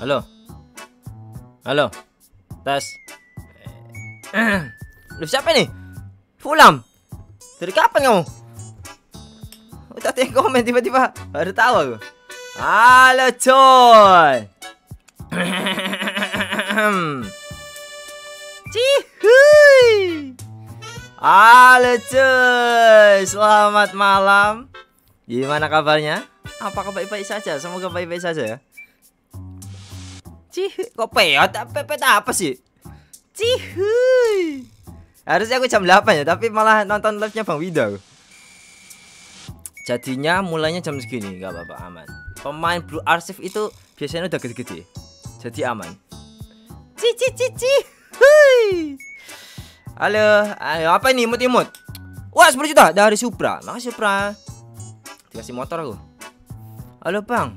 Halo. Halo. Tes. Lu siapa nih? Fulam. Dari kapan kamu? Udah tadi komen tiba-tiba baru tahu aku. Halo coy. Cihuy. Halo coy. Selamat malam. Gimana kabarnya? Apakah baik-baik saja? Semoga baik-baik saja ya. Cihuy, kok peot? Pepet apa sih? Cihuy. Harusnya aku jam 8 ya, tapi malah nonton live-nya Bang Widow. Jadinya mulainya jam segini, nggak apa-apa, aman. Pemain Blue Archive itu biasanya udah gede-gede, jadi aman. Cici. Hui. Halo, ayo apa ini imut-imut? Wah, 10 juta dari Supra. Makasih Supra. Dikasih motor aku. Halo Bang.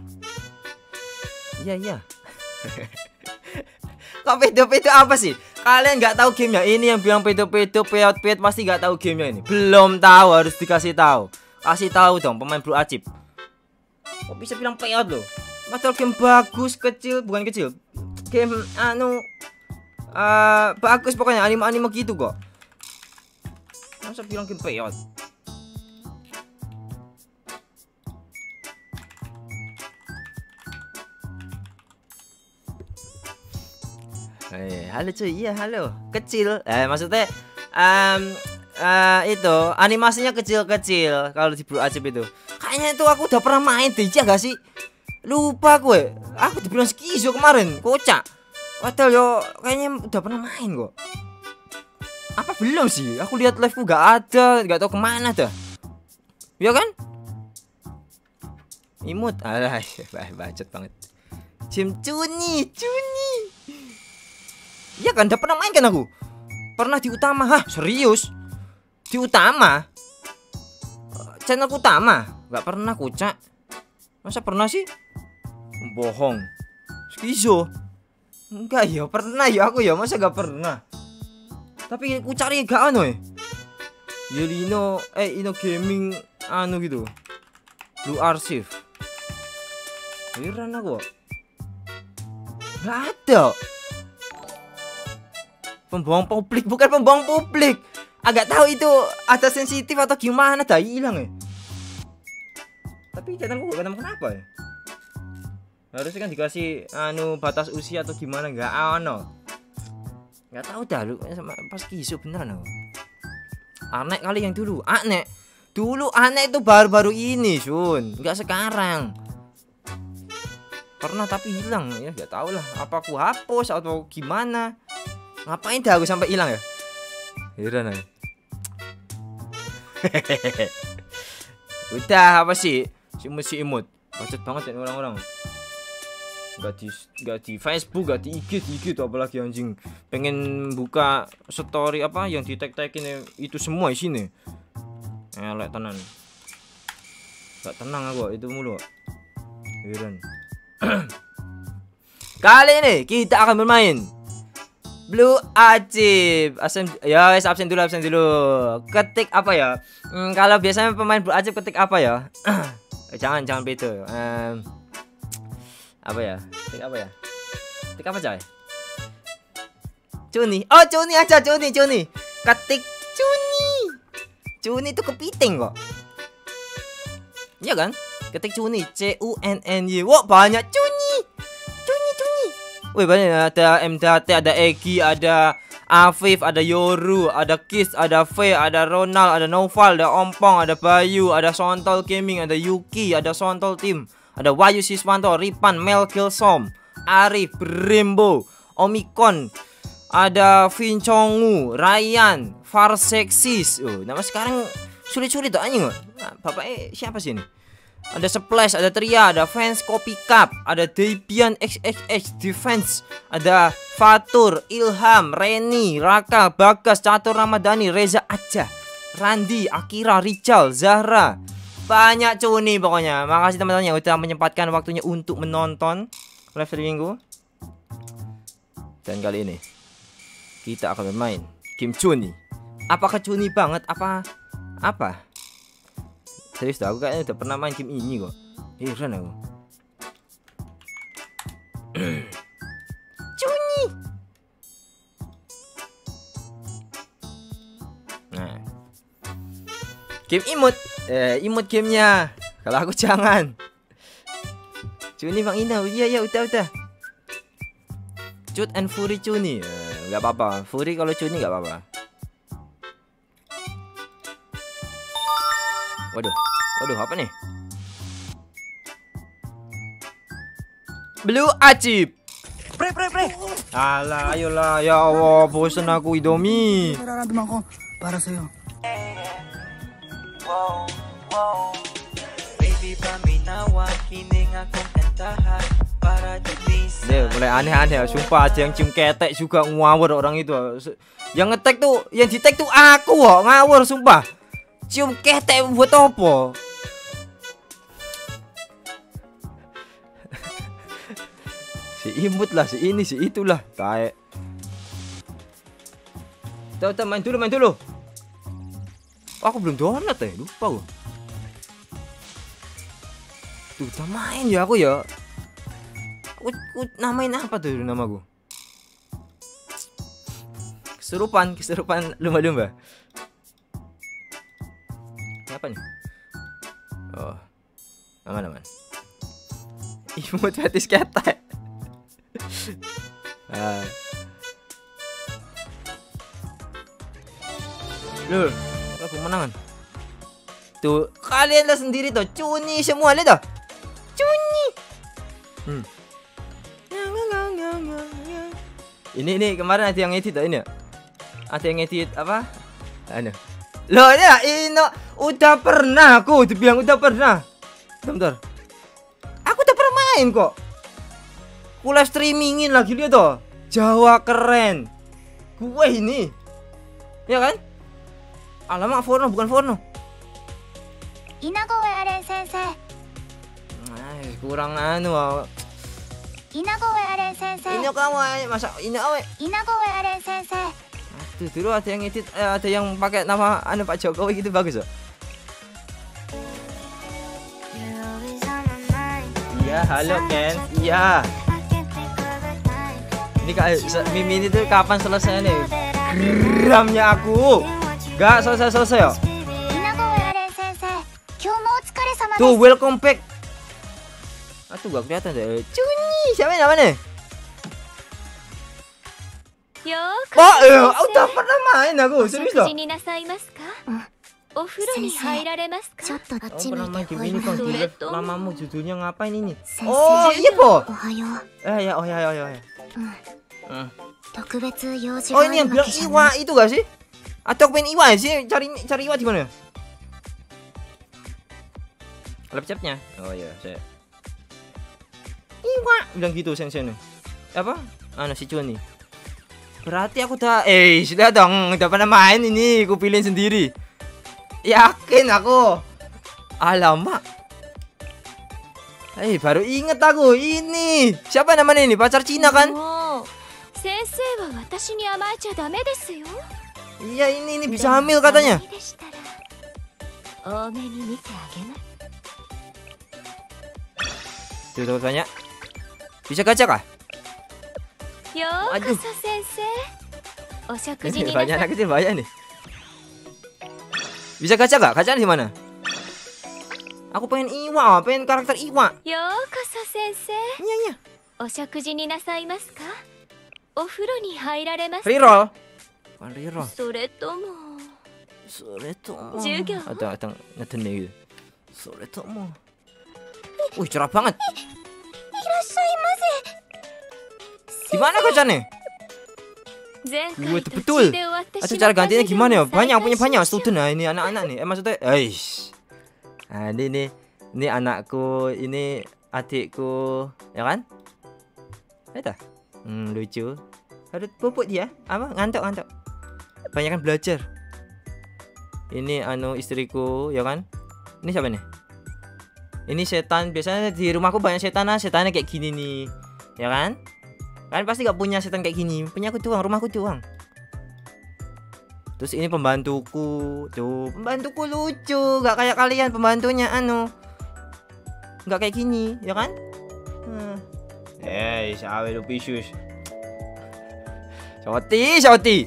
Iya. Kok pedo-pedo apa sih? Kalian nggak tahu gamenya. Ini yang bilang pedo-pedo, peot-peot pasti nggak tahu gamenya ini. Belum tahu, harus dikasih tahu. Kasih tahu dong pemain Blue Acep. Kok bisa bilang peot loh? Padahal game bagus, kecil, bukan kecil. Game bagus pokoknya, anime-anime gitu kok. Masa bilang game peot? Halo cuy, iya halo. Kecil, maksudnya itu animasinya kecil-kecil kalau di Bro Acep itu. Kayaknya itu aku udah pernah main deh, ya gak sih? Lupa gue. Aku dibilang skizo kemarin, kocak. Padahal yo kayaknya udah pernah main kok. Apa belum sih? Aku lihat live ku gak ada, gak tahu kemana dah. Iya kan? Imut, alah, bacot banget. Jim cuni. Iya kan, udah pernah main kan aku? Pernah di utama, hah? Serius? Di utama? Channel utama? Gak pernah kocak. Masa pernah sih? Bohong. Skizo. Enggak ya, pernah ya aku ya, masa gak pernah? Tapi aku cari gak anu ya. Yelino, Ino gaming anu gitu. Blue Archive. Heran aku. Gak ada. Pembohong publik, bukan pembohong publik. Agak tahu itu ada sensitif atau gimana dah hilang ya. Tapi channelku gak tahu kenapa ya. Harusnya kan dikasih batas usia atau gimana, nggak ano. Nggak tahu dah lu pas kisu beneran aku. Aneh kali yang dulu, aneh. Dulu aneh itu baru-baru ini, Sun. Nggak sekarang. Pernah tapi hilang ya, nggak tahu lah. Apa aku hapus atau gimana? Ngapain dah aku sampai hilang ya? Heran ya. Udah apa sih? Si imut. Bacot banget ya orang-orang. Gak di Facebook, gak di IG tuh apalagi anjing. Pengen buka story apa yang di tag-tagin itu semua di sini. Elek tenan. Gak tenang aku itu mulu. Heran. Kali ini kita akan bermain Blue Acep. Absen ya, absen dulu. Ketik apa ya? Kalau biasanya pemain Blue Acep ketik apa ya? jangan itu. Apa ya? Ketik apa ya? Ketik apa coy? Cuni. Oh, Cuni aja, Cuni. Ketik Cuni. Cuni itu kepiting kok. Iya kan? Ketik Cuni, CUNNY. Wah, banyak Cuni. Wih banyak, ada MDT, ada Egi, ada Afif, ada Yoru, ada Kis, ada V, ada Ronald, ada Noval, ada Ompong, ada Bayu, ada Sontol Gaming, ada Yuki, ada Sontol Team, ada Wayu Siswanto, Ripan, Mel Gilsom, Arif, Brembo, Omikon, ada Vincongu, Ryan, Farsexis. Nama sekarang sulit-sulit tuh anjing. Bapaknya siapa sih ini? Ada Splash, ada Tria, ada Fans Kopi Cup, ada Debian XXX Defense, ada Fatur, Ilham, Reni, Raka, Bagas, Catur Ramadhani, Reza Aja, Randi, Akira, Rijal, Zahra. Banyak cuni pokoknya. Makasih teman-teman yang udah menyempatkan waktunya untuk menonton live streamingku. Dan kali ini kita akan bermain game cuni. Apakah cuni banget? Apa? Serius dah, aku kayaknya udah pernah main game ini kok. Heran aku. Game imut. Imut gamenya. Kalau aku jangan. Cuni Bang Ino. Iya ya udah. Cut and Fury Cuni. Enggak apa-apa. Fury kalau Cuni enggak apa-apa. Waduh. Waduh, apa nih? Blue Acep. Pre. Alah, ayolah ya Allah, bosan aku Indomie. Para saya. Wow, wow. Baby paminawa kini ngakong entahan para jenis. Deh, mulai aneh-aneh, sumpah aja yang cium ketek juga ngawur orang itu. Yang ngetek tuh, yang di-tag tuh aku kok, ngawur sumpah. Cium ketek buat apa? Si imut lah, si ini, si itulah. Taek. Tau, main dulu. Oh, aku belum download ya, lupa gua. Tuh, kita main ya aku ya. Aku namain apa tuh nama gua? Keserupan lumba-lumba. Apa nih? Oh. Aman. Imut hati ketek. Loh, aku menangan. Tuh, kalian lah sendiri tuh, cuni semua lihat tuh. Cuni. Ini kemarin ada yang edit tuh ini. Ada yang edit apa? Anu. Loh, ya Ino udah pernah aku dibilang udah pernah. Bentar. Aku udah pernah main kok. Aku live streamingin lagi lihat toh. Jawa keren. Gue ini. Ya kan? Alamak Forno bukan Forno. Inagoe Aren sensei. Nah, kurang anu. Inagoe Aren sensei. Ino kamu masa Inagoe. Inagoe Aren sensei. Aduh, dulu ada yang edit ada yang pakai nama anu Pak Jokowi gitu bagus loh. Ya, halo Ken. Iya. Ini meme ini tuh kapan selesai nih? Geramnya aku. Gak selesai ya. Tuh welcome back. Atuh gak kelihatan deh. Cuni siapa namanya? Oh, udah pernah main aku serius loh. Oh, pernah main game ini kok. Mamamu judulnya ngapain ini? Oh iya po. Ya oh ya. Oh ini yang bilang Iwa itu gak sih? Atau aku main Iwa sih? Cari Iwa di mana? Laptopnya? Oh iya saya. Iwa bilang gitu sensen. Apa? Anu si Cuni. Berarti aku udah sudah dong udah pernah main ini. Aku pilih sendiri. Yakin aku. Alamak. Baru inget aku ini. Siapa namanya ini? Pacar Cina kan? Iya ini bisa hamil katanya. Tuh tanya. Bisa gacha kah? Aduh. Ini banyak anak kecil bahaya nih. Bisa gacha gak? Gacha di mana? Aku pengen Iwa, pengen karakter Iwa. Iya. Reroll. Bukan reroll. Soretomo. Ada ngedene gitu. Soretomo. Wih, cerah banget. Di mana gacanya? Gue betul. Atau cara gantinya gimana ya? Banyak student. Nah, ini anak-anak nih. Maksudnya, nah, ini nih. Ini anakku, ini adikku, ya kan? Ada. Lucu. Harus pupuk dia. Apa? Ngantuk. Banyakan belajar. Ini anu istriku, ya kan? Ini siapa nih? Ini setan. Biasanya di rumahku banyak setan. Setannya kayak gini nih. Ya kan? Kalian pasti gak punya setan kayak gini. Punya aku doang, rumahku doang. Terus ini pembantuku. Tuh, pembantuku lucu. Gak kayak kalian pembantunya anu. Gak kayak gini, ya kan? Sawe lu pisus. Shoti.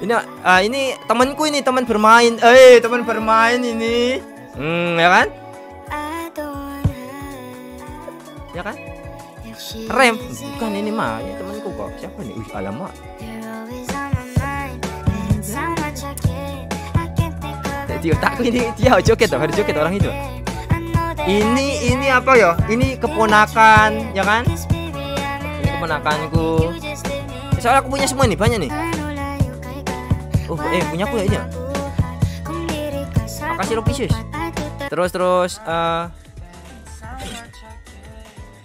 Ini temanku, ini teman bermain. Teman bermain ini. Ya kan? Ya kan? Rem, bukan ini mah, ini temanku kok. Siapa nih? Alamak. Di otakku ini dia joget dong, harus joget orang itu. Ini apa ya? Ini keponakan, ya kan? Ini keponakanku. Soalnya aku punya semua nih, banyak nih. Oh, punya aku ya ini. Makasih lo Pisces. Terus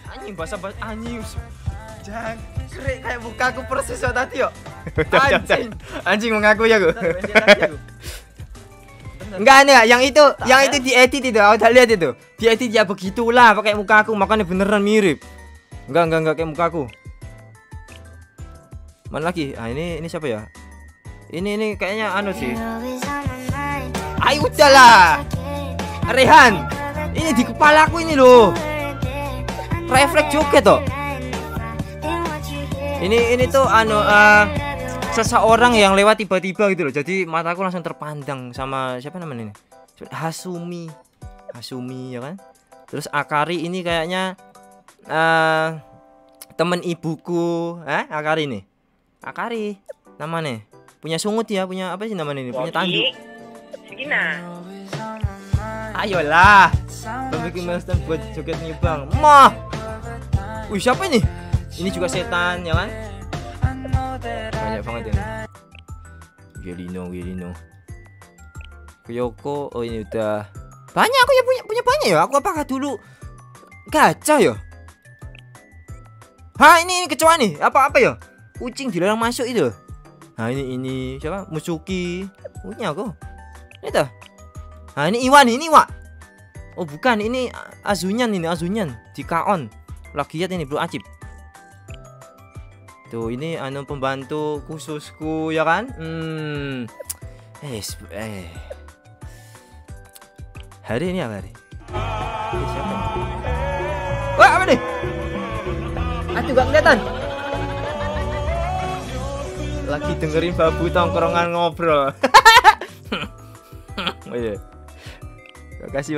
anjing bahasa anjing. Jangan krek kayak bukaku persis so tadi yo. Anjing. Anjing mengaku ya gua. Enggak aneh, yang itu diedit itu, aku udah lihat itu. Diedit ya begitulah pakai muka aku, makanya beneran mirip. Enggak kayak muka aku. Mana lagi? Ah ini siapa ya? Ini kayaknya anu sih. Ayo udahlah. Rehan. Ini di kepalaku ini loh. Refleks joget toh. Ini tuh anu seseorang yang lewat tiba-tiba gitu loh, jadi mataku langsung terpandang sama siapa namanya ini? Hasumi ya kan? Terus Akari ini kayaknya temen ibuku, Akari ini? Akari, namanya? Punya sungut ya, punya apa sih namanya ini? Punya tanduk. Segina. Ayolah, bikin milestone buat joget nyibang. Mah, wih siapa ini? Ini juga setan ya kan? Banyak banget ini. Wielino Kyoko. Oh ini udah banyak, aku ya punya banyak ya. Aku apakah dulu gacha ya? Hah ini kecoa nih. Apa ya? Kucing dilarang masuk itu. Nah ini siapa? Musuki. Punya aku. Ini tuh. Nah ini Iwan, ini Wak. Oh bukan, ini Azunyan, ini Azunyan. Jikaon. Lagiat ini Bro Acep. Tuh ini anu pembantu khususku ya kan? Hari ini apa hari? Siapa? Wah apa nih? Aduh gak kelihatan. Lagi dengerin babu tongkrongan ngobrol.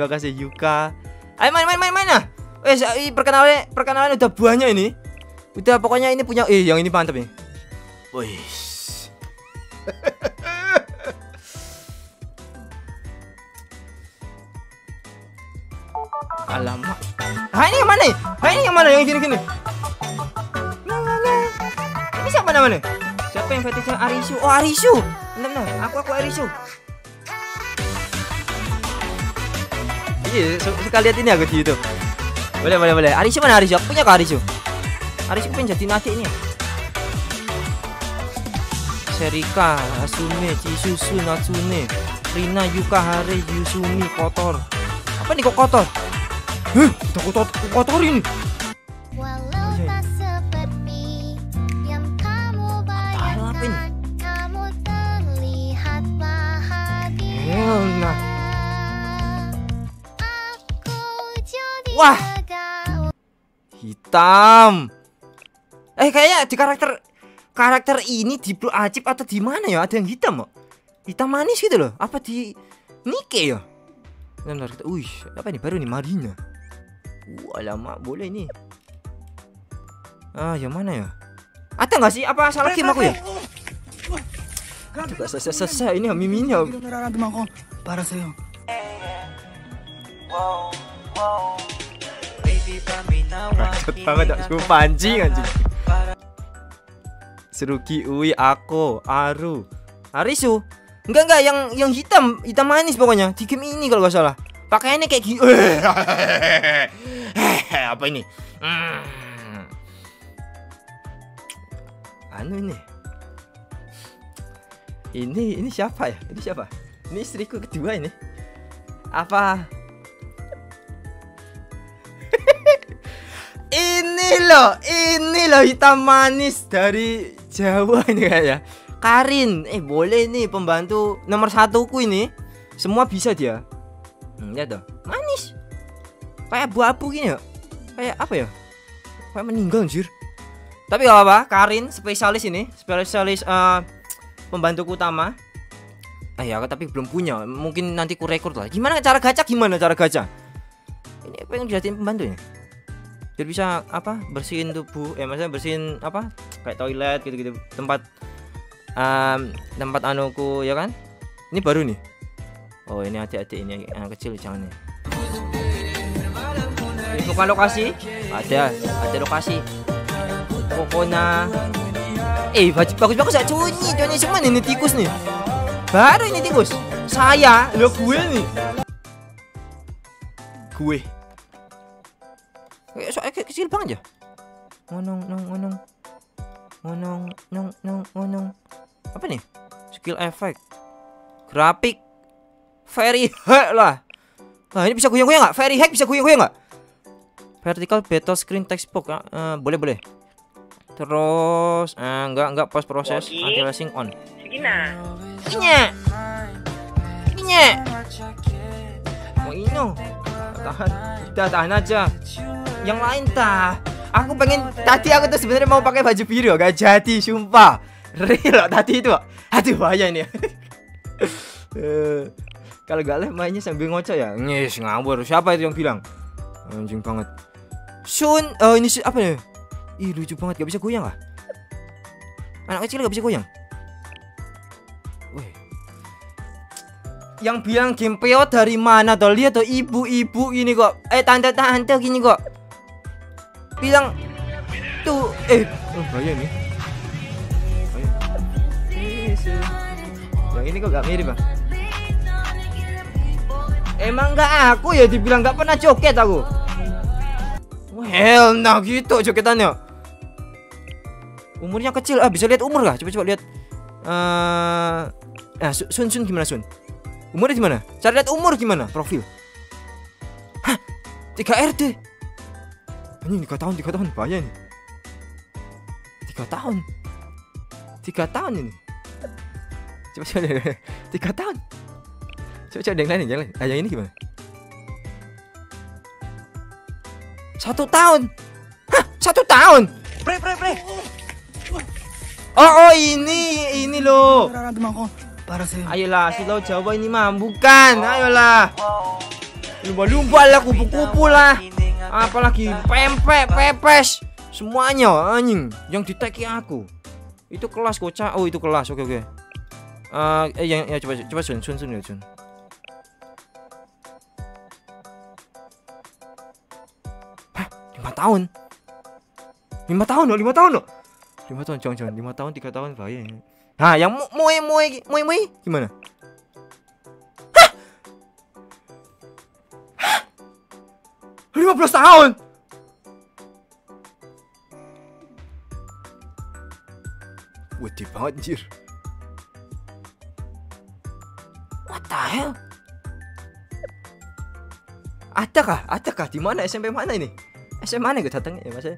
Makasih Yuka. Ayo main lah. Perkenalan udah banyak ini. Udah pokoknya ini punya yang ini mantep nih. Wih. Alamak. Ah ini yang mana nih? Ah ini yang mana? Yang gini-gini. Ini siapa namanya? Siapa yang fetishnya Arisu? Oh Arisu. Bentar. Aku Arisu. Iya, suka lihat ini aku di YouTube. Boleh. Arisu mana Arisu? Aku punya kok Arisu. Aris pengen jadi adik ini. Serika, Asume, Chisusu, Natsune, Rina, Yuka, Hare, Yusumi, kotor. Apa nih kok kotor? Heh, udah kotor ini. Walau tak seperti yang kamu bayangkan, kamu terlihat bahagia. Wah, hitam. Kayaknya di karakter ini di Blue Acep atau di mana ya? Ada yang hitam kok. Hitam manis gitu loh. Apa di Nike ya? Benar. Wih, apa ini baru nih Marina. Alamak, boleh nih. Ah, yang mana ya? Ada nggak sih? Apa salah game aku ya? Aduh, selesai ini miminya. Para saya. Macet banget, sumpah anjing. Serugi Ui, aku Aru Arisu. Enggak yang hitam manis pokoknya di game ini kalau gak salah. Pakaiannya kayak gini. Apa ini? Anu ini. Ini siapa ya? Ini siapa? Ini istriku kedua ini. Apa? Ini loh hitam manis dari Jawa ini kayaknya. Karin, boleh nih pembantu nomor satuku ini. Semua bisa dia. Lihat dong, manis. Kayak abu-abu gini ya. Kayak apa ya? Kayak meninggal anjir. Tapi gak apa-apa, Karin spesialis ini. Spesialis pembantuku utama. Ya tapi belum punya. Mungkin nanti ku record lah. Gimana cara gacha? Ini pengen jadiin pembantunya. Biar bisa apa? Bersihin tubuh. Maksudnya bersihin apa? Kayak toilet gitu-gitu. Tempat anuku ya kan? Ini baru nih. Oh, ini adik-adik ini anak kecil jangan ya. Bukan lokasi? Ada lokasi. Kokona. Bagus-bagus ya cunyi semua nih tikus nih. Baru ini tikus. Saya, lo gue nih. Gue. Soalnya kayak kecil banget ya. Ngonong. Apa nih? Skill effect. Grafik. Very hack lah. Nah, ini bisa goyang-goyang enggak? Very hack bisa goyang-goyang enggak? Vertical battle screen text box. Boleh. Terus enggak post proses anti-aliasing on. Segini. Oh, Ino. Tahan aja. Yang lain aku pengen tadi aku tuh sebenarnya mau pakai baju biru gak jadi, sumpah. Real tadi itu. Aduh bahaya ini. Kalau gak live mainnya sambil ngocok ya. Nyes ngawur. Siapa itu yang bilang? Anjing banget. Sun, ini apa nih? Ih, lucu banget gak bisa goyang ah. Anak kecil gak bisa goyang. Yang bilang game PO dari mana tuh? Lihat tuh ibu-ibu ini kok. Tante-tante gini kok. Bilang tuh bahaya nih. Yang ini kok gak mirip ah. Emang gak aku ya dibilang gak pernah joget aku. Hell nah gitu jogetannya. Umurnya kecil. Bisa lihat umur lah. Coba lihat. Sun gimana Sun? Umurnya gimana? Cari lihat umur gimana? Profil. Hah? 3 RT. Ini 3 tahun bahaya nih. 3 tahun. 3 tahun ini. Coba lihat. 3 tahun. Coba yang lain, yang lain. Yang ini gimana? 1 tahun. Hah? 1 tahun. Pre. Oh ini loh. Ayolah, silau Jawa ini mah bukan. Ayolah. Lumba-lumba lah, kupu-kupu lah. Apalagi pempek, pepes. Semuanya anjing yang diteki aku. Itu kelas kocak. Oh, itu kelas. Oke. Coba Sun. Hah, 5 tahun. 5 tahun, jangan 5 tahun, 3 tahun bahaya. Nah, yang moe gimana? Hah? 15 tahun. Wedi banget anjir. What the hell? Adakah? Di mana SMP mana ini? SMP mana gue datang ya, Mas?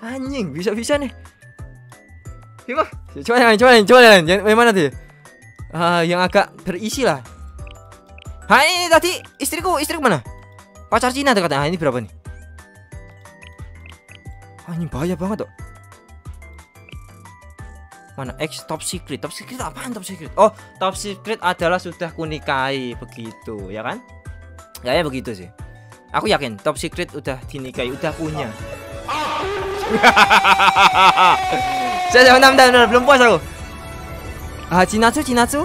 Anjing, bisa-bisa nih. Gimana? Coba yang mana tuh? Yang agak berisi lah. Ini tadi istriku mana? Pacar Cina tuh katanya. Ini berapa nih? Ini bahaya banget tuh. Mana? Top secret apaan top secret? Oh, top secret adalah sudah kunikahi begitu, ya kan? Kayaknya begitu sih. Aku yakin top secret udah dinikahi, udah punya. Saya bentar, belum puas aku. Cina tuh.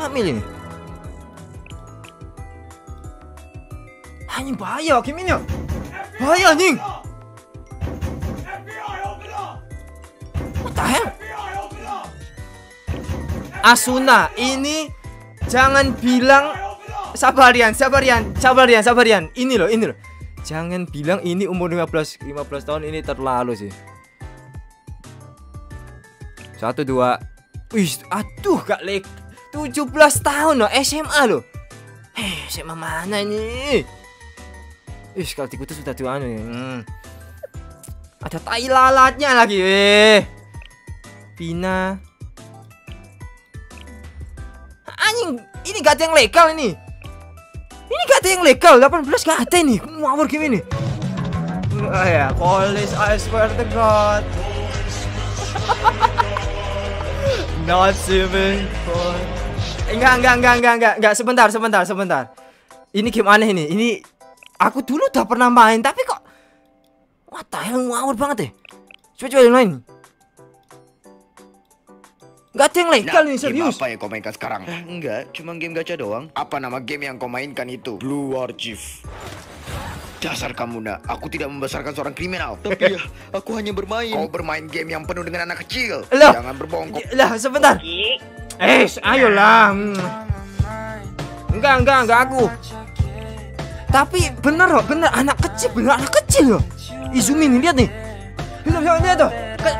Ambil ini. Ini bahaya, gimana? Bahaya nih. What the hell? Asuna, ini jangan bilang Sabarian. Ini loh. Jangan bilang ini umur 15 tahun, ini terlalu sih. 1, 2. Wih, aduh gak lek. 17 tahun loh, SMA loh. SMA mana ini? Wih, kalau dikutus sudah dua anu. Ada tai lalatnya lagi. Pina. Anjing, ini gak ada yang legal ini. Ini gak ada yang legal, 18 gak ada nih. Ngawur gini nih. Police, I swear to God. not even fun. Enggak, sebentar. Ini game aneh nih. Ini aku dulu udah pernah main tapi kok what the hell ngawur banget deh. Coba yang lain. Gak ada yang legal nih, serius. Apa yang kau mainkan sekarang? Enggak, cuma game gacha doang. Apa nama game yang kau mainkan itu? Blue Archive. Dasar kamu nak, aku tidak membesarkan seorang kriminal. Tapi ya, aku hanya bermain. Kau bermain game yang penuh dengan anak kecil. Loh. Jangan berbohong. Lah, sebentar. Ayolah. Enggak aku. Tapi bener anak kecil loh. Izumi nih, lihat nih. Lihat tuh.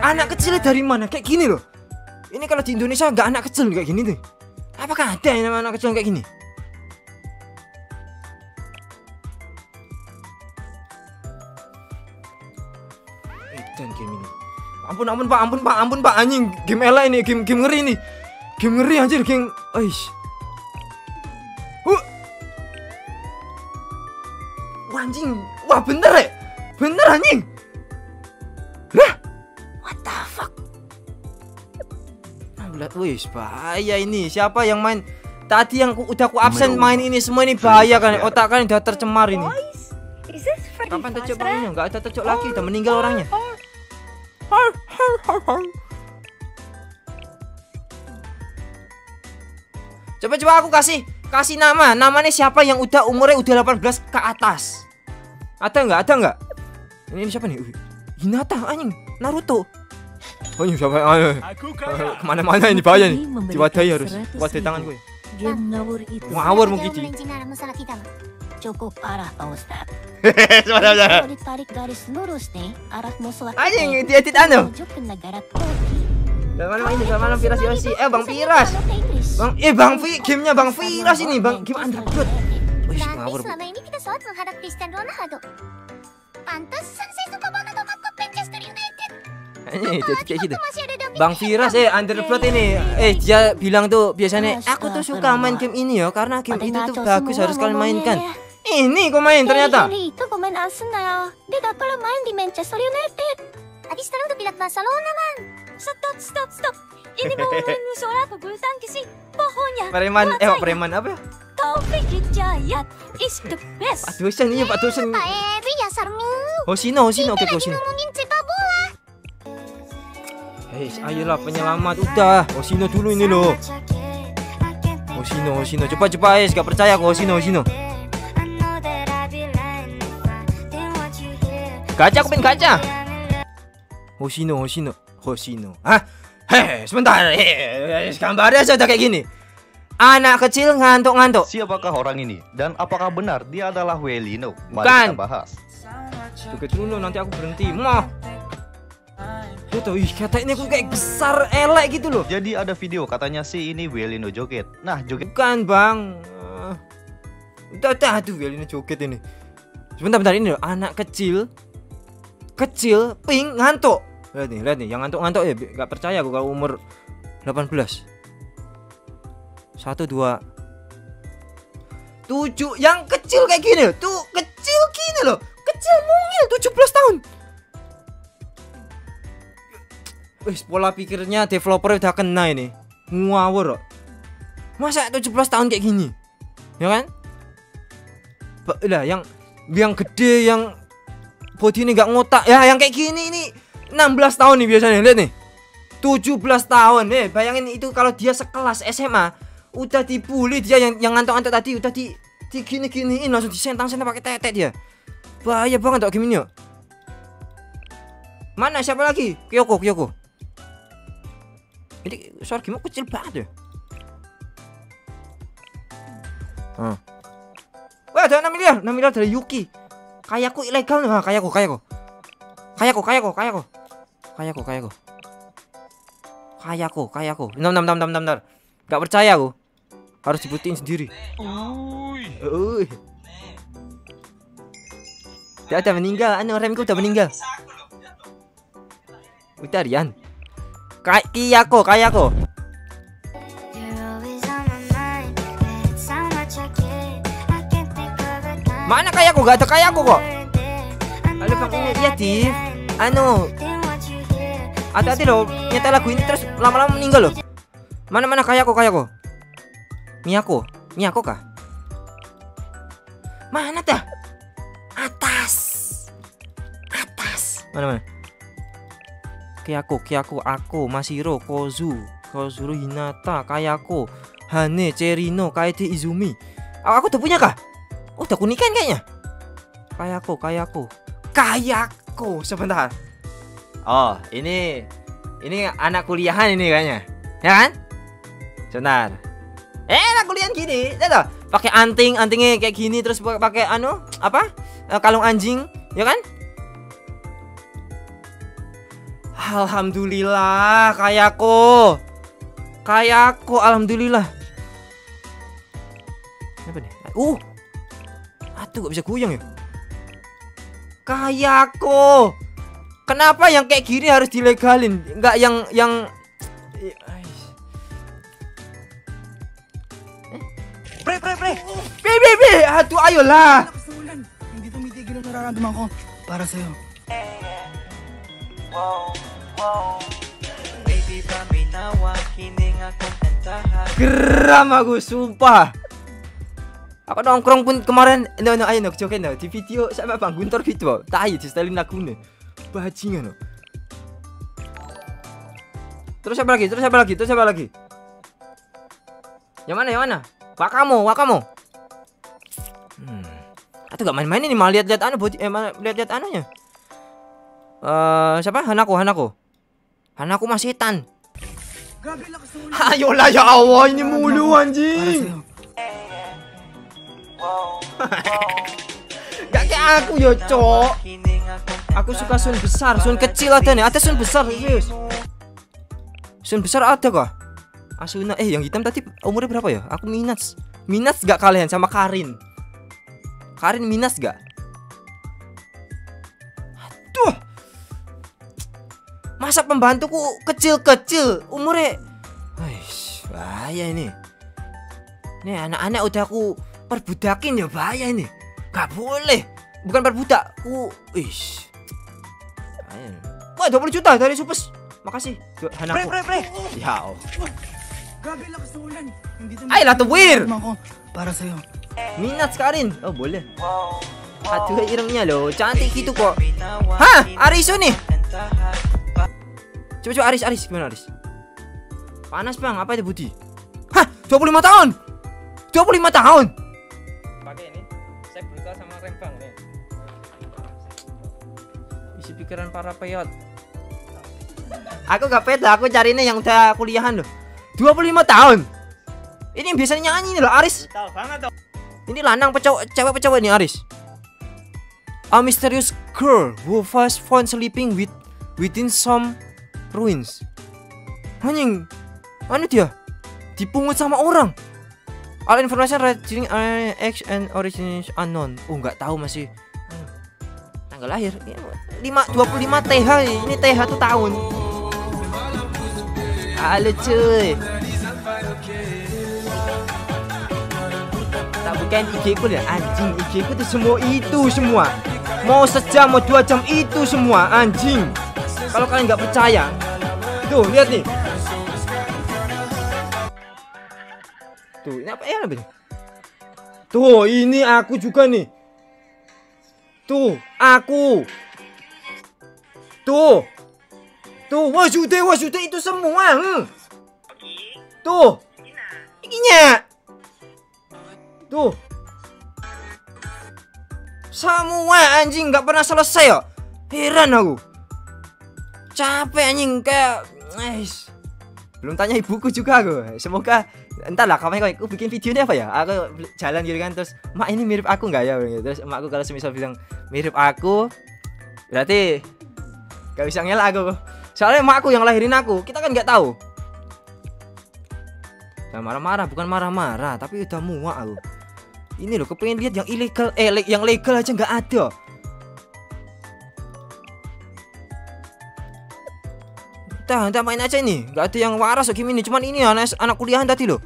Anak kecilnya dari mana? Kayak gini loh. Ini kalau di Indonesia nggak anak kecil kayak gini tuh. Apakah ada yang anak kecil kayak gini? Dan game ini. Ampun pak, anjing. Game elek ini, game ngeri ini. Game ngeri anjir, game. Eish. Anjing. Wah, bener ya? Bener anjing. Lah. What the fuck? Wih, bahaya ini. Siapa yang main? Tadi yang udah ku absen main ini semua ini bahaya kan. Otak kan udah tercemar ini. Kapan tercok orangnya? Enggak ada tercok lagi, udah meninggal orangnya. Coba aku kasih nama. Namanya siapa yang udah umurnya udah 18 ke atas? Ada enggak? Ini siapa nih? Hinata anjing, Naruto. Anjing siapa? Kemana-mana ini bahaya nih. Diwadai harus. Wadai tangan gue. Ngawur mungkin di. Cukup parah Pak Ustaz. Ditarik garis lurus nih arah musulah. Anjing dia titano. Dalam malam Piras Yosi. Bang Piras. Gamenya Bang Piras ini, Bang. Game undercut. Wih, ngawur. Ini kayak gitu. Bang Piras underplot ini. Dia bilang tuh biasanya aku tuh suka main game ini ya karena game itu tuh bagus harus kalian mainkan. Ini kok main ternyata. Itu kok main Arsenal. Dia gak perlu main di Manchester United. Habis sekarang udah pindah Barcelona man. Stop. Ini bangunan musola pegulisan kisi pohonnya. Preman, preman apa ya? Taufik Hidayat is the best. Pak Dosen ini Pak Dosen. Pak Eri Yasarmi. Hosino, oke Hosino. Ayolah penyelamat udah. Hosino dulu ini loh. Hosino. Coba gak percaya kok Hosino. Gacha, aku pengen gacha. Hosino. Hah? Heh, sebentar. Gambarnya sudah kayak gini. Anak kecil ngantuk-ngantuk. Siapakah orang ini? Dan apakah benar dia adalah Wielino? Mari kita bahas. Tukit dulu, nanti aku berhenti. Mah. Tuh, kata ini aku kayak besar elek gitu loh. Jadi ada video katanya sih ini Wielino joget. Nah, joget. Bukan, Bang. Udah, aduh Wielino joget ini. Sebentar ini loh, anak kecil pink ngantuk. Lihat nih yang ngantuk ya. Gak percaya aku kalau umur 18. 1, 2, 7 yang kecil kayak gini loh. Tuh kecil gini loh. Kecil mungil 17 tahun. Wih, pola pikirnya developer udah kena ini. Ngawur. Masa 17 tahun kayak gini? Ya kan? Lah yang gede yang body ini gak ngotak ya, yang kayak gini ini 16 tahun nih biasanya. Lihat nih 17 tahun nih, bayangin itu kalau dia sekelas SMA udah dibully dia yang ngantuk-ngantuk tadi udah di gini-giniin langsung disentang-sentang pakai tetek dia. Bahaya banget kok game ini. Mana siapa lagi? Kyoko. Ini suara game kecil banget ya. Wah, ada 6 miliar dari Yuki. Kayakku ilegal. Nah, Kayakku. Bentar. Gak percaya aku. Harus dibuktiin sendiri. Uy. Dia udah meninggal. Anu remku udah meninggal. Udah Rian. Kayakku. Mana kayakku? Gak ada kayakku kok. Lalu pakai kreatif. Hati-hati loh, nyetel lagu ini terus lama-lama meninggal loh. Mana kayaku. Miyako kah? Mana dah? Atas. Mana? Kiyaku, Masiro, Kozuru Hinata, Kayako, Hane, Cherino, Kaede, Izumi. Aku udah punya kah? Oh, udah kunikan kayaknya. Kayako, sebentar. Oh, ini anak kuliahan ini kayaknya. Ya kan? Sebentar. Anak kuliahan gini, ya toh? Pakai antingnya kayak gini, terus pakai kalung anjing, ya kan? Alhamdulillah, Kayako, alhamdulillah. Apa nih? Aduh, gak bisa goyang ya. Kayako, kenapa yang kayak gini harus dilegalin? Enggak yang Pre. Aduh, ayolah. Geram aku, sumpah. Aku nongkrong pun kemarin, ayo jokin di video sama Bang Guntur gitu. Tai di setelin lagune. Bajingan loh. Terus apa lagi? Yang mana? Wakamu. Atau gak main-main ini, malah lihat-lihat anu body, lihat-lihat anunya. Siapa? Hanako. Hanako masih setan. Ayolah ya Allah, ini mulu anjing. Gak kayak aku ya, cok. Aku suka sun besar, sun kecil ada nih. Ada sun besar, yes. Sun besar ada kah? Asuna, yang hitam tadi umurnya berapa ya? Aku minat gak kalian sama Karin? Karin minat gak? Aduh, masa pembantuku kecil-kecil umurnya? Aish, bahaya ini. Nih anak-anak udah aku perbudakin ya, bahaya ini. Gak boleh. Bukan perbudak. Ish. Wah, 20 juta dari Supes. Makasih. Pre. Ya. Ayolah tuwir. Minat Karin. Oh, boleh. Aduh, irengnya loh. Cantik gitu kok. Hah, Arisu nih. Coba Aris. Gimana Aris? Panas, Bang. Apa itu Budi? Hah, 25 tahun. Pikiran para peyot. Aku gak peyot, aku carinya yang udah kuliahan loh. 25 tahun. Ini yang biasanya nyanyi nih loh, Aris. Ini lanang cewek nih Aris. A mysterious girl who was found sleeping within some ruins. Anjing, anu dia dipungut sama orang. All information regarding X and origin unknown. Nggak tahu masih. Tanggal lahir. 25 TH ini, TH tuh tahun. Halo cuy, tak bukain IG ku ya anjing. IG ku tuh semua itu semua. Mau sejam mau 2 jam itu semua anjing. Kalau kalian nggak percaya, tuh lihat nih. Tuh ini apa ya namanya? Tuh ini aku juga nih. Tuh aku. Tuh, wah sudah itu semua. Tuh, ikinya. Tuh, semua anjing nggak pernah selesai ya. Heran aku. Capek anjing kayak. Belum tanya ibuku juga aku. Semoga entarlah kawan-kawanku bikin videonya apa ya. Aku jalan gitu kan, terus mak ini mirip aku nggak ya? Terus emakku kalau semisal bilang mirip aku, berarti gak bisa ngelak aku. Soalnya emak aku yang lahirin aku. Kita kan gak tahu. Nah, bukan marah-marah, tapi udah muak aku. Ini loh, kepengen lihat yang ilegal. Yang legal aja gak ada. Kita main aja ini. Gak ada yang waras loh game ini. Cuman ini anak kuliahan tadi loh.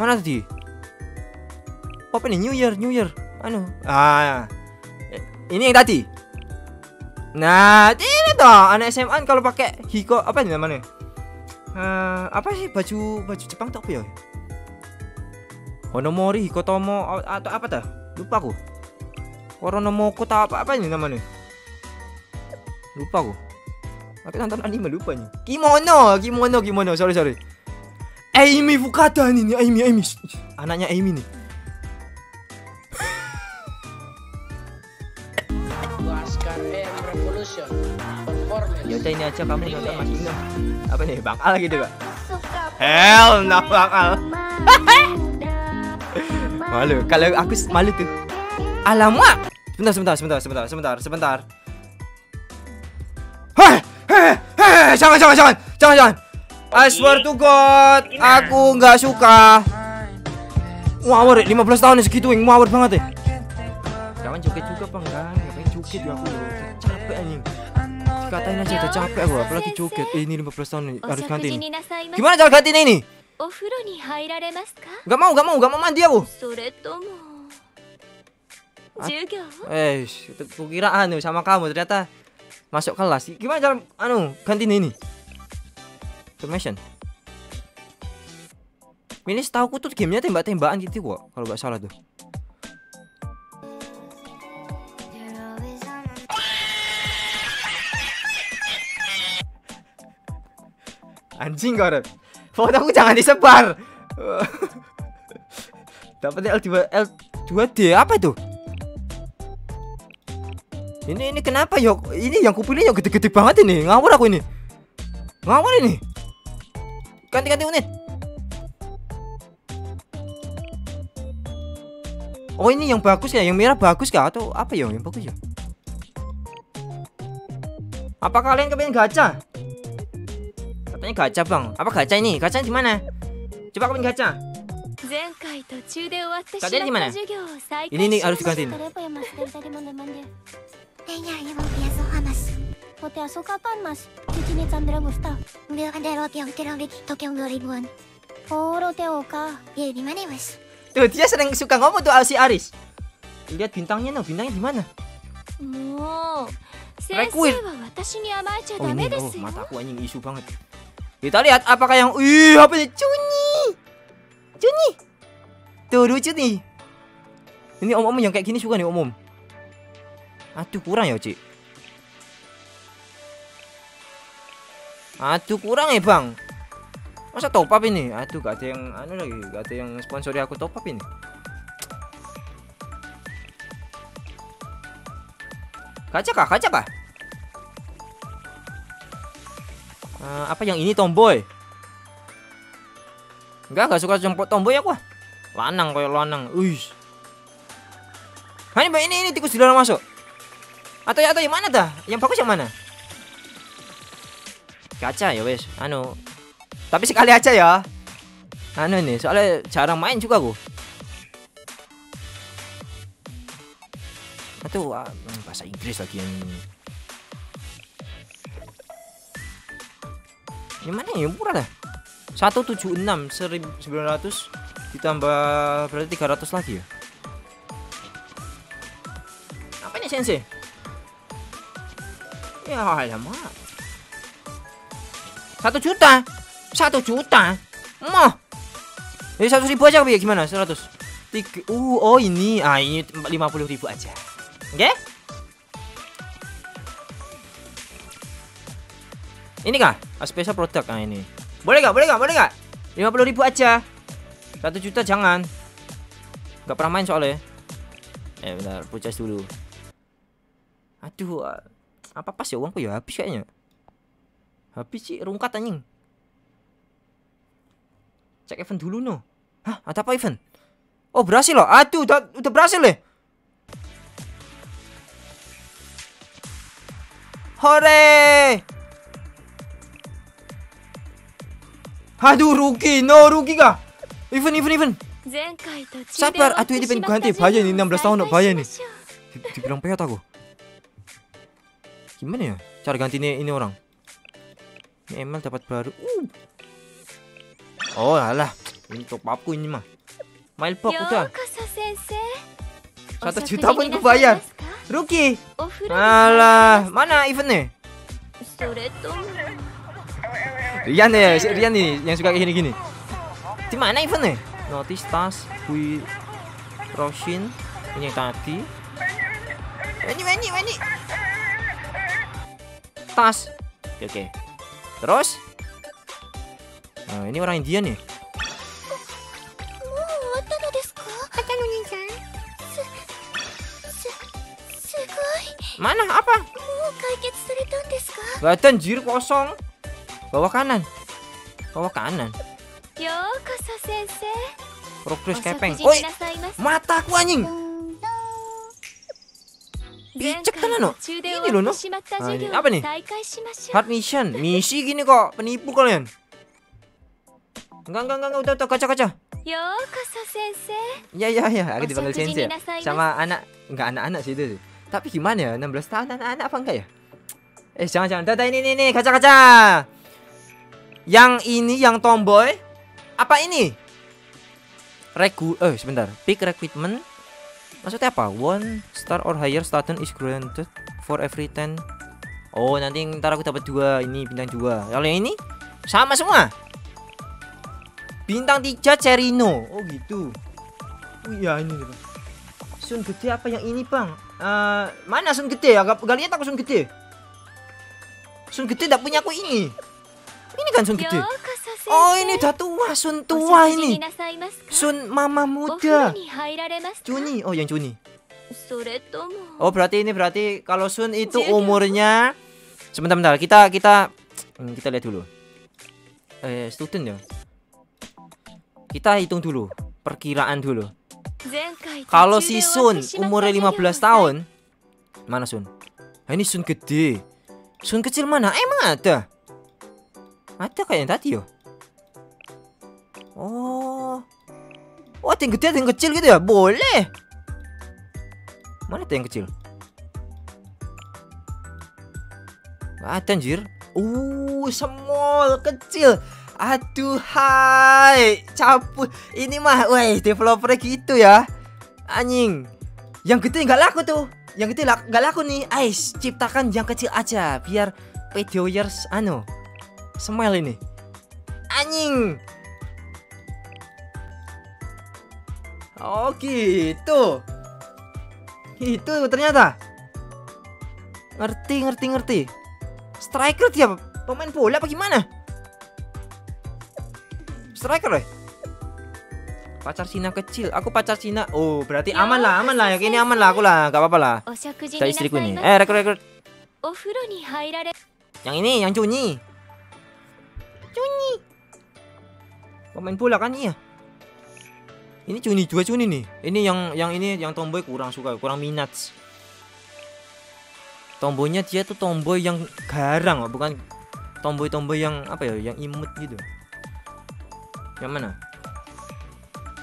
Mana tadi? Apa ini? New Year. Ini yang tadi. Nah, ini toh anak SMA kalau pakai hiko apa namanya? apa sih baju Jepang tuh apa ya? Honomori Hikotomo atau apa dah? Lupa aku. Koronomoku tahu apa ini namanya? Lupa aku. Aku nonton anime lupa nih. Kimono. Sorry. Amy Fukata ini Amy. Anaknya Amy nih. Ya udah ini aja kamu nonton Mas Dino. Apa nih bakal gitu, Pak? Hell, nah bakal. Malu, kalau aku malu tuh. Alamak. Sebentar. Heh, jangan. I swear to God, aku nggak suka. Ngawur, 15 tahun segitu, ngawur banget ya. Jangan joget juga, Bang. Enggak pengen joget aku. Capek anjing. Dikatain aja udah capek aku, apalagi joget. Ini 15 tahun harus ganti. Gimana cara gantinya ini? Gak mau mandi aku. Kukira sama kamu ternyata masuk kelas. Gimana cara gantiin ini? Information. Ini setahu aku tuh gamenya tembak-tembakan gitu kok, kalau nggak salah tuh. Anjing kau. Fotoku jangan disebar. Dapatnya L2D apa itu? Ini kenapa yok? Ini yang kupilih yang gede-gede banget ini. Ngawur aku ini. Ngawur ini. Ganti unit. Oh ini yang bagus ya, yang merah bagus kah atau apa ya yang bagus ya? Apa kalian kepengen gacha? Katanya gacha bang. Apa gacha ini? Gacha di mana? Coba kepengen gacha. Kalian gimana? Ini harus digantiin. Tuh dia sering suka ngomong tuh si Aris. Lihat bintangnya no, bintangnya di mana? Requir. Oh ini, oh mataku anjing isu banget. Kita lihat apakah yang apa sih? Cunyi. Tuh lucu nih. Ini om-om yang kayak gini suka nih om-om. Aduh kurang ya cik. Aduh kurang ya bang. Masa top up ini? Aduh gak ada yang lagi, gak ada yang sponsori aku top up ini. Kaca kah? Apa yang ini tomboy? Enggak suka jemput tomboy aku. Lanang kayak lanang. Uish. Ini tikus dilarang masuk. Atau yang mana dah? Yang bagus yang mana? Kaca ya wes. Tapi sekali aja ya. Nih, soalnya jarang main juga aku. Aduh, bahasa Inggris lagi yang ini. Ini mana yang murah dah? 176 1900 ditambah berarti 300 lagi ya. Apa ini sensei? Ya alamak. 1 juta. 1 juta. Mah. Jadi 100.000 aja biar gimana? 100. Oh ini. Ini 50.000 aja. Oke? Okay? Ini kah? Special product ini. Boleh gak? 50.000 aja. 1 juta jangan. Gak pernah main soalnya. Bentar, purchase dulu. Aduh, apa pas ya uangku ya habis kayaknya. Habis sih rungkat anjing. Cek event dulu no. Hah, ada apa event? Oh, berhasil loh. Aduh, udah berhasil deh. Hore! Aduh rugi, no rugi kah? Even. Sabar, aduh ini pengen ganti bahaya ini 16 tahun bahaya ini. Dibilang peyot aku. Gimana ya cara gantinya ini orang? Ini email dapat baru. Oh alah, ini top upku ini mah. Mailbox udah. 1 juta pun kebayar. Rugi. Alah, mana eventnya? Rian ya, Rian nih yang suka kayak gini-gini. Di mana eventnya? Notice tas, Bui Roshin punya tadi. Ini. Tas. Oke. Terus? Nah, ini orang India nih. Mana? Apa? Badan jir kosong. Bawah kanan. Progres kepeng. Oi, mataku anjing. Dicek tenan no. Ini loh no. Apa nih? Hard mission. Misi gini kok. Penipu kalian. Enggak. Udah kaca. Ya. Aku dipanggil sensei. Sama anak. Enggak anak-anak sih itu sih. Tapi gimana ya, 16 tahun anak-anak apa enggak ya? Jangan-jangan. Data ini nih, kaca-kaca. Yang ini yang tomboy. Apa ini? Sebentar. Pick recruitment. Maksudnya apa? One star or higher student is granted for every 10. Oh, nanti ntar aku dapat 2. Ini bintang 2. Kalau yang ini sama semua. Bintang 3 Cerino. Oh, gitu. Oh iya ini. Sun gede apa yang ini, Bang? Mana sun gede? Gak lihat aku sun gede. Sun gede gak punya aku ini. Ini kan sun gede. Oh ini udah tua, sun tua ini. Sun mama muda. Juni, oh yang Juni. Oh berarti ini berarti kalau sun itu umurnya. Sebentar kita lihat dulu. Student ya. Kita hitung dulu, perkiraan dulu. Kalau si Sun umurnya 15 tahun. Mana Sun? Nah, ini Sun gede. Sun kecil mana? Emang ada? Ada kayak yang tadi ya. Oh. Oh ada yang gede ada yang kecil gitu ya? Boleh. Mana ada yang kecil? Gak ada anjir. Small kecil. Aduh, hai, cabut ini mah, weh, developer gitu ya, anjing. Yang gede nggak laku tuh, yang gede nggak laku nih, ais, ciptakan yang kecil aja, biar videoers ano, smile ini, anjing. Oh gitu, itu ternyata, ngerti. Striker dia, pemain bola apa gimana? Striker ya? Pacar Cina kecil. Aku pacar Cina. Oh berarti aman lah. Yang ini aman lah aku lah. Gak apa-apa lah. Saya istriku nih. Rekrut. Yang ini yang Juni. Juni. Pemain bola kan iya. Ini Juni 2 Juni nih. Ini yang ini yang tomboy kurang suka. Kurang minat. Tomboynya dia tuh tomboy yang garang. Bukan tomboy yang apa ya. Yang imut gitu. Yang mana?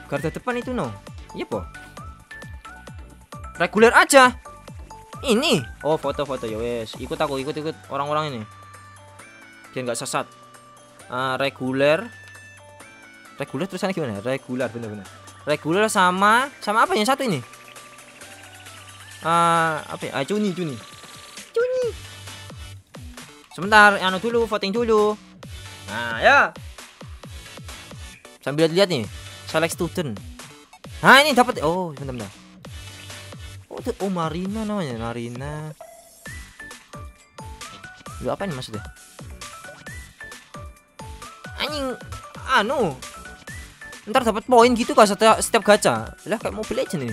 Garda depan itu no. Iya po. Reguler aja. Ini. Oh foto-foto ya wes. Ikut aku ikut orang-orang ini. Biar nggak sesat. Reguler terusannya gimana? Reguler bener-bener. Reguler sama apa yang satu ini? Apa? Ya? Juni. Sebentar, voting dulu. Nah ya. Sambil lihat nih, select student. Nah ini dapat. Oh bentar. Oh Marina namanya, Marina. Lu apa nih maksudnya? Anjing, ntar dapat poin gitu kah setiap gacha? Lah kayak Mobile Legends ini.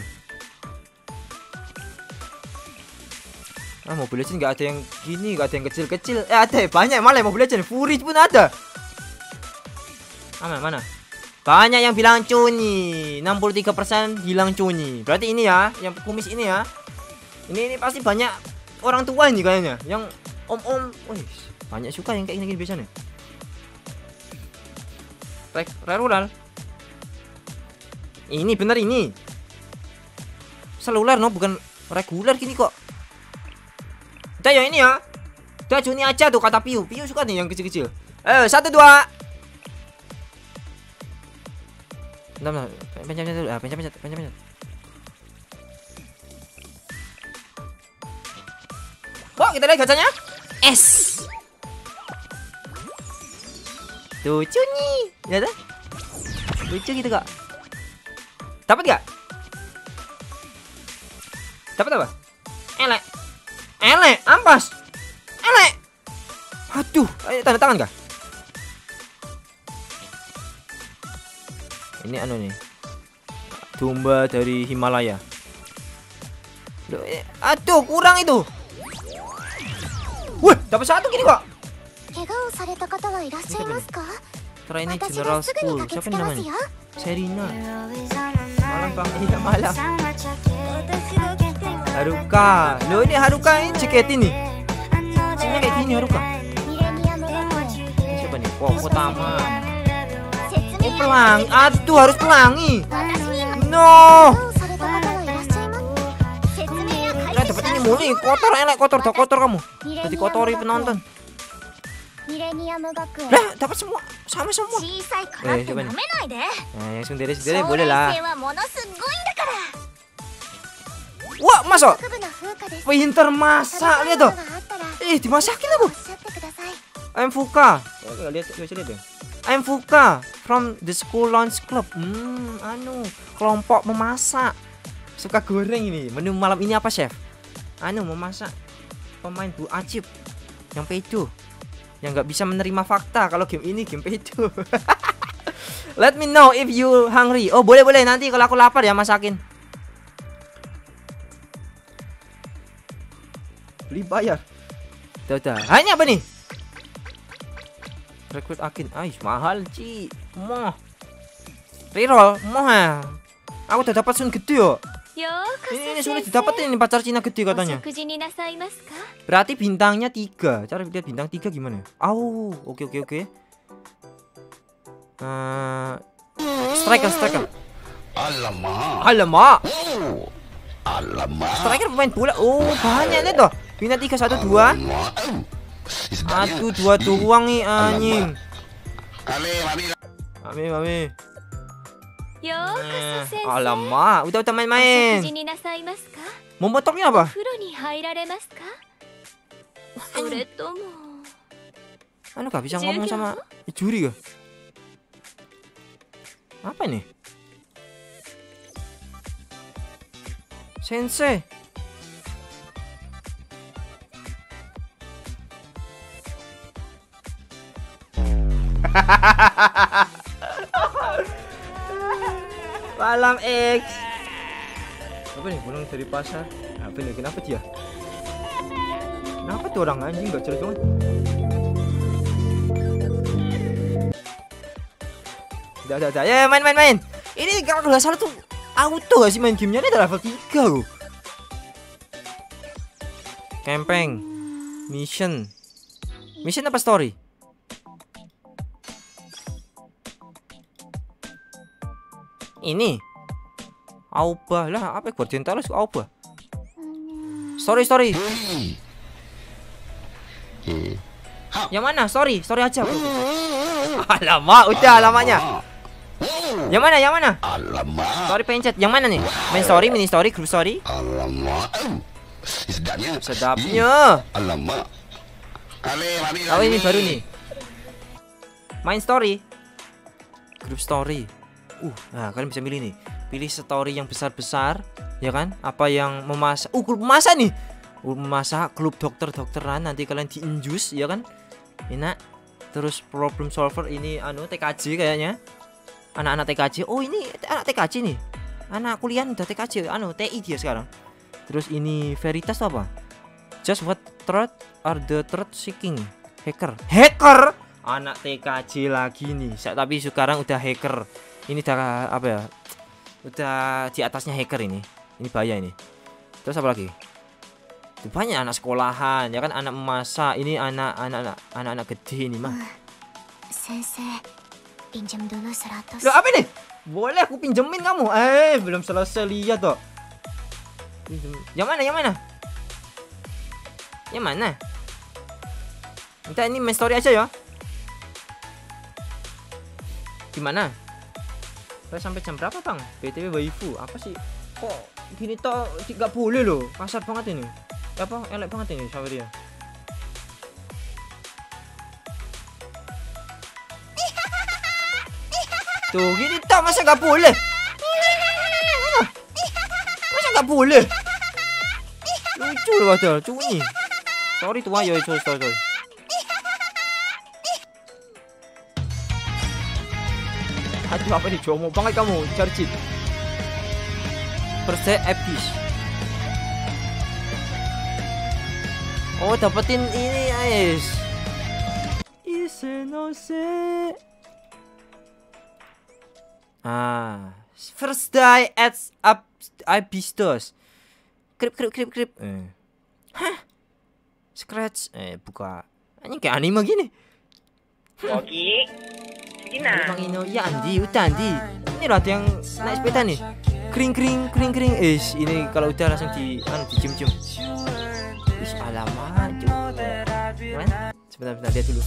Ah Mobile Legends nggak ada yang gini, nggak ada yang kecil-kecil. Ada banyak malah Mobile Legends. Fury pun ada. Mana? Banyak yang bilang cunyi. 63% hilang cunyi. Berarti ini ya, yang kumis ini ya. Ini pasti banyak orang tua nih kayaknya. Yang om-om. Banyak suka yang kayak gini biasanya. Rerular. Ini bener ini. Seluler no, bukan reguler gini kok. Udah yang ini ya. Udah cunyi aja tuh kata Piu. Piu suka nih yang kecil-kecil. 1, 2. Pencet. Kita lihat gacanya. S. Lucu nih. Lihat deh. Lucu gitu kok. Dapat gak? Dapat apa? Elek. Elek. Ampas. Elek. Aduh. Tanda tangan kah? Ini anu nih. Domba dari Himalaya. Aduh, kurang itu. Wah, dapat satu gini kok. Terakhir ini General School. Siapa yang namanya? Serena. Malam Bang, tidak malam. Haruka. Loh, ini Haruka ini JKT nih. Ini kayak gini Haruka. Siapa nih? Koko Tama. Oh, pelangi. Aduh, harus pelangi. No. Nah, dapat ini mulu, kotor elek, kotor dah, kotor kamu. Jadi kotori penonton. Nah, dapat semua, sama semua. Coba nih. Nah, yang sendiri-sendiri boleh lah. Wah, masak. Pinter masak, lihat tuh. Ih, dimasakin aku. I'm Fuka. I'm Fuka from the School Lunch Club. Anu, kelompok memasak. Suka goreng ini. Menu malam ini apa, chef? Anu, memasak. Pemain Bro Acep yang pedo. Yang nggak bisa menerima fakta kalau game ini game pedo. Let me know if you hungry. Oh, boleh-boleh nanti kalau aku lapar ya masakin. Beli bayar. Udah. Hanya apa nih? Rekrut agen. Ais, mahal, Ci. Moh. Reroll, moh. Aku udah dapat sun gede yo. Ini sulit didapetin ini pacar Cina gede katanya. Berarti bintangnya 3. Cara lihat bintang 3 gimana? Au, oke. Striker. Alamak. Striker pemain bola. Oh, banyak nih toh. Bintang 3 1 2. Aduh, 2 doang nih anjing. Mami. Alamak, udah main-main. Memotongnya apa? Anu gak bisa ngomong sama juri gak? Apa nih? Sensei. Malam X. Apa nih pulang dari pasar? Apa nih kenapa dia? Kenapa tuh orang anjing gak cerdas banget? Dah. Ya main. Ini kalau nggak salah tuh auto gak sih main gamenya, ini udah level 3 loh. Camping, mission apa story? Ini Auba lah, apa Guardian Talos Auba. Sorry. Yang mana? Sorry aja. Alamak, udah alamaknya. Yang mana? Alamak. Sorry pencet. Yang mana nih? Main sorry, mini story, grup sorry. Alamak. Sedapnya. Alamak. Oh, ini baru nih. Main story. Grup story. Nah kalian bisa milih nih. Pilih story yang besar-besar, ya kan? Apa yang memasak? Klub memasak nih. Memasak, klub dokter-dokteran. Nanti kalian diinjus, ya kan? Enak. Terus problem solver ini anu TKJ kayaknya. Anak-anak TKJ. Oh, ini anak TKJ nih. Anak kuliah udah TKJ, anu TI dia sekarang. Terus ini veritas apa? Just what threat are the threat seeking? Hacker. Anak TKJ lagi nih. Tapi sekarang udah hacker. Ini udah apa ya? Udah di atasnya hacker ini. Ini bahaya ini. Terus apa lagi? Itu banyak anak sekolahan, ya kan, anak memasak. Ini anak-anak gede ini mah. Sensei, pinjam dulu 100. Loh, apa ini? Boleh aku pinjemin kamu? Belum selesai lihat toh. Yang mana? Yang mana? Entar ini main story aja ya. Gimana? Sampai jam berapa bang? BTW waifu apa sih? Kok gini toh nggak boleh loh, kasar banget ini. Apa elek banget ini sama dia? Tuh, gini tak, masa nggak boleh? Masa nggak boleh? Lucu loh, padahal cuy. Sorry tuh, ayo, sorry. Aduh, apa nih, jomo banget kamu, charge it. Perse epis. Oh, dapetin ini, guys. Isenose. Ah, first die at up Ibistos. Krip. Hah? Scratch. Buka. Anjing kayak anime gini. Oke. Nah. Ino, ya Andi, udah Andi. Ini loh ada yang naik sepeda nih. Kring. Ini kalau udah langsung dicium-cium. Alamak, sebentar lihat dulu.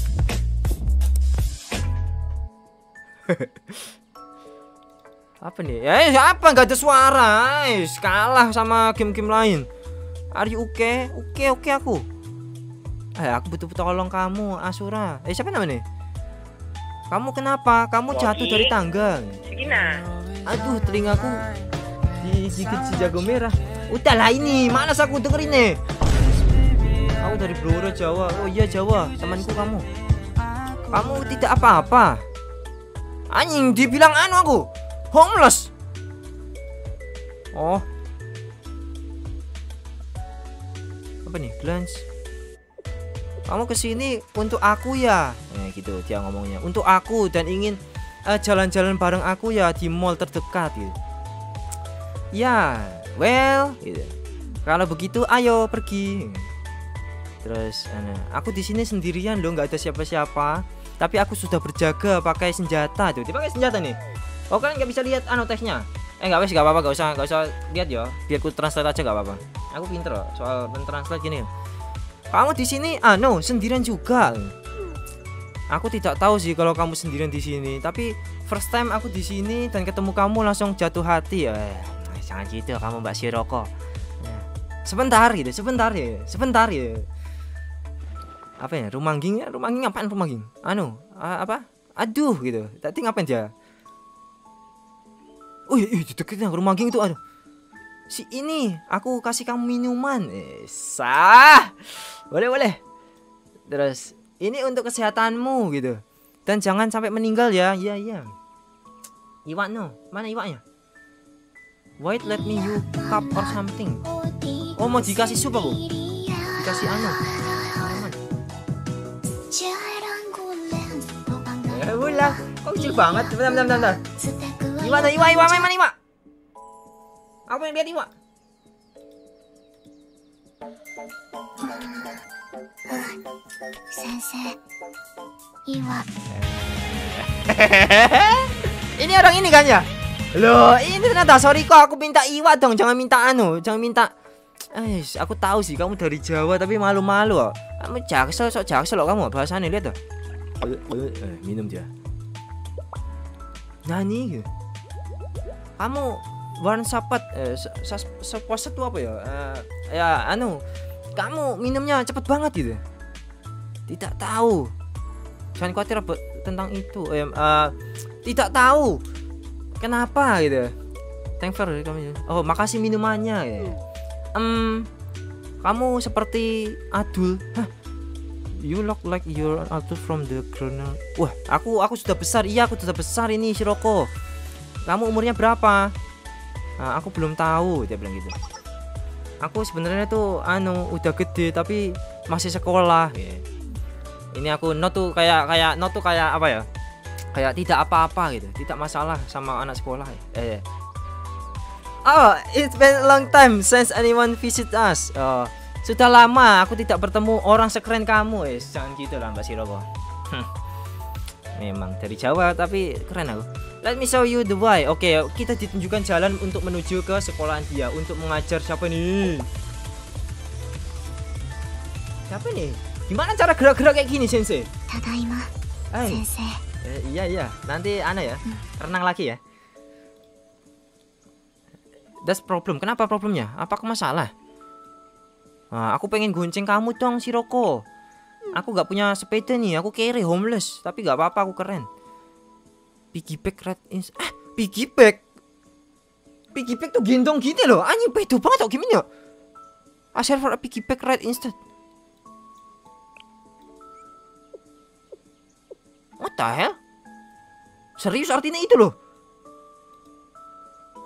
Apa nih? Apa nggak ada suara? Kalah sama game-game lain. Are you okay? Oke, aku. Aku butuh tolong kamu, Azura. Siapa namanya? Kamu kenapa? Kamu jatuh dari tangga. Segina. Aduh, telingaku digigit si jago merah. Udahlah ini, malas aku dengerin nih. Aku dari Blora Jawa. Oh iya Jawa, temanku kamu. Kamu tidak apa-apa. Anjing, dibilang anu aku. Homeless. Oh. Apa nih, glance? Kamu kesini untuk aku ya, gitu dia ngomongnya. Untuk aku dan ingin jalan-jalan bareng aku ya di mall terdekat gitu. Ya, well, gitu. Kalau begitu ayo pergi. Terus, aku di sini sendirian loh, nggak ada siapa-siapa. Tapi aku sudah berjaga pakai senjata tuh. Dipakai senjata nih. Oh kalian nggak bisa lihat anotesnya. Nggak wes, nggak apa-apa, nggak usah lihat ya. Biar ku translate aja nggak apa-apa. Aku pinter loh, soal mentranslate gini. Kamu di sini, sendirian juga. Aku tidak tahu sih kalau kamu sendirian di sini. Tapi first time aku di sini dan ketemu kamu langsung jatuh hati ya. Jangan gitu kamu Mbak Siroko. Sebentar ya. Apa ya? Rumangging apaan rumangging? Apa? Aduh gitu. Tadi ngapain dia? Deketin rumangging itu. Aduh. Si ini aku kasih kamu minuman. Sah. Boleh. Terus ini untuk kesehatanmu gitu. Dan jangan sampai meninggal ya. Iya. Iwak no. Mana iwaknya? Wait let me you cup or something. Oh mau dikasih sup aku. Dikasih anu. Ulah, kok kecil banget. Bentar. Iwa mana iwa? Aku yang lihat Iwa. Sensei Iwa. Ini orang ini kan ya? Loh, ini ternyata sorry kok aku minta Iwa dong, jangan minta anu, jangan minta. Aku tahu sih kamu dari Jawa tapi malu-malu kok. Kamu Jaksel, sok Jaksel loh kamu bahasanya lihat tuh. Minum dia. Nani. Kamu Warn sapat seposet tuh apa ya? Kamu minumnya cepet banget gitu. Tidak tahu. Jangan khawatir tentang itu. Tidak tahu. Kenapa gitu? Thanks for kamu. Oh, makasih minumannya ya. Kamu seperti adul. Hah? You look like you're adult from the corner. Wah, aku sudah besar. Iya, aku sudah besar ini Shiroko. Kamu umurnya berapa? Aku belum tahu dia bilang gitu. Aku sebenarnya tuh udah gede tapi masih sekolah. Ini aku not tuh kayak apa ya? Kayak tidak apa-apa gitu, tidak masalah sama anak sekolah. Oh, it's been a long time since anyone visit us. Sudah lama aku tidak bertemu orang sekeren kamu. Jangan gitu lah Mbak Siroko. Memang dari Jawa tapi keren aku. Let me show you the way. Oke, kita ditunjukkan jalan untuk menuju ke sekolahan dia untuk mengajar siapa nih? Siapa nih? Gimana cara gerak-gerak kayak gini, Sensei? Tadaima. Sensei. Iya. Nanti ya. Renang lagi ya. That's problem. Kenapa problemnya? Apa masalah? Nah, aku pengen gonceng kamu dong, Shiroko. Aku gak punya sepeda nih. Aku kere homeless, tapi gak apa-apa aku keren. Piggyback red is. Ah, piggyback. Piggyback tuh gendong gini loh. Anjing pedo banget kok gimana ya? A server a piggyback red instant. What the hell? Serius artinya itu loh.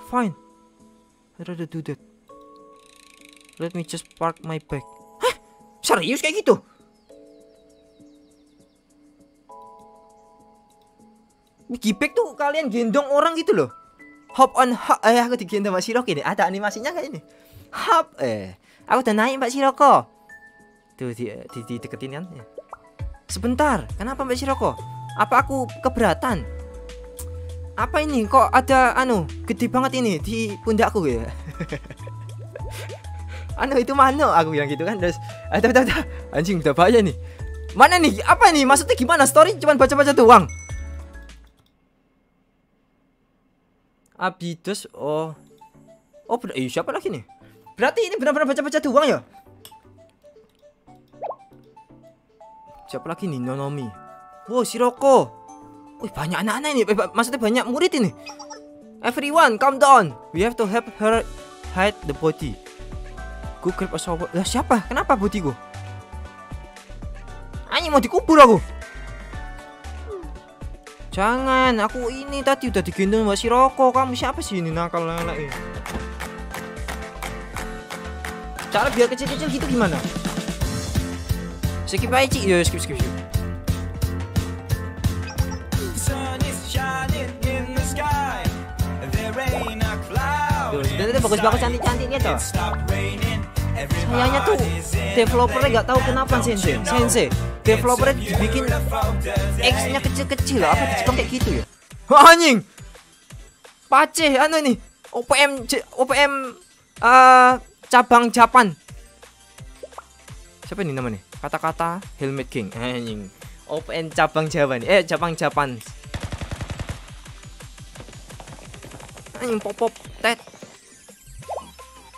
Fine. I'd rather do that. Let me just park my bike. Hah? Serius kayak gitu? Piggyback tuh kalian gendong orang gitu loh. Hop on hop. Aku digendong Mbak Siroko ini. Ada animasinya gak ini? Hop. Aku udah naik Mbak Siroko. Tuh di deketin kan. Sebentar. Kenapa Mbak Siroko? Apa aku keberatan? Apa ini? Kok ada anu gede banget ini di pundakku ya? Anu itu mana? Aku bilang gitu kan. Terus ada anjing udah bahaya nih. Mana nih? Apa nih? Maksudnya gimana? Story cuman baca-baca doang. Abidus, oh siapa lagi nih? Berarti ini benar-benar baca-baca doang ya? Siapa lagi nih? Nonomi. Wow, Siroko. Wih, banyak anak-anak ini. Maksudnya banyak murid ini. Everyone, calm down. We have to help her hide the body. Go grab a shower. Lah, siapa? Kenapa bodiku? Anjing mau dikubur aku. Jangan, aku ini tadi udah digendong Mbak Siroko. Kamu siapa sih ini nakal anak ini? Cara biar kecil-kecil gitu gimana? Skip aja, Cik. Yo, skip. Dan bagus-bagus cantik-cantiknya toh. Sayangnya tuh developernya nggak tahu kenapa sensei. Developernya dibikin X-nya kecil-kecil loh. Apa kecil kayak gitu ya? Anjing. Pace anu ini. OPM cabang Japan. Siapa ini namanya? Kata-kata Helmet King. Anjing. OPM cabang Jawa nih. Cabang Japan. Anjing pop-pop tet.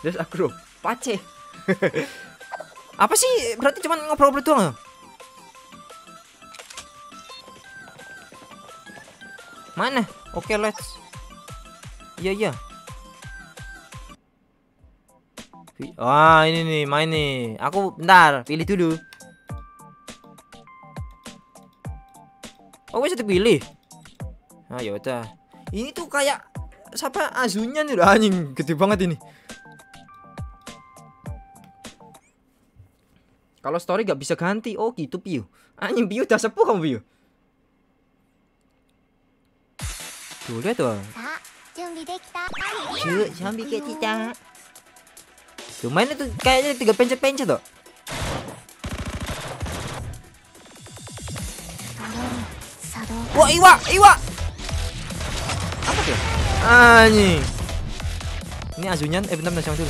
Terus agro pace. Apa sih? Berarti cuma ngobrol-ngobrol doang ya? Mana? Oke, let's. Iya. Wah, ini nih, main nih. Aku bentar, pilih dulu. Oh, bisa dipilih. Nah, ya udah. Ini tuh kayak siapa Azunya nih, anjing, gede banget ini. Kalau story gak bisa ganti. Oh, gitu, Piu. Anjing, Piu udah sepuh kamu, Piu. Tuh, lihat tuh. Yuk, sambil kayak cita. Tuh, mainnya tuh kayaknya tiga pencet-pencet tuh. Wah, iwa. Apa tuh? Anjing. Ini Azunyan. Bentar, sama dulu.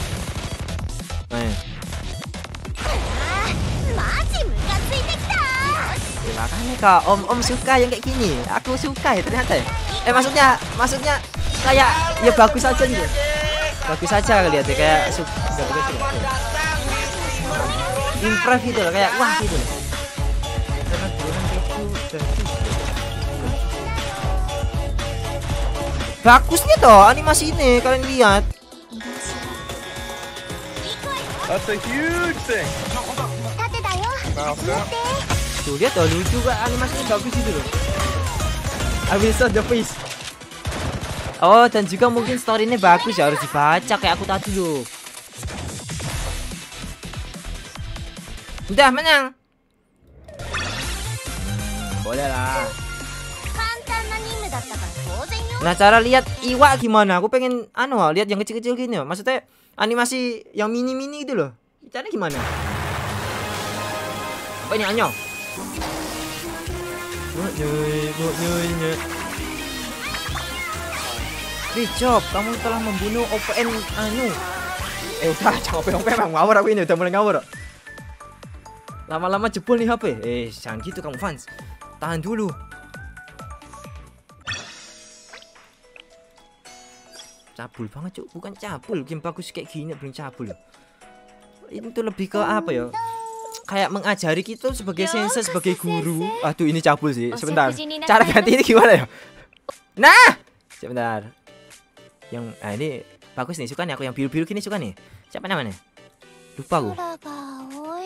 Makanya kak, om suka yang kayak gini. Aku suka ya ternyata ya. Maksudnya kayak ya bagus aja nih. Bagus aja lihat ya, kayak improv gitu loh, kayak wah gitu loh. Bagusnya toh animasi ini kalian lihat. That's a huge thing. Tuh lihat tuh, lucu kan animasinya, bagus gitu loh. I will show the face. Oh, dan juga mungkin story-nya bagus ya, harus dibaca kayak aku tadi loh. Udah menang. Boleh lah. Nah, cara lihat iwa gimana? Aku pengen anu lihat yang kecil-kecil gini loh. Maksudnya animasi yang mini-mini gitu loh. Caranya gimana? Apa ini anyong? Buat nyuy. Ricob, kamu telah membunuh OPN anu. Udah, jangan OPN emang ngawur aku ini, udah mulai ngawur. Lama-lama jebol nih HP. Jangan gitu kamu fans. Tahan dulu. Cabul banget, Cuk. Bukan cabul, game bagus kayak gini belum cabul. Ini tuh lebih ke apa ya? Kayak mengajari kita sebagai sensei, sebagai guru. Aduh, ini cabul sih. Sebentar. Cara ganti ini gimana ya? Nah, sebentar. Yang ini bagus nih, suka nih aku yang biru-biru gini suka nih. Siapa namanya? Lupa aku.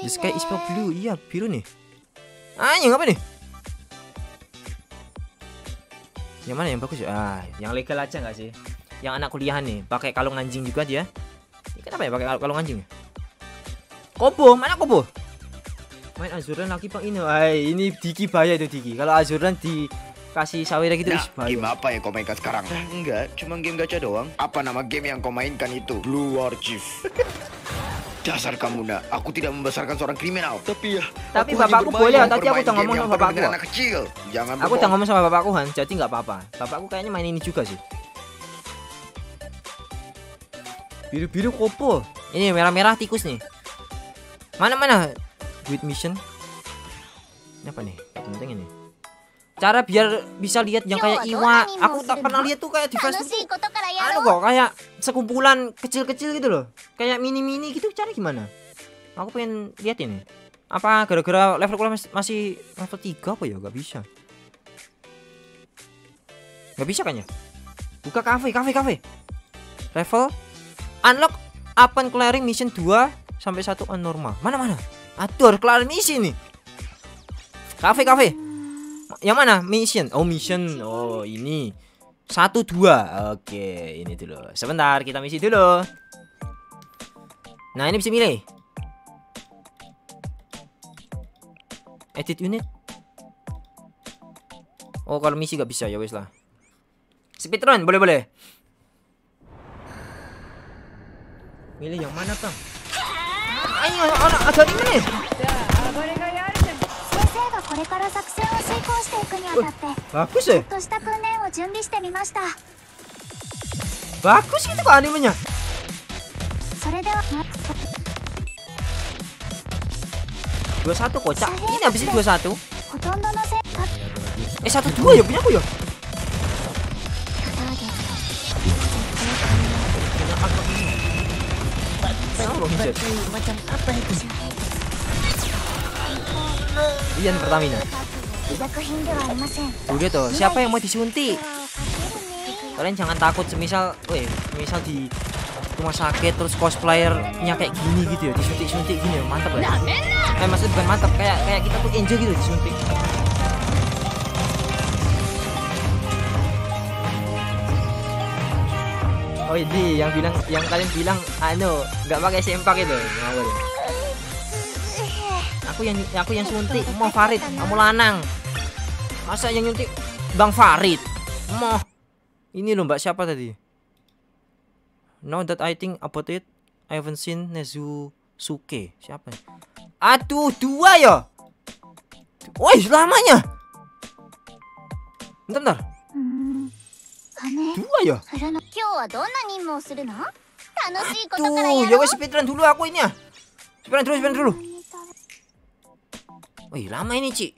The sky is blue. Iya, biru nih. Anjing apa nih? Yang mana yang bagus? Ah, yang legal aja nggak sih? Yang anak kuliahan nih, pakai kalung anjing juga dia. Ini kenapa ya pakai kalung anjing? Kobo, mana Kobo? Main Azur Lane lagi Bang Ino. Ay, ini Diki bahaya itu Diki. Kalau Azur Lane dikasih sawirnya gitu, nah, bahaya. Game apa yang kau mainkan sekarang? Enggak, cuma game gacha doang. Apa nama game yang kau mainkan itu? Blue Archive. Dasar kamu nak, aku tidak membesarkan seorang kriminal. Tapi ya, tapi bapakku boleh. Tadi aku udah ngomong sama bapakku. Anak kecil. Jangan. Aku udah ngomong sama bapakku Han, jadi nggak apa-apa. Bapakku kayaknya main ini juga sih. Biru-biru Kopo. Ini merah-merah tikus nih. Mana-mana duit mission. Ini apa nih? Penting ini. Cara biar bisa lihat yang kayak iwa. Aku tak pernah lihat tuh kayak di Facebook. Anu kok kayak sekumpulan kecil-kecil gitu loh. Kayak mini-mini gitu, cara gimana? Aku pengen lihat ini. Apa gara-gara levelku masih level 3 apa ya? Gak bisa. Gak bisa kayaknya. Buka kafe. Level unlock upon clearing mission 2 sampai 1 on normal. Mana? Atur kelar misi nih. Kafe. Yang mana? Mission. Oh, ini. 1 2. Oke, ini dulu. Sebentar, kita misi dulu. Nah, ini bisa milih. Edit unit. Oh, kalau misi gak bisa ya wes lah. Speedrun boleh. Milih yang mana, Bang? Ayo, orang ada di mana? Bagus ya? Bagus gitu kok animenya. Dua satu kocak. Ini habis itu 21. 12 ya punya aku ya. Macam apa itu sih? Ian Pertamina. Udah tuh, siapa yang mau disuntik? Kalian jangan takut semisal, misal di rumah sakit terus cosplayernya kayak gini gitu ya, disuntik-suntik gini ya, mantap lah. Maksudnya bukan mantap, kayak kita tuh enjoy gitu disuntik. Oh ini yang kalian bilang anu nggak pakai sempak itu. Aku yang suntik mau Farid, kamu lanang. Masa yang nyuntik Bang Farid? Mau. Ini loh Mbak siapa tadi? Now that I think about it, I haven't seen Nezusuke. Siapa? Aduh, 2 ya. Woi, lamanya. Bentar. Dua ya? Aduh, ya wes speedrun dulu aku ini ya. Speedrun dulu. Wih, lama ini, Ci.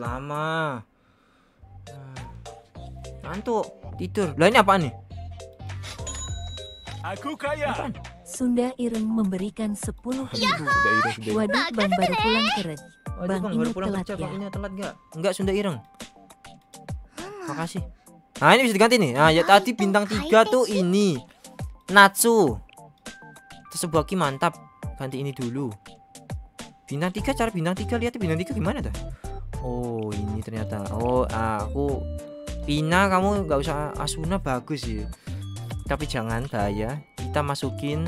Lama. Ngantuk, tidur. Lah ini apaan nih? Aku kaya. Sunda Ireng memberikan 10.000. Waduh, Bang baru pulang kerja. Bang ini telat gak? Enggak, Sunda Ireng. Makasih. Nah, ini bisa diganti nih. Nah, ya tadi bintang 3 tuh ini. Natsu. Tsubaki mantap. Ganti ini dulu. Bintang 3, cara bintang 3 lihat bintang 3 gimana dah? Oh, ini ternyata. Oh, aku Pina, kamu nggak usah Asuna bagus sih. Tapi jangan bahaya. Kita masukin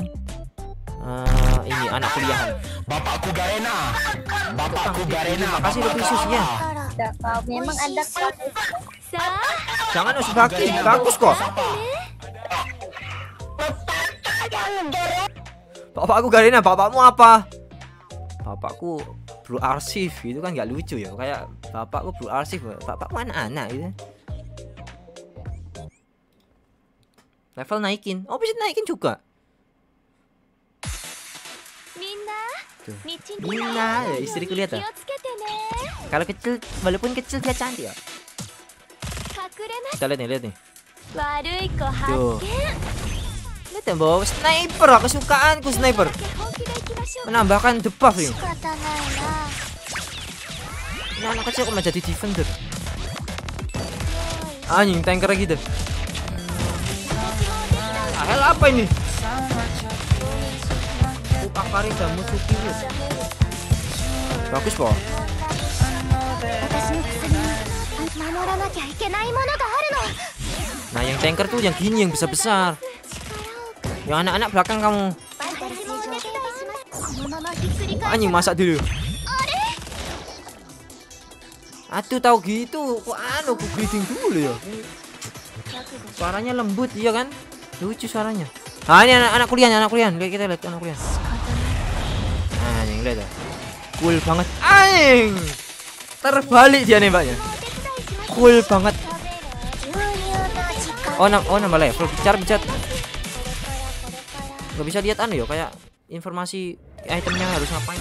ini anak kuliahan. Bapakku Garena. Makasih lebih khususnya. Memang ada jangan usah bagi, bagus kok. Bapakku Garena, bapakmu apa? Bapakku Bro Arsif, itu kan nggak lucu ya. Kayak bapakku Bro Arsif, bapakku anak-anak gitu. Level naikin, oh bisa naikin juga. Mina, ya, istriku lihat ya. Kalau kecil, walaupun kecil dia cantik ya. Kita lihat nih. Tuh. Lihat ya, bawa sniper, kesukaanku sniper. Menambahkan the buff ya. Nah, anak kecil kok malah jadi defender. Anjing, tanker gitu. Hell apa ini? Akarida musuh kiri. Bagus loh. Nah, yang tanker tuh yang gini yang bisa besar. Yang anak-anak belakang kamu. Anjing, masak dulu. Aduh, tahu gitu kok anu ku greeting dulu ya. Suaranya lembut, iya kan? Lucu suaranya. Ah, ini anak kuliah. Lihat, kita lihat anak kuliah. Anjing, lihat dah. Cool banget. Anjing. Terbalik dia nembaknya. Cool banget. Oh, nambah level. Bicara. Gak bisa lihat anu ya, kayak informasi itemnya harus ngapain.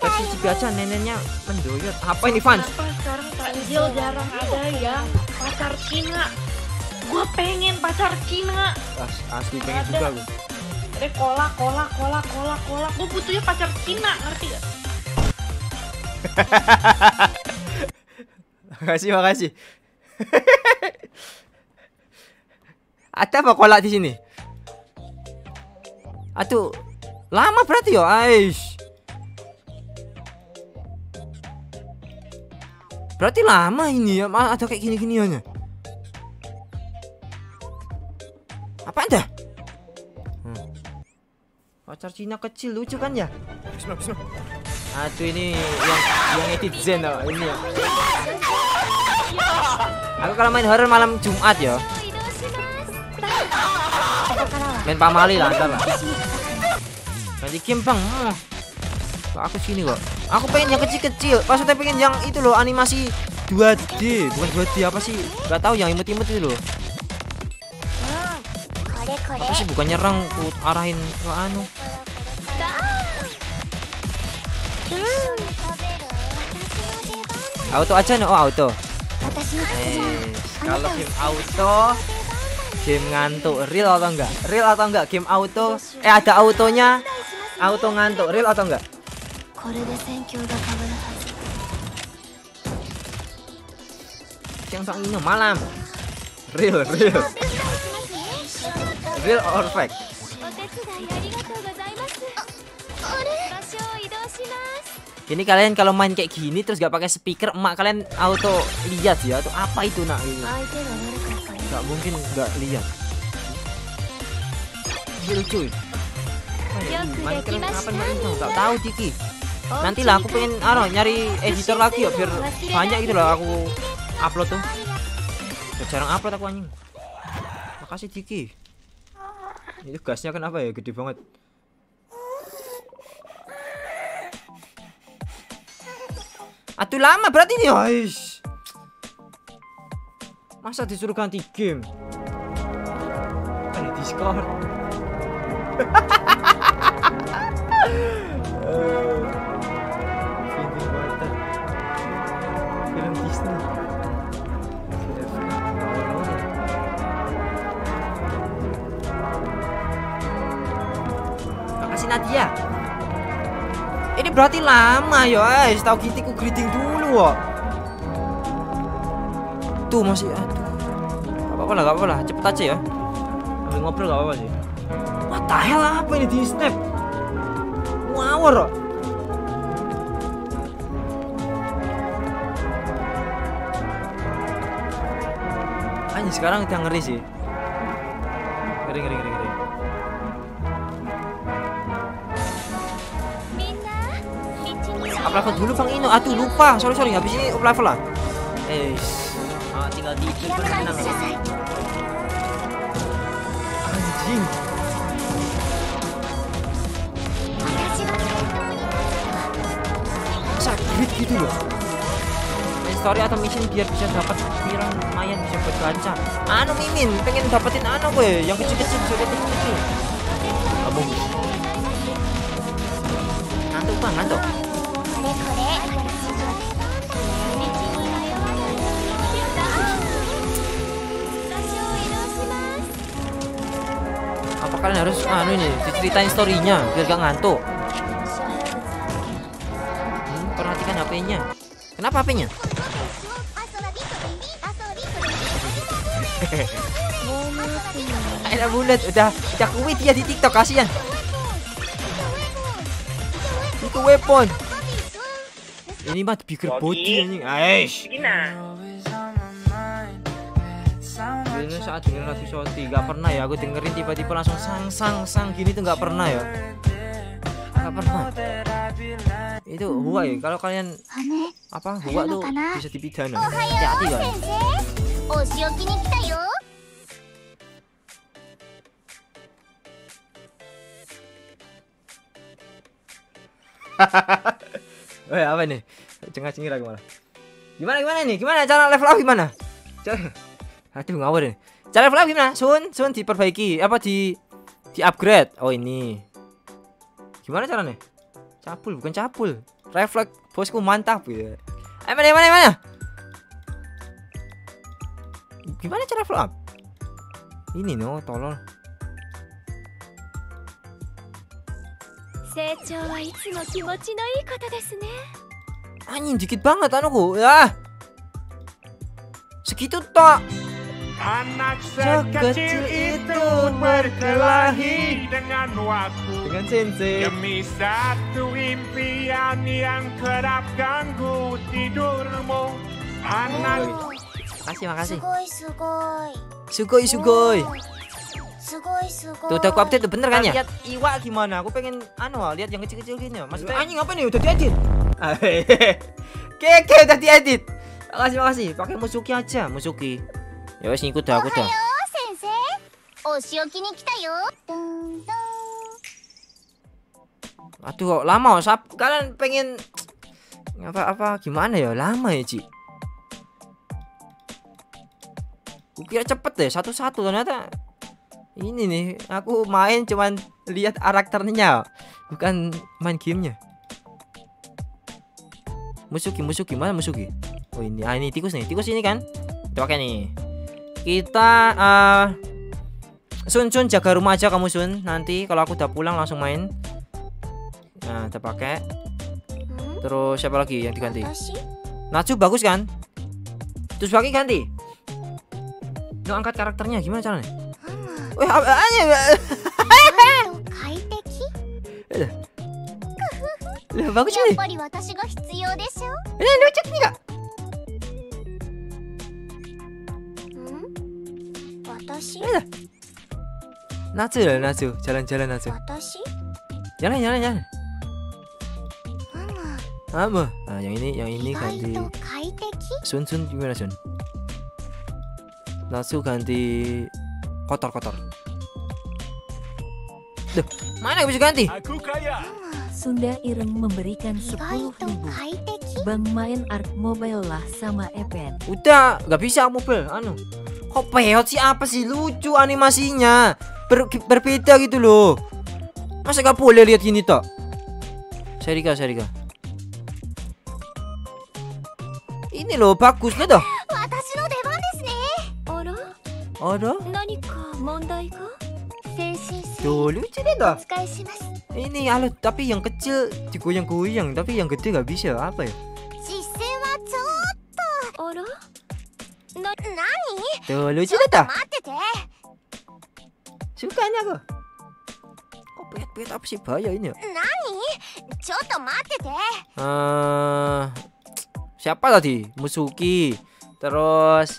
Tapi biasa neneknya mendoyot. Apa ini, fans? Sekarang Tanjil jarang ada yang pacar Cina. Gua pengen pacar Cina. Asli pengen juga lu. Ada kola. Gua butuhnya pacar Cina, ngerti gak? Makasih. Ada apa kolak di sini? Aduh, lama berarti ya, Aish. Berarti lama ini ya, ada kayak gini-giniannya. Apa dah? Pacar Cina kecil lucu kan ya? Aduh, ini yang netizen loh, ini ya. Aku kalau main horror malam Jumat ya. Main pamali lah, entar lah. Nanti kempang. Aku sini kok. Aku pengen yang kecil-kecil. Maksudnya pengen yang itu loh, animasi 2D, bukan 2D apa sih? Gak tahu yang imut-imut itu loh. Apa sih, bukan nyerang, ku arahin ke anu. Auto aja nih, auto. Kalau game auto, game ngantuk, real atau enggak? Game auto, ada autonya, auto ngantuk, real atau enggak? Yang sang ini malam, real or fake? Ini kalian kalau main kayak gini terus gak pakai speaker, emak kalian auto lihat ya atau apa itu nak? Gak mungkin gak lihat. Gila cuy. Minecraft apa main itu? Gak tahu Ciki. Nantilah aku pengen nyari editor lagi ya biar banyak gitu loh aku upload tuh. Jarang upload aku anjing. Makasih Ciki. Itu gasnya kenapa ya gede banget? Aduh, lama berarti ini, guys. Masa disuruh ganti game? Ada Discord. Film Disney. Makasih Nadia. Ini berarti lama ya, guys. Tahu gitu ku greeting dulu, kok. Tuh masih aduh. Enggak apa-apa lah. Cepet aja ya. Ambil ngobrol enggak apa-apa sih. What the hell, apa ini di snap? Ngawur. Anjir, sekarang udah ngeri sih. Ngeri. Uplevel dulu Bang Ino. Aduh, lupa. Sorry. Habis ini uplevel lah. Tinggal dikit berenang. Anjing. Sakit gitu loh. Main story atau mission biar bisa dapat pirang lumayan bisa berganca. Anu mimin, pengen dapetin anu gue yang kecil-kecil. Abang. Ngantuk. Apa kalian harus ini diceritain storynya biar gak ngantuk? Perhatikan HP-nya. Kenapa HP-nya? Ada bulat, udah kuit ya di TikTok, kasihan. Itu weapon. Ini mah bigger body anjing. Aish. Ini saat dengerin lagu Shoti, gak pernah ya aku dengerin tiba-tiba langsung sang gini tuh gak pernah ya. Gak pernah. Itu Hua ya, kalau kalian apa Hua tuh bisa dipidana. Hati-hati kan. Weh, apa nih? Cengah-cengir aku malah. Gimana cara level up gimana? Aduh ngawur ini. Cara level up gimana? Sun diperbaiki, apa di upgrade. Oh ini. Gimana caranya? Capul bukan capul. Refleks bosku mantap ya. Eh mana? Gimana cara level up? Ini no, tolol. Anjing dikit banget anuku ya. Segitu tok. Anak sekecil itu berkelahi dengan waktu, dengan sensei, demi satu impian yang kerap ganggu tidurmu. Anak. Makasih. Sugoi. Tuh udah aku update tuh bener kan ya? Lihat iwa gimana? Aku pengen lihat yang kecil-kecil gini. Maksudnya anjing apa nih? Udah diedit. Keke udah diedit. Makasih. Pakai Musuki aja, Musuki. Ya wes ngikut dah aku dah. Aduh, lama. Kalian pengen apa gimana ya? Lama ya, Ci. Kira cepet deh satu-satu, ternyata ini nih aku main cuman lihat karakternya bukan main gamenya. Musuki mana Musuki? Oh ini, ini tikus ini kan kita pakai nih. Kita Sun jaga rumah aja kamu Sun, nanti kalau aku udah pulang langsung main. Nah kita pakai. Terus siapa lagi yang diganti? Natsu bagus kan, terus pakai ganti. Lo angkat karakternya gimana caranya? Wih, bagus nih. Lucu nih kak. Natsu, jalan-jalan Natsu. Jalan. Nah, yang ini ganti. Sun gimana Sun? Natsu ganti kotor. Duh, mana bisa ganti? Sunda Ireng memberikan 10.000. Bang main Ark Mobile lah sama Epen. Udah, nggak bisa mobile. Kok peot sih, apa sih, lucu animasinya. Berbeda gitu loh. Masa gak boleh lihat gini toh? Serika. Ini loh bagus loh toh. Tuh lucu deh toh. Ini alat tapi yang kecil digoyang-goyang, tapi yang gede nggak bisa, apa ya? Tuh lucu deh toh. Sukanya aku. Kok pet-pet apa sih bahaya ini? Siapa tadi? Musuki. Terus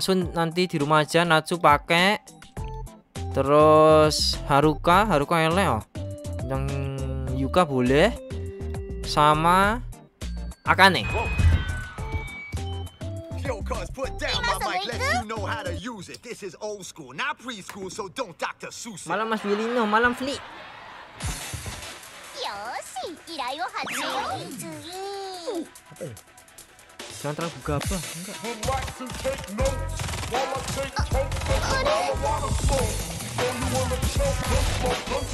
Sun nanti di rumah aja, Natsu pakai. Terus Haruka elek. Yang Yuka boleh. Sama Akane. Malam Mas Wielino, malam Fli. Jangan terlalu gabah. Enggak. Ini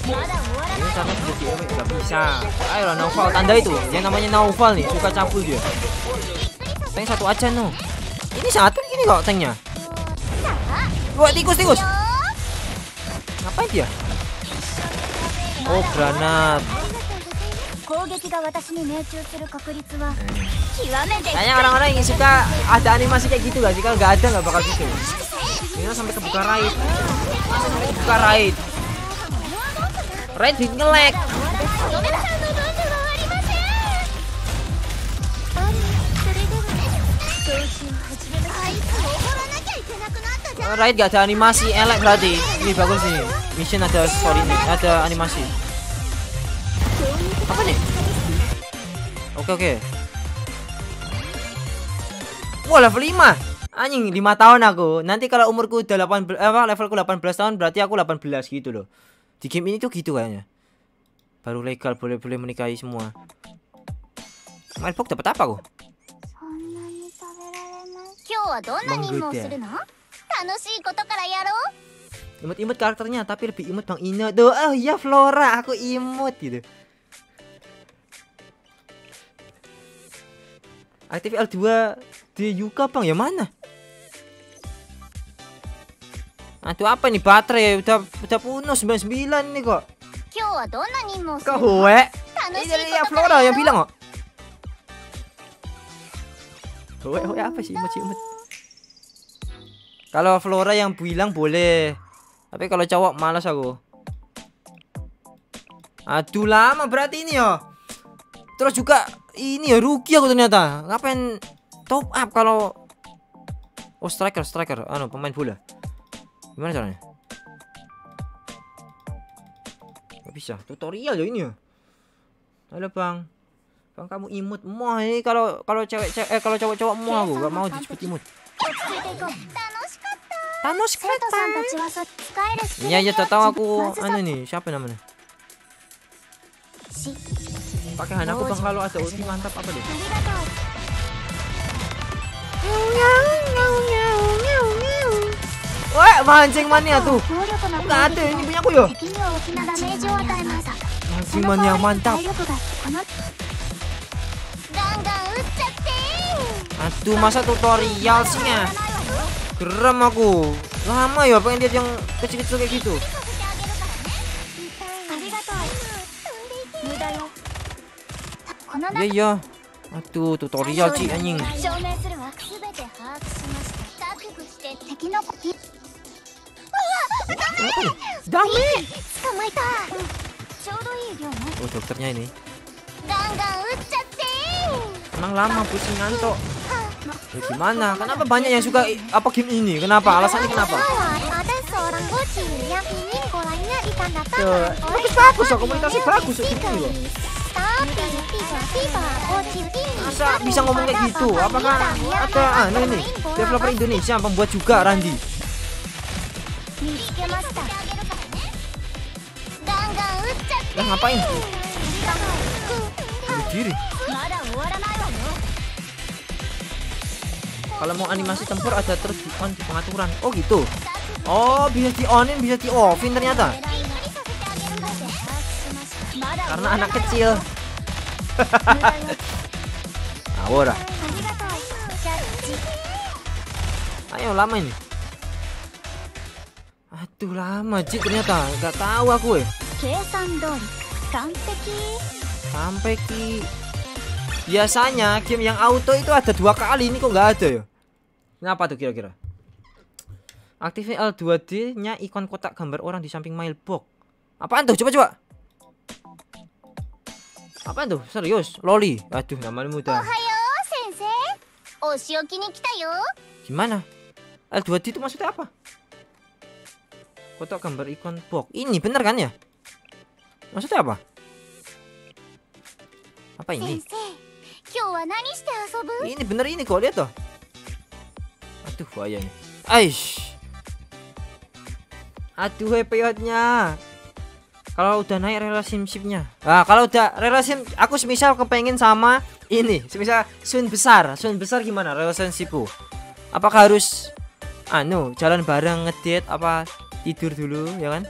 karena sudah diewek nggak bisa. Ayolah Naufal, tanda itu. Yang namanya Naufal nih suka cabul dia. Tank satu aja no. Ini satu gini kok tanknya. Wah tikus. Ngapain dia? Oh granat. Kayaknya orang-orang yang suka ada animasi kayak gitu gak sih? Kalau nggak ada nggak bakal gitu. Ini sampai kebuka raid, buka raid, raid di ngelag. Raid gak ada animasi, elek berarti. Ini bagus nih, mission ada story ini, ada animasi. Apa nih? Oke. Wah, level 5. Anjing, 5 tahun aku. Nanti kalau umurku udah 18, levelku 18 tahun berarti aku 18 gitu loh. Di game ini tuh gitu kayaknya. Baru legal boleh menikahi semua. Main box dapat apa kok? Menggoda. Imut-imut karakternya, tapi lebih imut Bang Ino. Tuh, oh iya Flora, aku imut gitu. Aktif L2 di Yuka Bang, ya mana? Aduh apa nih baterai udah penuh 99 nih kok. Kok gue? Ini dari ya Flora yang bilang kok. Gue apa sih imut-imut? Kalau Flora yang bilang boleh, tapi kalau cowok malas aku. Aduh lama berarti ini ya. Terus juga ini ya rugi aku ternyata. Ngapain top up kalau oh striker anu pemain bola. Gimana caranya? Gak bisa tutorial ya ini ya. Halo Bang. Bang kamu imut moh ini kalau cewek kalau cowok-cowok moh aku gak mau disebut imut. Iya ya tahu aku anu nih siapa namanya? Pakai Hanaku Bang kalau ada ulti mantap apa deh? Wah, mancing mania tuh. Enggak ada ini punya aku yo. Mancing mania mantap. Aduh masa tutorial sih ya. Geram aku. Lama ya pengen lihat yang kecil-kecil kayak gitu. Iya. Aduh tutorial sih anjing. Dame. Oh dokternya ini. Emang lama pusing ngantuk. Ya gimana? Kenapa banyak yang suka apa game ini? Kenapa? Alasannya kenapa? Bagus-bagus loh, komunitasnya bagus loh. Masa bisa ngomong kayak gitu? Apakah ada aneh nih? Developer Indonesia pembuat juga Randi. Lah ngapain? Diri. Kalau mau animasi tempur ada terus di on di pengaturan. Oh gitu. Oh bisa di onin bisa di offin ternyata. Karena anak kecil. Awora. Ayo lama ini. Aduh lama Cik ternyata. Gak tahu aku ya. Sampai ki. Biasanya game yang auto itu ada 2 kali, ini kok nggak ada ya? Kenapa tuh kira-kira? Aktifin L2D-nya ikon kotak gambar orang di samping mailbox. Apaan tuh? Coba. Apaan tuh? Serius? Loli. Aduh, namanya mudah. Gimana? L2D itu maksudnya apa? Kotak gambar ikon box. Ini bener kan ya? Maksudnya apa? Apa ini? Ini bener ini kok lihat toh. Aduh bahaya nih. Aish. Aduh peyotnya. Kalau udah naik relationship-nya. Nah, kalau udah relationship aku semisal kepengen sama ini, semisal Sun besar. Sun besar gimana relationship-ku? Apakah harus anu, jalan bareng ngedate apa tidur dulu ya kan?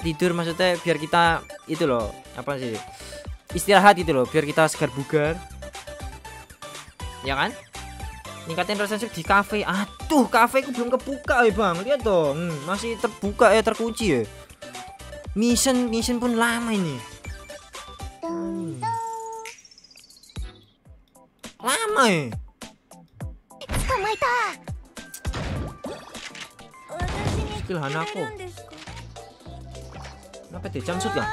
Tidur maksudnya biar kita itu loh, apa sih? Istirahat gitu loh biar kita segar bugar. Ya kan? Ningkatin relationship di kafe. Aduh, kafeku belum kebuka ya, Bang. Lihat dong. Masih terbuka ya, terkunci ya. Mission pun lama ini. lama ya. Skill Hanako. Kenapa dia cansut lah?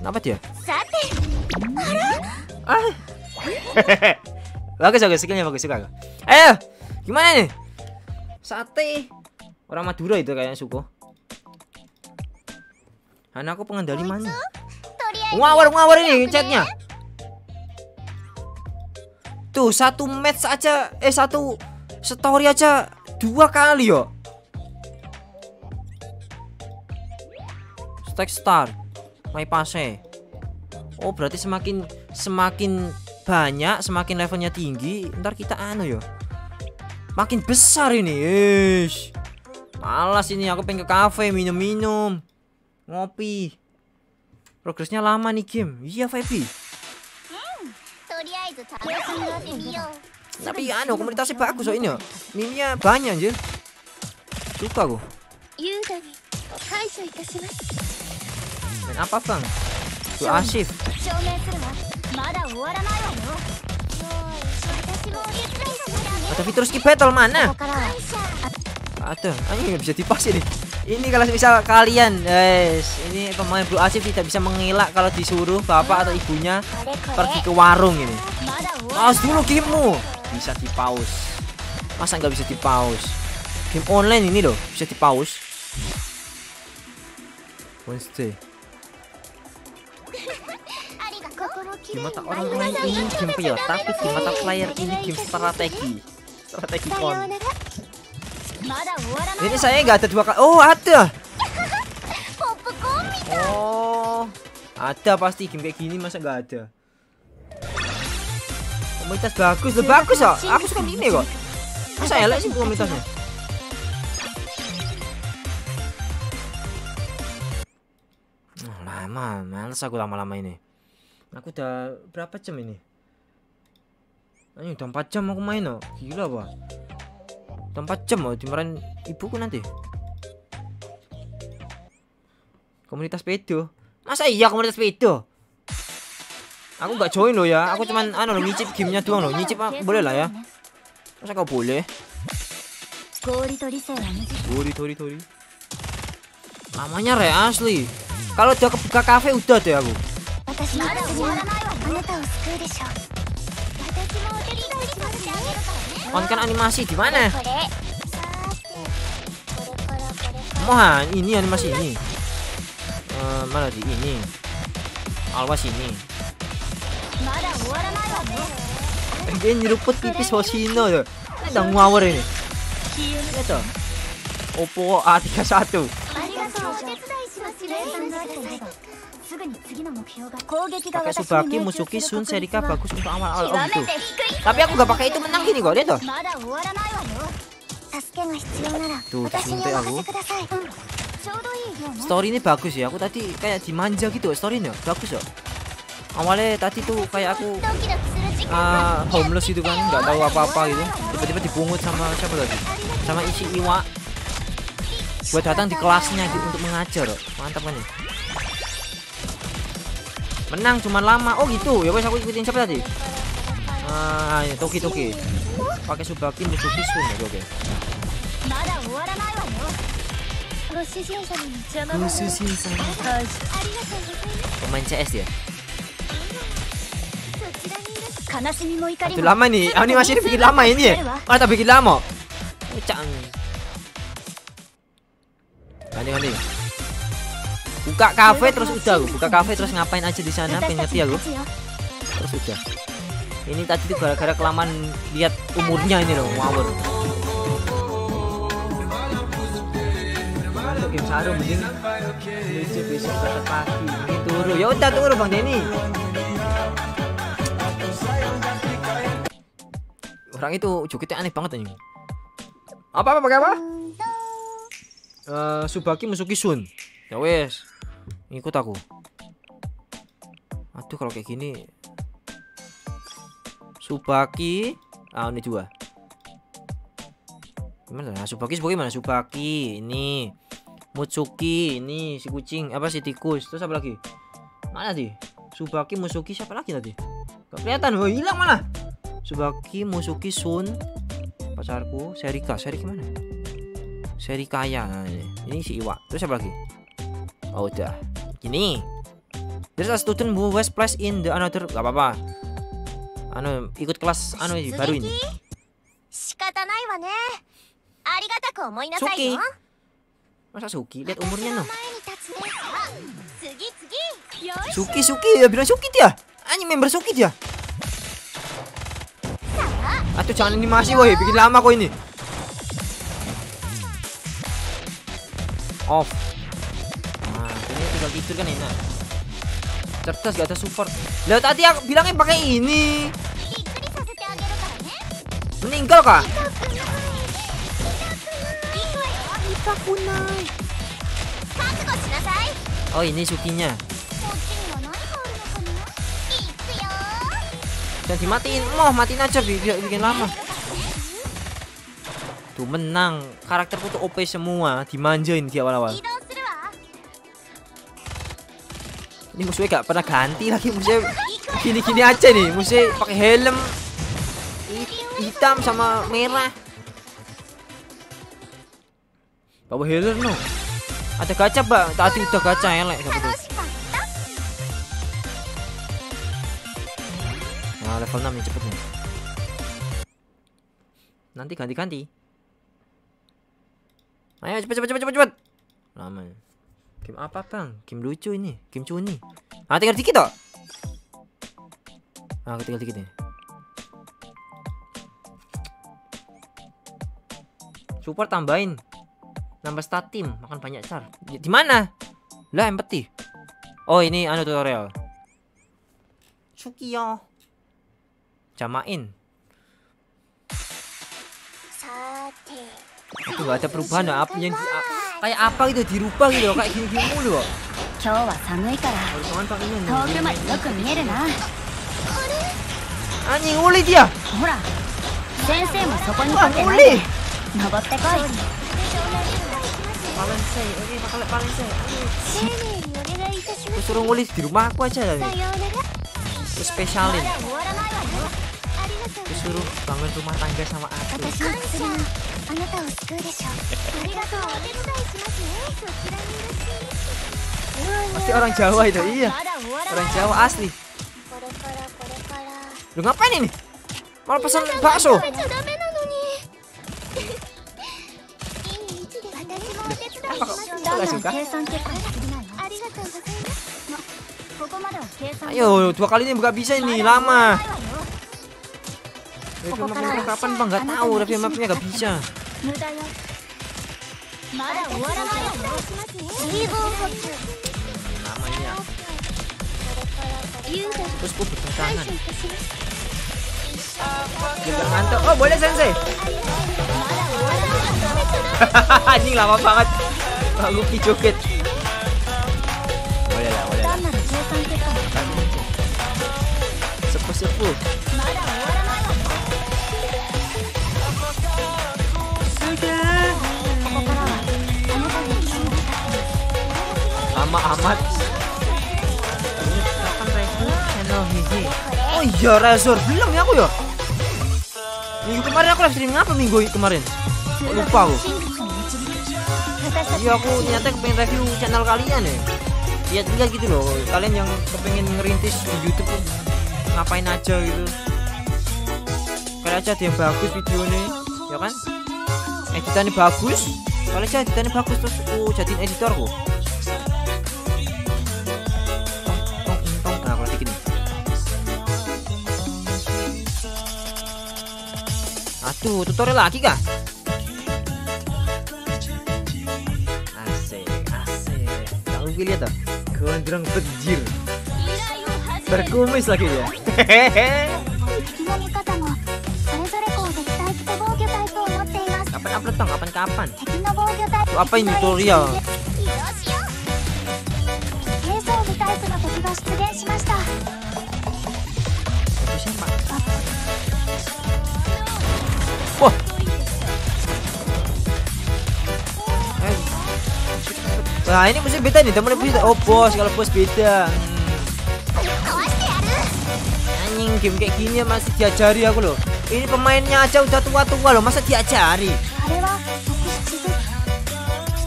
Kenapa dia? Ah. Bagus juga skillnya, bagus juga. Ayo, gimana nih? Sate. Orang Madura itu kayaknya suko. Hanako pengendali mana? Ngawar-ngawar ini chatnya. Tuh satu match aja, satu story aja 2 kali yo. Stack star, my pase. Oh berarti semakin banyak, semakin levelnya tinggi, ntar kita anu yo. Makin besar ini. Eish. Malas ini, aku pengen ke kafe minum-minum, ngopi. Progresnya lama nih game. Iya Vibe. Tapi anu komunitasnya bagus soalnya. Miminya banyak anjir. Suka gua. Dan apa bang? Tuh Asif. Ada fitur skip battle mana? Ada. Anjing nggak bisa dipas ini. Ini kalau misal kalian guys, ini pemain Blue Acep tidak bisa mengelak kalau disuruh bapak atau ibunya pergi ke warung ini. Pause dulu gamemu. Bisa di pause. Masa nggak bisa di pause? Game online ini loh, bisa di pause. Wednesday. Di mata orang lain ini game player, tapi di mata player ini game strategi. Strategi kon. Ini saya nggak ada 2 kali. Oh ada. Oh ada pasti game kayak gini masa nggak ada. Komunitas bagus, lebih bagus kok. Aku suka ini kok. Masa elek sih komunitasnya. Oh, lama, males aku lama-lama ini. Aku udah berapa jam ini? Ayo udah 4 jam aku main loh. Gila wah. 4 jam mau dimarahin ibuku nanti. Komunitas pedo. Masa iya komunitas pedo? Aku nggak join loh ya. Aku cuman anu nyicip gamenya doang loh. Nyicip boleh lah ya. Masa kau boleh? Tori. Namanya re asli. Kalau udah kebuka kafe udah deh aku. On kan animasi di mana? Wah, ini animasi ini. Mana di ini? Alwas ini. Dia nyeruput pipis Hoshino tuh. Udah ngawur ini. Gitu. Oppo A31. Pakai Tsubaki, Musuki, Sun, Serika bagus untuk awal-awal gitu. Tapi aku gak pakai itu menang gini kok, lihat tuh. Tuh, disuntik aku. Story ini bagus ya, aku tadi kayak dimanja gitu, storynya bagus kok. Awalnya tadi tuh kayak aku homeless gitu kan, gak tahu apa-apa gitu. Tiba-tiba dipungut sama siapa tadi? Sama isi iwa. Buat datang di kelasnya gitu untuk mengajar, mantap kan ya. Menang cuman lama. Oh gitu. Ya guys aku ikutin siapa tadi? Ah, Toki. Pakai Subaki Musuki Sun. Oke. Pemain CS ya. Itu lama nih. Animasi ini bikin lama ini ya. Mana tak bikin lama? Ucang. Ganti. Buka kafe terus udah lu. Buka kafe terus ngapain aja di sana? Pengen ngerti ya lu. Terus udah. Ini tadi tuh gara-gara kelamaan lihat umurnya ini loh, ngawur. Masuk game saru mending. Besok pagi. Ini turu. Ya udah turu Bang Denny. Orang itu jogetnya aneh banget anjing. Apa pakai apa? Subaki Musuki Sun. Ya wes. Ikut aku. Aduh kalau kayak gini Subaki. Ah ini dua. Gimana nah, Subaki mana? Subaki ini Mutsuki ini si kucing apa si tikus. Terus apa lagi? Mana sih? Subaki Musuki siapa lagi tadi? Gak kelihatan, wah hilang malah. Subaki, Musuki, Sun, pacarku, Serika mana? Serikaya, ini si Iwa. Terus apa lagi? Oh udah, gini. There's a student who was placed in the another, gak apa-apa. Anu ikut kelas anu baru ini. Suki, masa Suki? Lihat umurnya noh. Suki ya bilang Suki dia. Anjing member Suki dia. Atuh jangan animasi woi, bikin lama kok ini. Off. Nah, ini tinggal tidur kan enak. Cerdas gak ada support. Lah tadi yang bilangnya pakai ini. Meninggal kah? Oh, ini Sukinya. Jangan dimatiin, mau matiin aja biar bikin lama. Tuh menang, karakterku tuh OP semua, dimanjain di awal-awal. Ini musuhnya gak pernah ganti lagi, musuhnya gini-gini aja nih, musuhnya pakai helm hitam sama merah. Bawa healer no. Ada gacha, Pak. Tadi udah gacha elek gitu. Nah, level 6 nih cepet nih. Nanti ganti-ganti. Ayo cepet. Lama. Game apa, Bang? Game lucu ini, game cuni. Ah, tinggal dikit toh. Ah, tinggal dikit nih. Support tambahin. Nambah stat tim, makan banyak char. Di mana? Lah empati. Oh, ini anu tutorial. Sukiyo. Jamain. Itu gak ada perubahan apa yang kayak apa gitu dirubah gitu kayak gini-gini mulu kok. Anjing uli dia. Paling saya. Aku suruh ngulis di rumah aku aja tadi. Aku spesialin. Aku suruh bangun rumah tangga sama aku. Pasti orang Jawa itu, iya. Orang Jawa asli. Lu ngapain ini? Malah pesan bakso. Ayo, dua kali ini nggak bisa ini, lama. Kapan Bang? Nggak tahu, review mapnya nggak bisa. Namanya. Terus ku bertentangan. Berkantor. Oh boleh sensei. Anjing lama banget. Lalu joget. Boleh lah. Sepuh. Lama amat. Oh iya Azur belum ya aku ya. Minggu kemarin aku live streaming apa minggu kemarin? Lupa aku. Iya aku ternyata kepengen review channel kalian ya. Iya tinggal gitu loh. Kalian yang kepengen ngerintis di YouTube tuh ngapain aja gitu. Kalian aja ada yang bagus videonya, ya kan? Editannya bagus. Kalian aja editannya bagus terus aku jadiin editor kok. Aduh, tutorial lagi kah? Asik. Kalau lihat tuh, gondrong bejir. Berkumis lagi dia. Kapan-kapan. Tuh, apa ini tutorial? Wah. Nah ini musuh beda nih, temennya beda. Oh bos, kalau bos beda. anjing, game kayak gini masih diajari aku loh. Ini pemainnya aja udah tua-tua loh, masa diajari?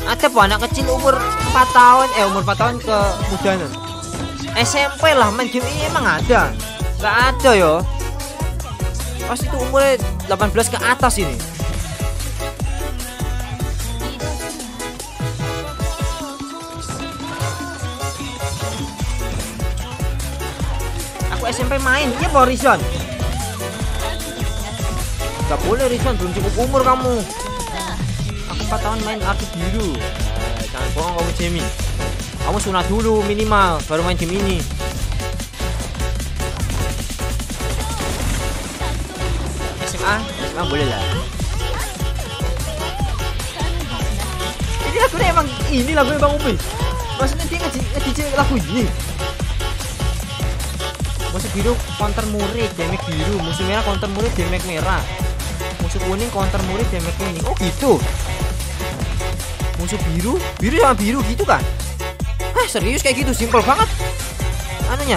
Ada po anak kecil umur 4 tahun, umur 4 tahun ke mudanan SMP lah main game ini, emang ada? Nggak ada yo. Pasti itu umurnya 18 ke atas ini. Aku SMP main, iya po Rizwan. Gak boleh Rizwan, belum cukup umur kamu. 4 tahun main artis biru. Jangan bohong kamu Jamie. Kamu sunat dulu minimal baru main game ini. SMA boleh lah. Ini lagunya emang ini lagunya Bang Upi. Maksudnya dia nge-DJ lagu ini. Musuh biru counter murid damage biru, musuh merah counter murid damage merah, musuh kuning counter murid damage kuning. Oh gitu. Musuh biru, biru sama biru gitu kan? Hah, serius kayak gitu, simpel banget. Anunya?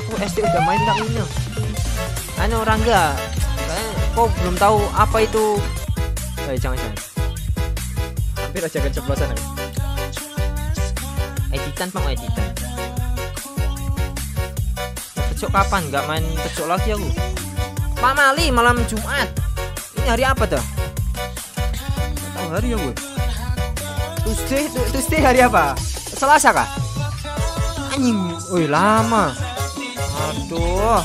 Aku SD udah main tak ini. Anu Rangga, kok belum tahu apa itu? Eh, jangan. Hampir aja keceplosan aku. Editan Bang, editan. Kecok kapan? Gak main kecok lagi aku. Pak Mali malam Jumat. Ini hari apa tuh? Hari ya gue. Tuesday hari apa? Selasa kah? Anjing, woi lama. Aduh.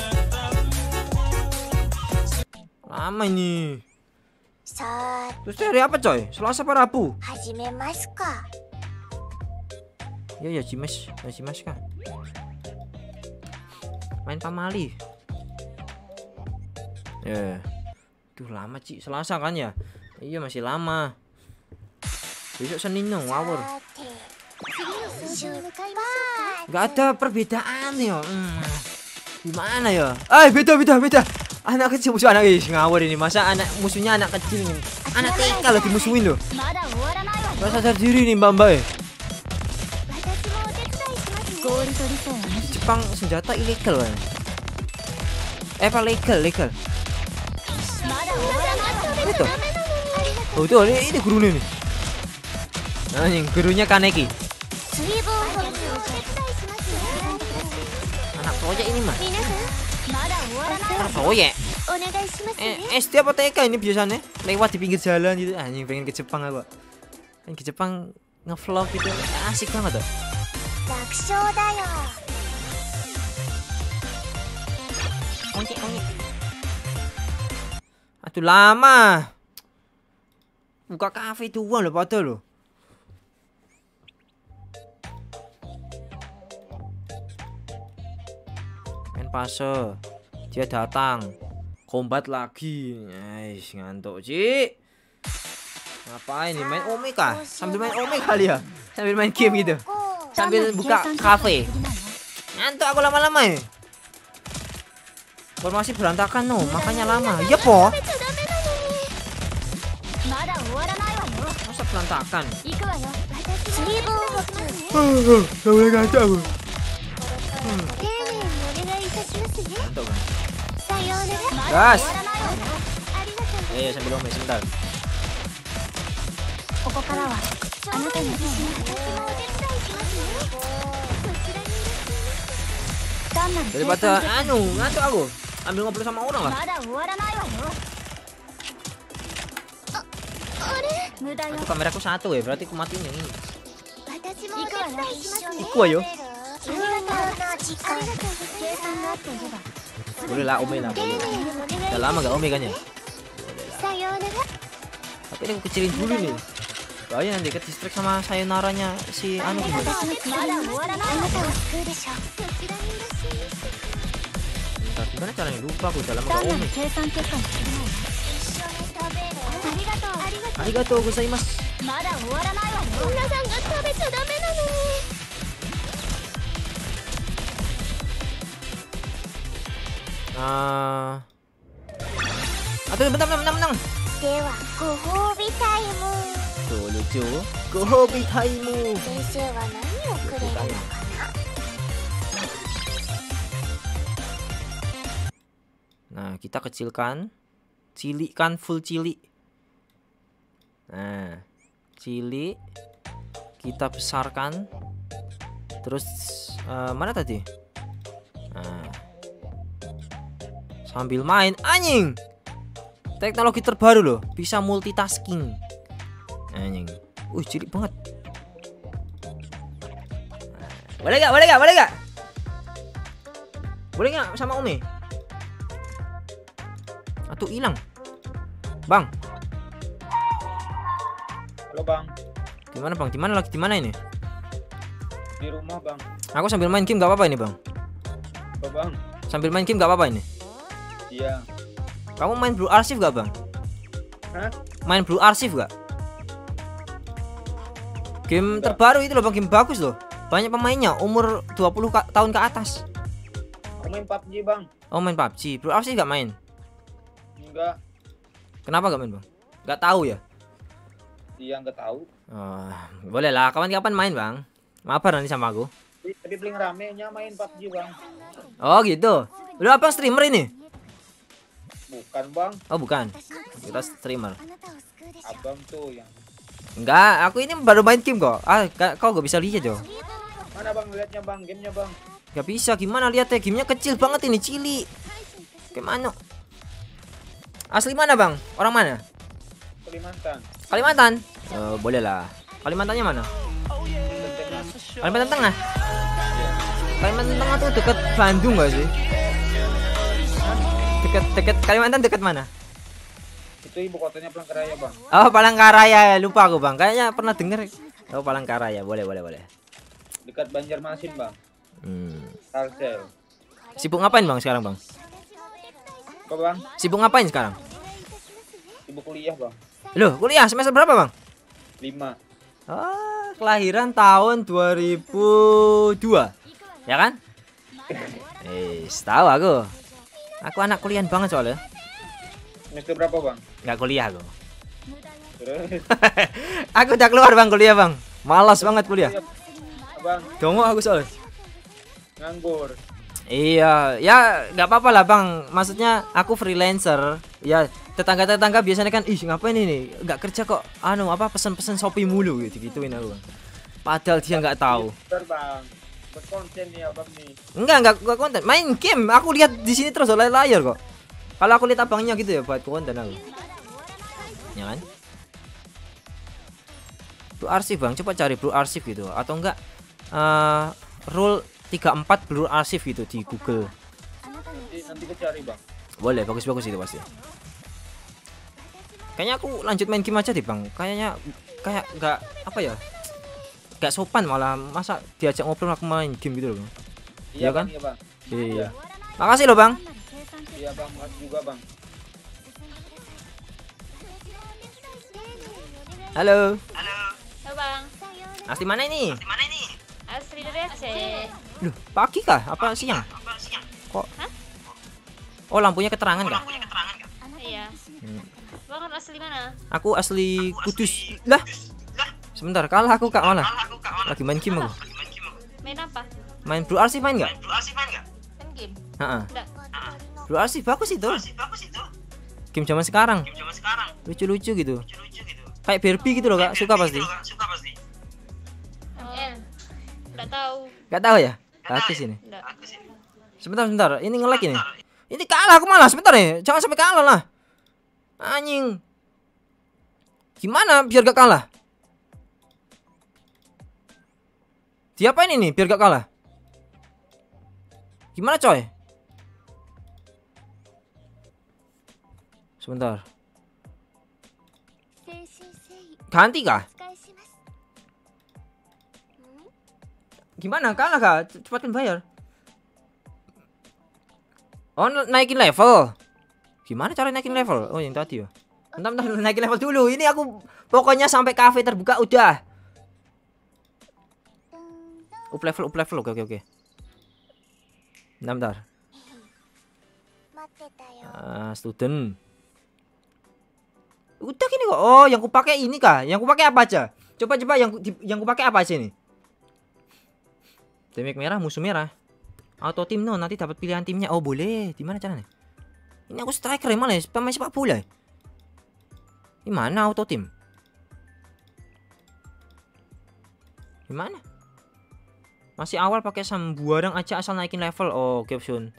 Lama ini. Tuesday hari apa coy? Selasa apa Rabu? Hajimemasu ka? Ya Hajimasu kah? Main pamali. Ya. Duh lama Ci, Selasa kan ya? Iya masih lama. Besok Senin dong, ngawur. Gak ada perbedaan ya. Gimana ya? Eh, beda. Anak kecil musuh anak kecil ngawur ini. Masa anak musuhnya anak kecil nih. Anak TK loh dimusuhin loh. Gak sadar diri nih Mbak. Di Jepang senjata ilegal. Legal. Itu. Oh tuh, ini gurunya nih. Nah, ini gurunya Kaneki. Anak proyek ini mah. Anak proyek. SD apa TK ini biasanya? Lewat di pinggir jalan gitu. Anjing pengen ke Jepang aku. Pengen ke Jepang nge-vlog gitu. Asik banget tuh. Oke. Aduh lama. Buka kafe doang loh pada loh. Main pase. Dia datang. Kombat lagi. Ais, ngantuk, Ci. Ngapain nih main Omega? Sambil main Omega kali ya. Sambil main game gitu. Sambil buka kafe. Ngantuk aku lama-lama ya. Formasi berantakan noh, makanya lama. Iya, po. Masa berantakan. Gak boleh kacau. Gas. Ayo sambil omel sebentar. Daripada ngantuk aku ambil ngobrol sama orang lah. Itu kameraku satu ya, berarti aku matiin yang ini. Iku ayo. Boleh lah omel lah. Udah lama gak omel kan ya. Tapi ini aku kecilin dulu nih. Bahaya nanti ke-distract sama sayonaranya si Anu gimana. Gimana caranya lupa aku dalam gak omel. Arigatou gozaimasu. Aduh bentar. Tuh lucu. Gohobi taimu. Nah, kita kecilkan. Cilikkan, full cilik. Nah, cilik. Kita besarkan. Terus mana tadi? Nah. Sambil main anjing. Teknologi terbaru loh, bisa multitasking. Anjing. Cilik banget. Nah. Boleh gak? Boleh gak? Boleh gak? Boleh gak sama Umi? Atuh hilang. Bang. Halo, Bang. Gimana Bang? Gimana lagi? Di mana ini? Di rumah, Bang. Aku sambil main game gak apa-apa ini, Bang? Apa, Bang? Sambil main game gak apa-apa ini? Iya. Kamu main Blue Archive gak, Bang? Hah? Main Blue Archive gak? Game enggak. Terbaru itu loh, Bang. Game bagus loh. Banyak pemainnya, umur 20 tahun ke atas. Aku main PUBG, Bang. Oh, main PUBG. Blue Archive gak main? Enggak. Kenapa gak main, Bang? Gak tahu ya? Iya, gak tahu. Oh, boleh lah, kapan-kapan main, Bang. Mabar nanti sama aku. Tapi paling ramenya main PUBG, Bang. Oh, gitu. Lu apa streamer ini? Bukan, Bang. Oh, bukan. Kita streamer. Abang tuh yang. Enggak, aku ini baru main game kok. Kau gak bisa lihat, Jo. Mana, Bang, lihatnya, Bang? Gamenya, Bang. Gak bisa, gimana lihat ya? Gamenya kecil banget ini, cili. Gimana? Asli mana, Bang? Orang mana? Kalimantan. Kalimantan? Boleh lah. Kalimantannya mana? Kalimantan Tengah. Kalimantan Tengah tuh deket Bandung gak sih? Deket Kalimantan deket mana? Itu ibu kotanya Palangkaraya, Bang. Oh, Palangkaraya, lupa aku, Bang. Kayaknya pernah denger. Oh, Palangkaraya, boleh. Dekat Banjarmasin, Bang. Kalsel. Sibuk ngapain, Bang, sekarang, Bang? Kok, Bang? Sibuk ngapain sekarang? Sibuk kuliah, Bang. Loh, kuliah semester berapa, Bang? 5. Ah, kelahiran tahun 2002. Ya kan? Tahu aku. Aku anak kuliah banget soalnya. Semester berapa, Bang? Enggak kuliah aku. Aku udah keluar, Bang, kuliah, Bang. Malas banget kuliah. Bang. Dongo aku soalnya. Nganggur. Iya, ya nggak apa-apa lah, Bang. Maksudnya aku freelancer. Ya, tetangga-tetangga biasanya kan, ih ngapain ini? Nggak kerja kok. Apa pesen-pesen Shopee mulu gitu-gituin aku, Bang. Padahal dia nggak tahu. Berkonten ya, Bang, nih. Enggak konten. Main game. Aku lihat di sini terus oleh layar kok. Kalau aku lihat abangnya gitu ya buat konten aku. Ya kan? Blue Archive, Bang. Coba cari Blue Archive gitu atau enggak rule 34 Blue Archive gitu di Google. Nanti kecari, Bang. Boleh, bagus-bagus itu pasti. Kayaknya aku lanjut main game aja deh, Bang. Kayaknya kayak nggak apa ya? Nggak sopan malah, masa diajak ngobrol aku main game gitu loh, Bang. Iya, Bang, kan? Iya, Bang. Iya. Makasih loh, Bang. Iya, Bang. Makasih juga, Bang. Halo. Halo. Halo, Bang. Asli mana ini? Asli dari Aceh. Loh, pagi kah? Apa siang? Kok? Hah? Oh, lampunya keterangan kah? Iya. Bang, asli mana? Aku asli Kudus. Lah. Sebentar, kalah aku Kak mana? Lagi main game aku. Main apa? Main Blue Archive main enggak? Main game. Heeh. Blue Archive bagus itu. Game zaman sekarang. Lucu-lucu gitu. Kayak Barbie gitu loh, Kak. Suka pasti. Gak tahu ya? Bagus ini. Sebentar. Ini nge-lag ini. Ini kalah aku malah. Sebentar nih. Jangan sampai kalah lah. Anjing. Gimana biar gak kalah? Diapain ini biar gak kalah? Gimana, coy? Sebentar. Ganti kah? Gimana, kalah kah? Cepat bayar. Oh, naikin level. Gimana cara naikin level? Oh, yang tadi ya. Bentar, naikin level dulu. Ini aku pokoknya sampai cafe terbuka udah. Up level. Oke. Bentar. Student. Udah gini kok. Oh, yang kupakai ini kah? Yang kupakai apa aja? Coba yang kupakai apa aja ini? Damage merah, musuh merah. Auto tim no, nanti dapat pilihan timnya. Oh, boleh. Di mana caranya? Ini aku striker ya, malah pemain sepak bola. Di mana auto tim? Di mana? Masih awal pakai sembarang aja asal naikin level. Oh, caption.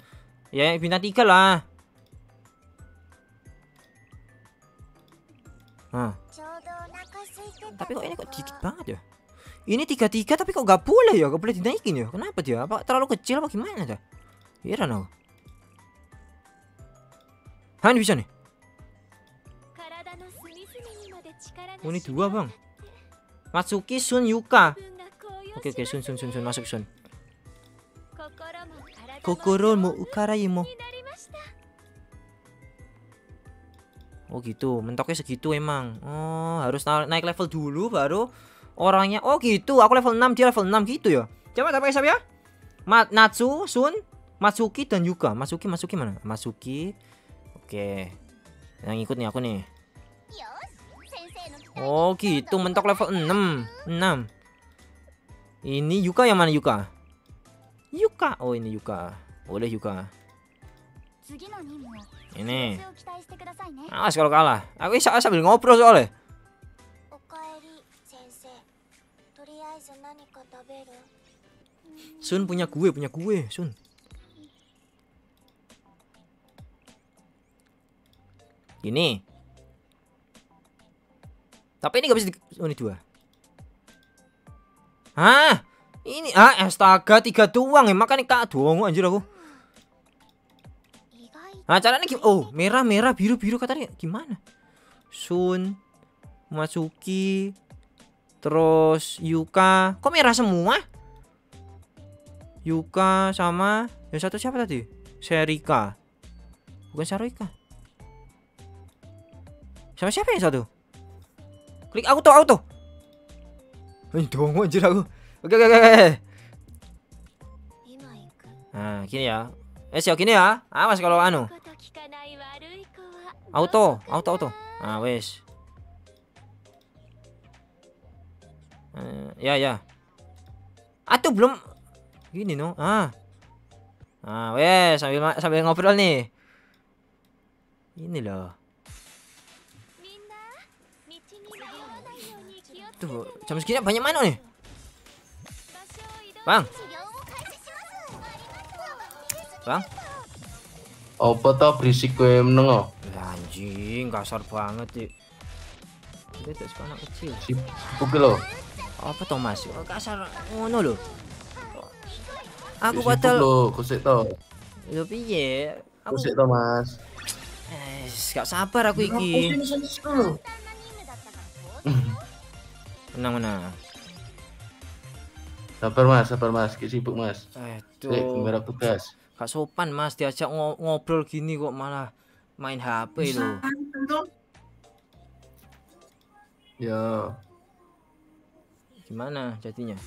Ya bintang 3 lah. Nah. Tapi kok ini kok dikit banget ya? Ini 33 tapi kok gak boleh ya? Gak boleh dinaikin ya? Kenapa dia? Apa terlalu kecil apa gimana dah? Iya dong. Han bisa nih. Oh, ini 2 bang. Matsuki Sun Yuka. Oke oke Sun masuk Sun. Kokoro mo ukarai mo. Oh gitu, mentoknya segitu emang. Oh, harus naik level dulu baru orangnya. Oh gitu, aku level 6 dia level 6 gitu ya. Coba tak pakai ya? Natsu, Sun, Matsuki dan Yuka. Matsuki mana? Matsuki. Oke. Yang ikut nih aku nih. Oh gitu, mentok level 6. Ini Yuka yang mana Yuka? Yuka. Oh ini Yuka. Boleh Yuka. Ini. Awas kalau kalah. Aku bisa sambil ngobrol soalnya. Sun punya gue, Sun. Gini. Tapi ini gak bisa oh, ini 2. Hah? Ini astaga 3 doang ya, makanya kak doang anjir aku. Nah, caranya gimana? Oh, merah, biru katanya gimana? Sun, Matsuki, terus Yuka. Kok merah semua? Yuka sama yang satu siapa tadi? Serika. Bukan Saruika. Sama siapa yang satu? Klik auto. Ini dong anjir aku. Oke. Nah, gini ya. Gini ya. Awas kalau anu. Auto. Ah, wes. Ya. Atuh belum gini no. Ah, wes sambil ngobrol nih. Ini loh. Tuh, jam segini banyak mana nih? Bang. Apa tau berisik gue meneng? Anjing, kasar banget sih. Dia tuh suka anak kecil. Sibuk lo. Apa tau Mas? Kasar ngono lo. Aku padahal lo kusik tau. Lo piye? Aku kusik tau Mas. Gak sabar aku iki. Menang. Sabar mas, sibuk Mas. Aduh. Ngarep tugas. Gak sopan Mas diajak ngobrol gini kok malah main HP lo. Ya. Gimana jadinya?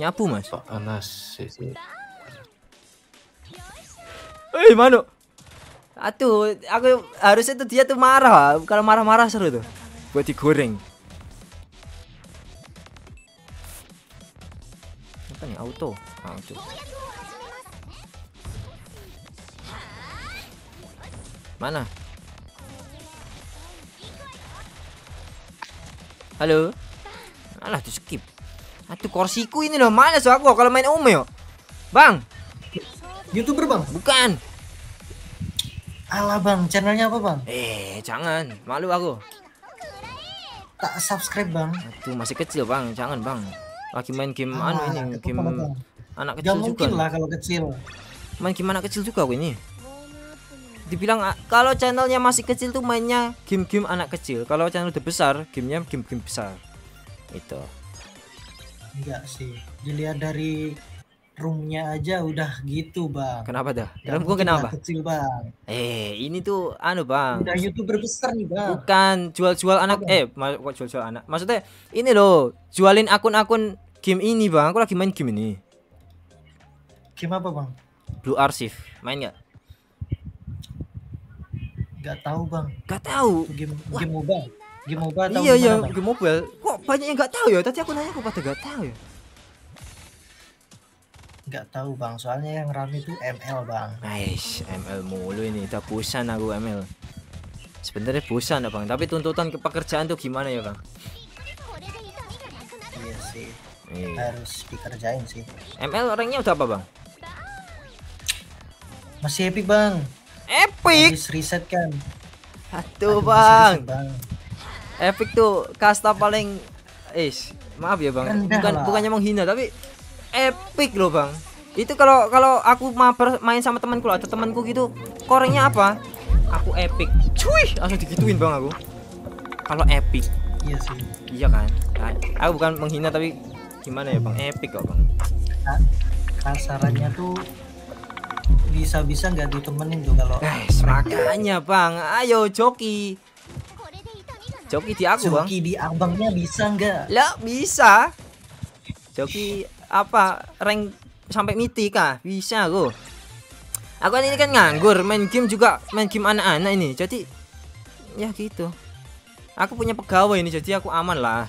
Nyapu Mas. Panas sih. Mano. Atuh, aku harusnya tuh dia tuh marah. Kalau marah-marah seru tuh. Buat digoreng. Apa nih auto? Auto. Mana? Halo? Alah di skip. Aduh kursiku ini loh, mana so aku kalau main Ume yo. Bang. YouTuber Bang? Bukan. Alah Bang, channelnya apa Bang? Jangan, malu aku. Tak subscribe Bang. Aduh masih kecil Bang, jangan Bang. Lagi main game ini, game anak kecil juga. Gak mungkin lah kalau kecil. Main game anak kecil juga aku ini. Dibilang kalau channelnya masih kecil tuh mainnya game-game anak kecil. Kalau channel udah besar, gamenya game-game besar. Itu. Enggak sih, dilihat dari roomnya aja udah gitu Bang. Kenapa dah? Dalam gua kenapa? Kecil Bang. Ini tuh anu Bang. Udah YouTuber besar nih Bang. Bukan jual-jual anak. Kok jual-jual anak? Maksudnya ini loh, jualin akun-akun game ini Bang. Aku lagi main game ini. Game apa Bang? Blue Archive. Main nggak? Gak tahu Bang. Gak tahu. Game mobile. Game mobile. Iya mana, game mobile. Kok banyak yang gak tahu ya? Tadi aku nanya aku pada gak tahu ya. Gak tahu bang, soalnya yang rame itu ML bang. Aish, ML mulu ini, udah bosan aku ML. Sebenarnya bosan bang, tapi tuntutan ke pekerjaan tuh gimana ya bang? Iya sih, harus dikerjain sih. ML orangnya udah apa bang? Masih epic bang. Epic? Habis reset kan. Aduh bang. Epic tuh kasta paling, maaf ya bang, bukannya menghina tapi. Epic loh bang, itu kalau kalau aku main sama temanku atau temanku gitu, korengnya apa? Aku epic, cuy, langsung digituin bang aku. Kalau epic, iya sih, iya kan? Nah, aku bukan menghina tapi gimana ya bang? Epic kok bang. Nah, kasarannya tuh bisa-bisa nggak ditemenin tuh kalau. Makanya bang, ayo joki, joki di aku bang. Joki di abangnya bisa nggak? Lah bisa, joki. Apa rank sampai mitik kah? Bisa kok. Aku ini kan nganggur, main game juga, main game anak-anak ini. Jadi ya gitu. Aku punya pegawai ini jadi aku aman lah.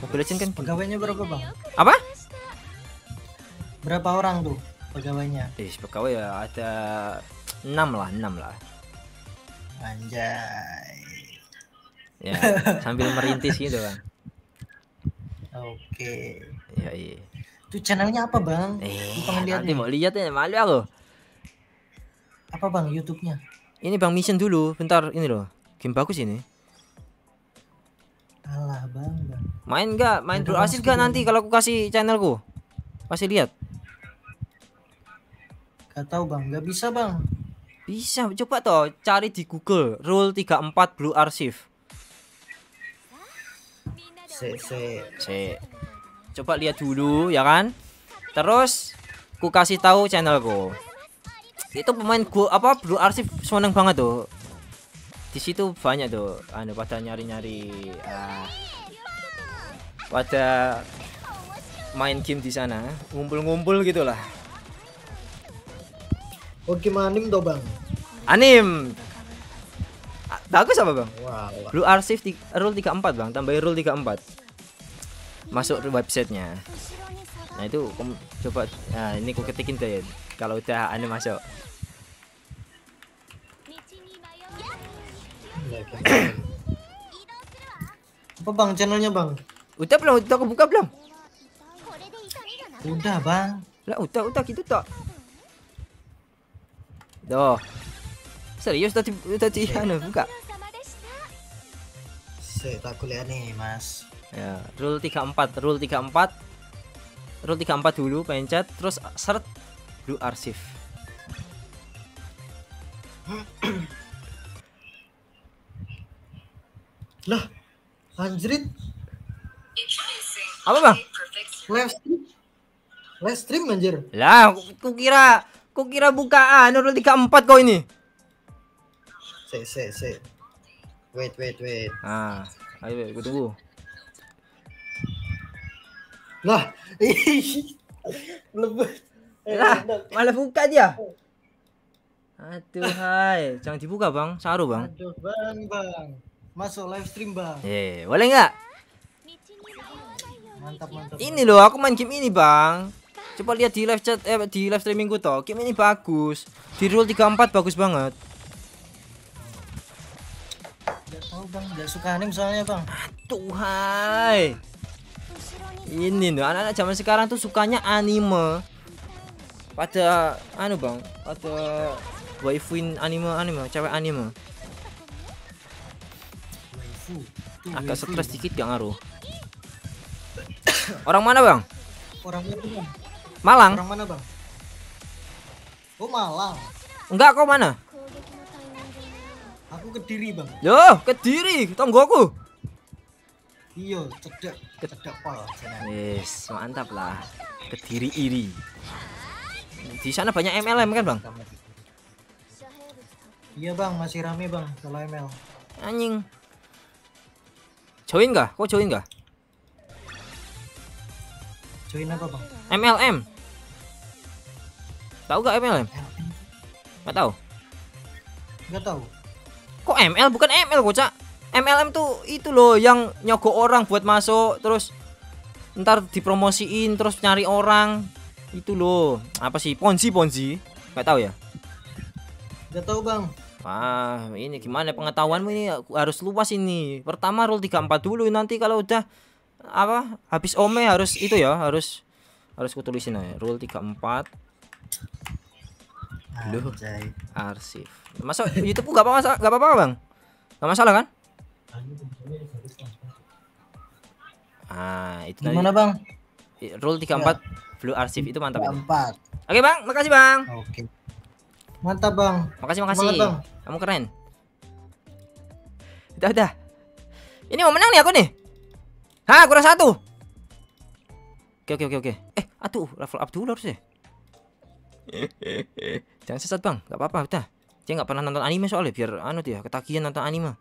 Mobile Legends kan pegawainya berapa, Bang? Apa? Berapa orang tuh pegawainya? Pegawai ya ada 6 lah. Anjay. Ya, sambil merintis gitu, Bang. Oke. Iya, iya. Itu channelnya apa, Bang? Nanti mau lihat ya, malu aku. Apa, Bang, YouTube-nya? Ini Bang Mission dulu, bentar ini loh. Game bagus ini. Alah, Bang. Main enggak? Main Bro Acep enggak nanti kalau aku kasih channelku? Pasti lihat. Enggak tahu, Bang. Enggak bisa, Bang. Bisa, coba toh cari di Google Rule 34 Blue Archive. Coba lihat dulu ya kan, terus ku kasih tahu channelku. Itu pemain gua apa Bro Acep seneng banget tuh. Di situ banyak tuh anu pada nyari-nyari pada main game di sana, ngumpul-ngumpul gitulah. Oke, anim tuh Bang. Anim. Bagus apa bang? Wow. Blue Archive rule 34 bang, tambahin rule 34. Masuk websitenya. Nah itu coba, nah ini aku ketikin tuh ya. Kalau udah aneh masuk. Apa bang channelnya bang? Udah belum? Udah aku buka belum? Udah bang. Lah udah gitu toh. Tuh. Serius tadi anu buka. Saya aku lihat nih, Mas. Ya, rule 34 dulu pencet terus search Blue Archive. Lah, anjrit. Apa, Bang? Live stream anjir. Lah, ku kira bukaan rule 34 kau ini. Wait. Ah, ayo, gue tunggu. Lah, malah buka dia. Aduh, hai, jangan dibuka bang, saru bang. Aduh, bang, masuk live stream bang. Boleh nggak? Mantap. Ini loh, aku main game ini bang. Coba lihat di live chat, di live streaming gue toh. Game ini bagus, di rule 34 bagus banget. Bang gak suka anime soalnya bang. Aduhai, ini loh anak-anak zaman sekarang tuh sukanya anime. Pada anu bang, pada waifuin anime, cewek anime. Agak stres dikit gak ngaruh. Orang mana bang? Orang Malang. Malang? Orang mana bang? Oh Malang. Enggak, kau mana? Aku Kediri bang. Yo, Kediri, tonggoku. Iya, cedak pol. Yes, mantap lah. Kediri iri. Di sana banyak MLM kan bang? Iya bang, masih rame bang kalau ML. Anjing. Join gak? Kok join gak? Join apa bang? MLM. Tahu gak MLM? Gak tahu. Gak tahu. Kok ML bukan ML kocak. MLM tuh itu loh yang nyogok orang buat masuk terus ntar dipromosiin terus nyari orang Itu loh, apa sih? Ponzi? Nggak tahu ya? Nggak tahu, Bang. Wah, ini gimana pengetahuanmu ini? Harus luas ini. Pertama roll 34 dulu, nanti kalau udah apa? Habis ome harus itu ya, harus kutulisin aja. Roll 34. Loh, arsip. Masuk YouTube enggak apa-apa, Bang. Enggak masalah kan? Ah, itu tadi. Gimana, Bang? Roll 34 Blue Archive itu mantap. 34. Oke, Bang. Makasih, Bang. Oke. Mantap, Bang. Makasih. Semangat, Bang. Kamu keren. Udah. Ini mau menang nih aku nih. Hah, kurang satu. Oke. Eh, aduh, level up dulu harusnya. Jangan sesat, Bang. Gak apa-apa, udah. Dia gak pernah nonton anime soalnya, biar anu dia ketagihan nonton anime.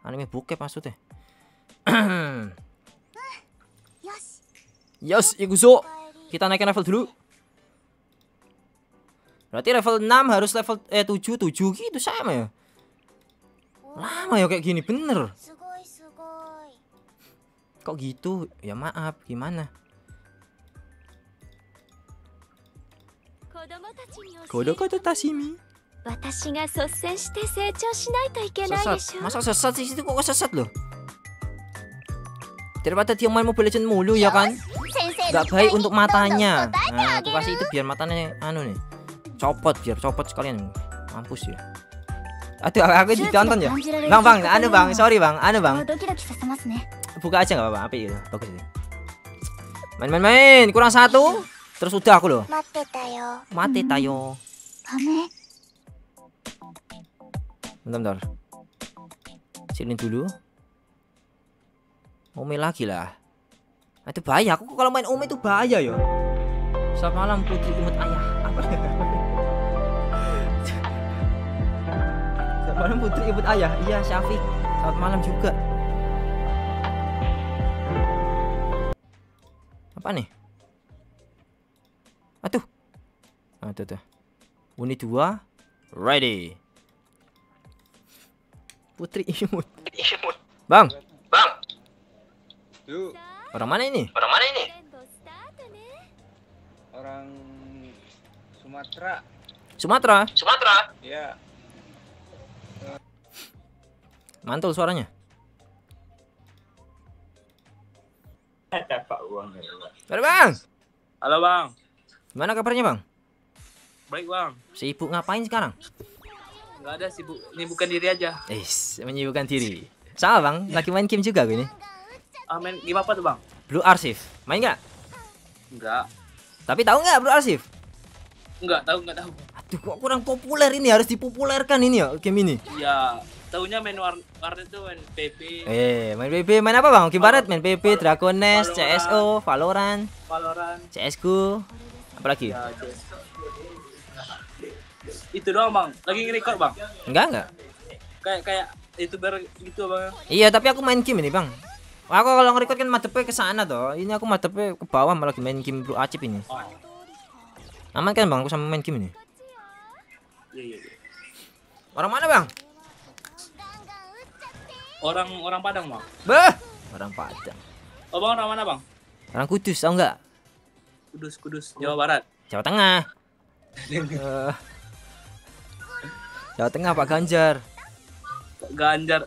Anime bokep maksudnya. Yes, ikuzo. Kita naikin level dulu. Berarti level 6 harus level 7 gitu sama ya. Lama ya kayak gini bener. Kok gitu? Ya maaf, gimana? Kodokoto Tasimi. Sesat. Masa sesat sih itu kok sesat loh? Daripada dia main Mobile Legends mulu ya kan? Gak baik untuk matanya. Nah, aku kasih itu biar matanya anu nih. Copot, biar copot sekalian. Mampus ya. Aduh, aku ditonton ya. Bang, anu Bang, sorry Bang, anu Bang. Buka aja gak apa-apa, apa itu? Bagus itu. Main, kurang satu. Terus udah aku loh. Mate tayo. Bentar. Sini dulu. Ome lagi lah. Itu bahaya. Aku kalau main ome itu bahaya ya. Selamat malam putri umat ayah. Apa? Selamat malam putri umat ayah. Iya Syafiq. Selamat malam juga. Apa nih? Aduh. Tuh. Unit 2 ready. Putri imut. Bang. Orang mana ini? Orang Sumatera? Iya. Mantul suaranya. Dapat uang. Halo, Bang. Gimana kabarnya, Bang? Baik, Bang. Sibuk ngapain sekarang? Enggak ada, sibuk menyibukkan diri aja. Menyibukkan diri. Sama, Bang. Lagi main game juga gue ini. Main game apa tuh, Bang? Blue Archive. Main nggak? Enggak. Tapi tahu nggak Blue Archive? Enggak tahu. Aduh, kok kurang populer ini, harus dipopulerkan ini ya game ini. Iya, tahunya main warnet tuh, main PP. Main apa, Bang? Game barat, main PP, Dragon Nest, CS:O, Valorant, CS:GO. Apalagi? Ya, itu doang, Bang. Lagi nge-record, Bang? Enggak. Kayak YouTuber gitu, Bang. Iya, tapi aku main game ini, Bang. Aku kalau nge-record kan madepnya ke sana toh. Ini aku madepnya ke bawah malah main game Bro Acep ini. Aman kan, Bang, aku sama main game ini? Iya. Orang mana, Bang? Orang Padang, Bang. Bah, orang Padang. Oh, Bang, orang mana, Bang? Orang Kudus, tau enggak? Kudus, Jawa Barat. Jawa Tengah. Jawa Tengah, Pak Ganjar.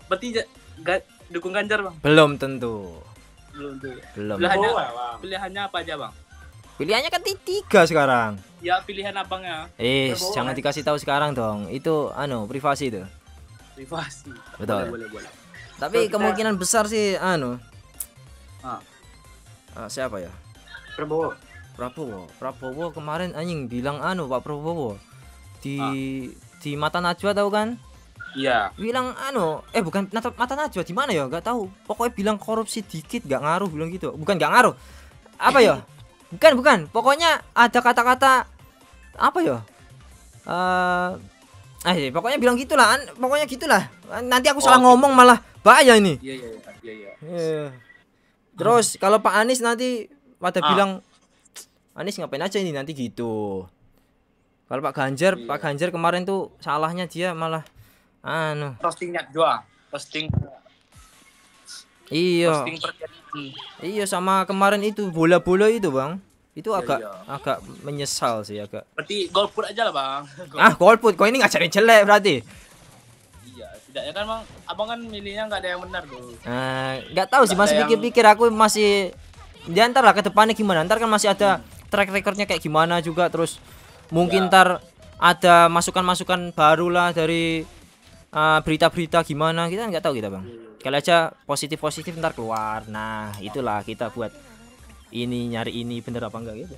Berarti dukung Ganjar, Bang? Belum tentu. Pilihannya apa aja, Bang? Pilihannya kan 3 sekarang. Ya, pilihan abangnya. Jangan dikasih tahu sekarang dong. Itu privasi itu. Privasi. Betul. Boleh. Tapi kemungkinan besar sih siapa ya? Prabowo kemarin anjing bilang Pak Prabowo di Mata Najwa, tahu kan? Iya. Bilang bukan Mata Najwa, di mana ya? Gak tahu. Pokoknya bilang korupsi dikit gak ngaruh, bilang gitu. Bukan gak ngaruh. Apa ya? Bukan. Pokoknya ada kata-kata apa ya? Pokoknya bilang gitulah. Pokoknya gitulah. Nanti aku salah ngomong malah bahaya ini. Iya. Terus kalau Pak Anies nanti pada bilang Anies ngapain aja ini nanti gitu. Kalau Pak Ganjar kemarin tuh salahnya dia malah roastingnya doang. Roasting. Iya. Roasting. Iya, sama kemarin itu bola-bola itu, Bang. Itu agak agak menyesal sih agak. Berarti golput aja lah bang. Ah golput, kau ini ngajarin jelek berarti. Iya, tidaknya kan bang, abang kan milihnya nggak ada yang benar dulu. Nggak tahu sih, masih pikir-pikir yang... aku masih diantar lah ke depannya gimana. Ntar kan masih ada track recordnya kayak gimana juga, terus mungkin ntar ada masukan-masukan baru lah dari berita-berita gimana, kita nggak tahu kita bang. Kali aja positif-positif ntar keluar. Nah itulah kita buat ini, nyari ini bener apa enggak gitu.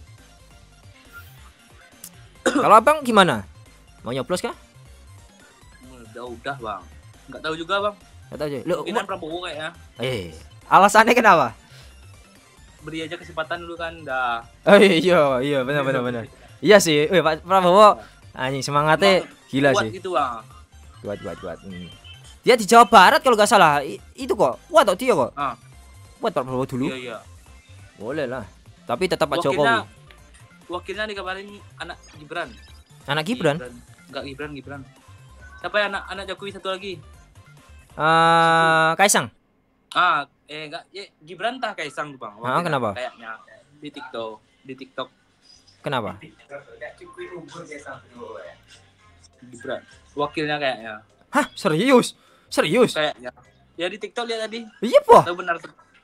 Kalau abang gimana? Mau nyoblos kah? Udah bang. Enggak tahu juga bang. Enggak tahu juga. Lu ini Prabowo kayaknya. Alasannya kenapa? Beri aja kesempatan dulu kan dah. Iya iya benar. Iya sih. Pak Prabowo anjing semangatnya gila sih. Kuat gitu bang. Kuat. Dia di Jawa Barat kalau nggak salah. Itu kok. Kuat tau dia kok. Buat Pak Prabowo dulu. Iya. Boleh lah, tapi tetap Pak Jokowi. Wakilnya dikabarin anak Gibran. Anak Gibran? Enggak Gibran. Siapa ya anak Jokowi satu lagi? Kaisang. Enggak, Gibran tah Kaisang tuh bang. Kenapa? Kayaknya di TikTok. Kenapa? Gibran. Wakilnya kayaknya. Hah, serius? Kayaknya. Ya di TikTok lihat tadi. Iya po. Tahu benar.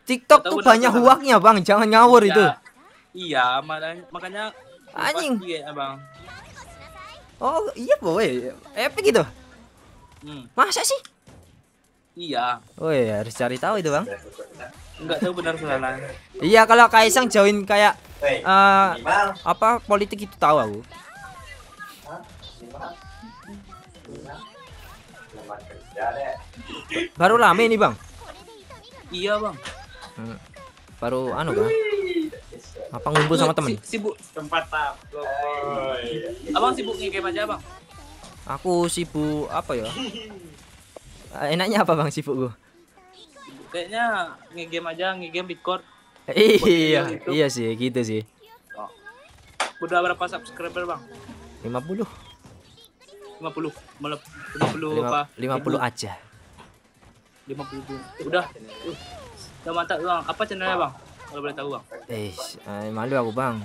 TikTok tuh banyak huaknya bang, jangan ngawur ya, itu. Iya, makanya anjing ya, bang. Oh iya boy, epic gitu. Masa sih? Iya. Oh iya, harus cari tahu itu bang. Enggak tahu benar salah. Iya kalau Kaisang join kayak apa politik itu tahu aku. Baru lama ini bang. Iya bang. Baru anu kan? Apa ngumpul sama temen? Sibuk tempat tap. Abang sibuk nge-game aja bang? Aku sibuk apa ya? Enaknya apa bang sibuk gua? Kayaknya nge-game aja, nge-game Discord. Iya sih, gitu sih. Udah berapa subscriber bang? 50. 50 aja. 50 udah. Udah mantap bang, apa channelnya bang? Kalau boleh tahu bang? Malu aku bang.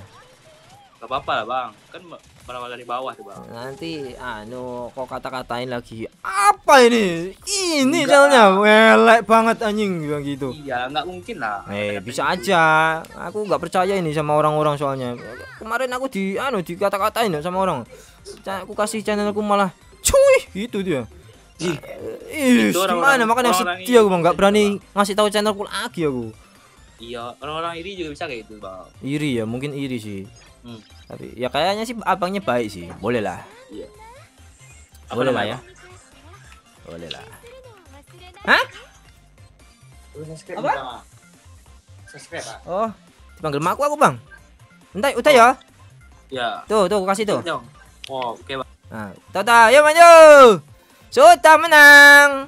Gak apa-apa lah bang, kan berawal dari bawah tuh bang. Nanti kok kata-katain lagi. Apa ini? Ini channelnya welek banget anjing bilang gitu. Iya nggak mungkin lah. Bisa aja. Aku nggak percaya ini sama orang-orang soalnya. Kemarin aku di kata-katain sama orang. Aku kasih channelku malah cuy gitu dia. Gimana makanya sedih aku bang, nggak berani ngasih tahu channelku lagi aku. Iya, orang-orang iri juga bisa kayak gitu bang. Iri ya, mungkin iri sih. Tapi ya kayaknya sih abangnya baik sih, boleh lah. Iya. Boleh lah ya. Boleh lah. Hah? Apa? Subscribe bang. Oh, dipanggil makku aku bang. Entar, udah ya. Ya. Tuh, kasih tuh. Oh, oke bang. Nah, tata, yuk maju. Sudah menang.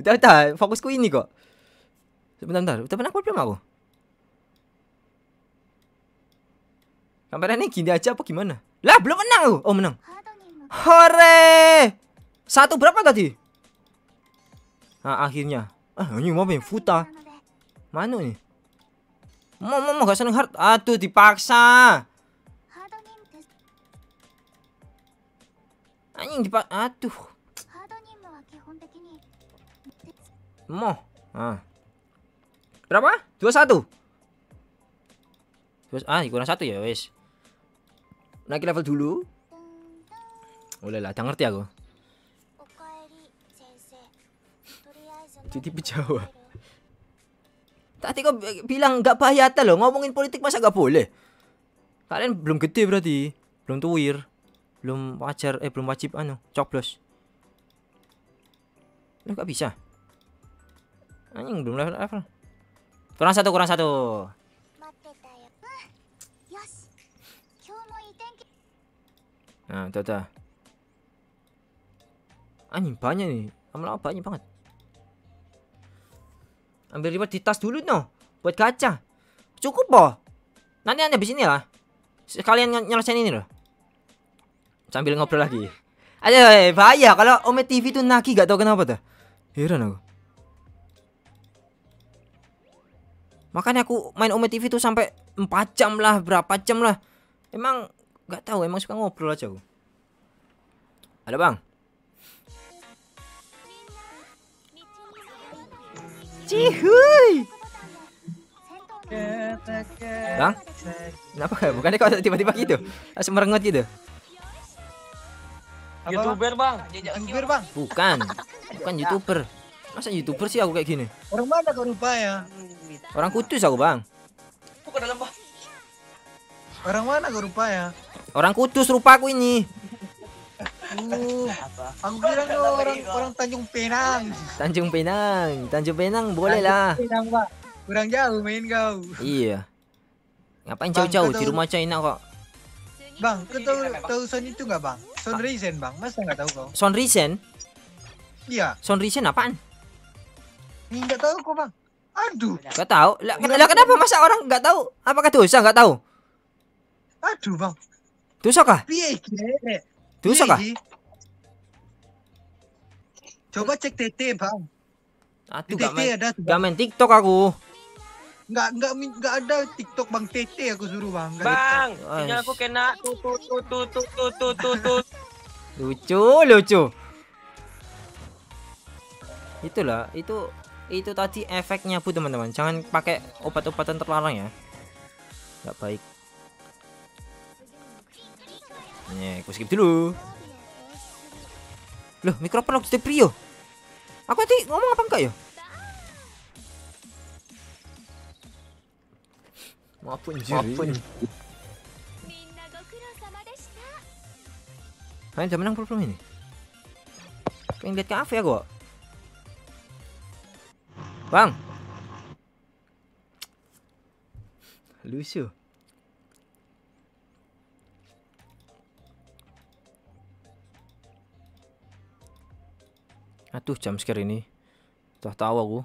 Udah, fokusku ini kok. Sebentar. Udah menang belum aku? Kameranya gini aja apa gimana? Lah, belum menang aku. Oh, menang. Hore! 1 berapa tadi? Nah, akhirnya. Ini mau main futa. Mana nih? Mau gak seneng hard. Aduh, dipaksa. Anjing dipak, aduh. Moh. Berapa? 21. Kurang 1 ya, wes. Naik level dulu. Boleh lah, udah ngerti aku. Jadi Jawa. Tadi kok bilang nggak bahayata loh, ngomongin politik masa nggak boleh? Kalian belum gede berarti, belum tuwir. Belum wajib coblos. Lu gak bisa. Anjing belum level. Kurang 1. Nah, tata. Anjing banyak nih. Amal-amal banyak banget. Ambil reward di tas dulu buat gacha. Cukup boh. Nanti habis ini lah. Sekalian nyelesain ini loh. Sambil ngobrol lagi. Aduh, bahaya kalau Ome TV tuh nagih, gak tau kenapa tuh. Heran aku. Makanya aku main Ome TV tuh sampai 4 jam lah, berapa jam lah. Emang nggak tahu, emang suka ngobrol aja aku. Halo Bang. Cihuy. Bang, kenapa? Bukannya kok tiba-tiba gitu? Langsung merengut gitu. YouTuber Bang, YouTuber Bang. Bukan, bukan YouTuber. Masa YouTuber sih aku kayak gini? Orang mana kau rupanya? Orang Kudus aku Bang. Orang mana kau rupanya? Orang Kudus rupa aku ini. Aku bilang orang Tanjung Pinang. Tanjung Pinang, Tanjung Pinang boleh lah. Kurang jauh main kau. Iya. Ngapain jauh-jauh, di rumah aja enak kok. Bang, kau tahu sound itu nggak Bang? Sound Risen Bang, masa nggak tahu kau? Sound Risen? Iya. Sound Risen apaan? Nggak tahu kok Bang. Aduh. Nggak tahu. Lah kenapa masa orang nggak tahu? Apakah dosa nggak tahu? Aduh Bang. Dosa kah? Piye iki? Dosa kah? Coba cek TT Bang. Aduh, nggak main TikTok aku. Nggak ada TikTok Bang, TT aku suruh Bang. Bang, ini aku kena tut. Lucu. Itulah, itu tadi efeknya Bu, teman-teman. Jangan pakai obat-obatan terlarang ya. Enggak baik. Nih, aku skip dulu. Loh, mikrofon aku diprio. Aku tadi ngomong apa enggak ya? Maafin. Main jam menang problem ini. Pengen lihat kafe ya gua. Bang, lucu. Aduh, jump scare ini. Tuh tahu aku.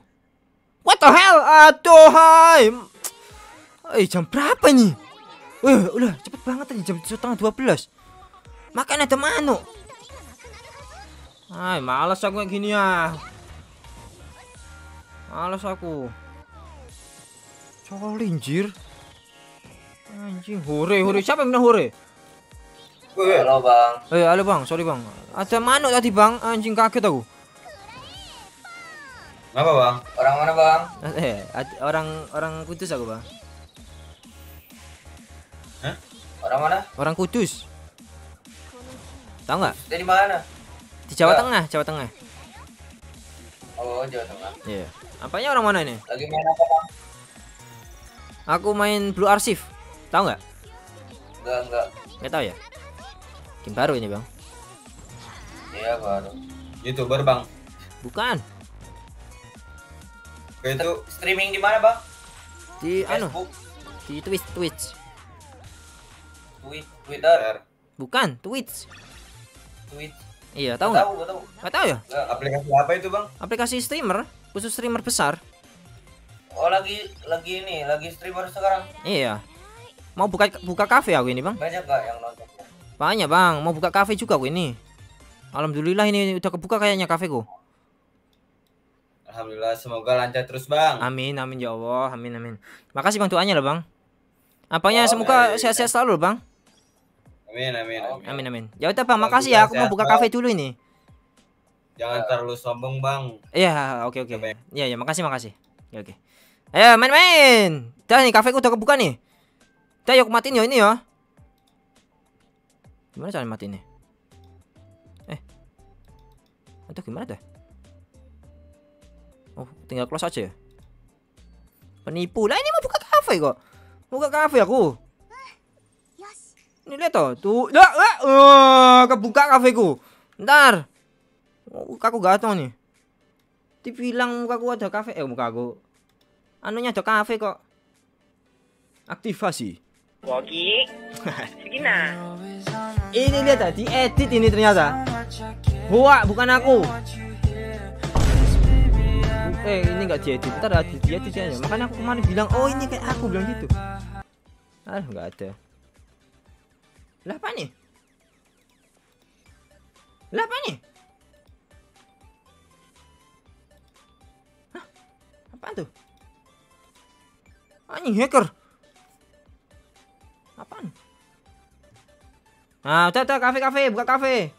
What the hell? Aduh, hai. Jam berapa nih? Udah cepet banget nih, jam 10:30, 12. Makan ada mano. Hai, malas aku kayak gini ya. Males aku. Coli anjir. Anjing, hore. Siapa yang bilang hore? Halo Bang. Halo Bang, sorry Bang. Ada manuk tadi Bang, anjing kaget aku. Kenapa Bang? Orang mana Bang? Orang Kudus aku Bang. Hah? Orang mana? Orang Kudus. Tahu nggak? Dari mana? Di Jawa Tengah. Oh, Jawa Tengah. Iya. Apanya orang mana ini? Lagi main apa Bang? Aku main Blue Archive. Tahu nggak? Enggak. Nggak tahu ya? Game baru ini Bang. Iya baru. YouTuber Bang. Bukan. Itu streaming di mana Bang? Di Facebook. Di Twitch. Twitter. Bukan, Twitch. Iya, tahu nggak? Tahu ya? Aplikasi apa itu Bang? Aplikasi streamer, khusus streamer besar. Oh, lagi streamer sekarang. Iya. Mau buka kafe aku ini Bang. Banyak nggak yang nonton? Banyak Bang, mau buka kafe juga aku ini. Alhamdulillah ini udah kebuka kayaknya kafeku. Alhamdulillah, semoga lancar terus Bang. Amin ya Allah, amin. Makasih Bang doanya lah Bang. Apanya semoga sehat-sehat selalu Bang. Amin. Ya udah Bang, makasih ya. Aku mau buka kafe dulu ini. Jangan terlalu sombong Bang. Iya, oke. Iya, makasih. Ya oke. Ayo main-main. Dah nih kafeku udah kebuka nih. Dah yuk matiin ya ini ya. Gimana cara matiin nih? Atau gimana dah? Oh, tinggal close aja ya. Penipu lah ini, mau buka kafe kok. Buka kafe aku. Ini lihat tuh. Kebuka kafeku. Ntar. Mukaku gatel nih. Dibilang mukaku ada kafe. Mukaku. Anunya ada kafe kok. Aktivasi. Wogi. Segina. Ini lihat tadi edit ini ternyata. Wah, bukan aku. Ini enggak diedit. Entar ada dia aja. Makanya aku kemarin bilang, "Oh, ini kayak aku." Bilang gitu. Enggak ada. Lah apa nih? Hah? Apaan tuh? Anjing hacker. Apaan? Nah, udah kafe, buka kafe.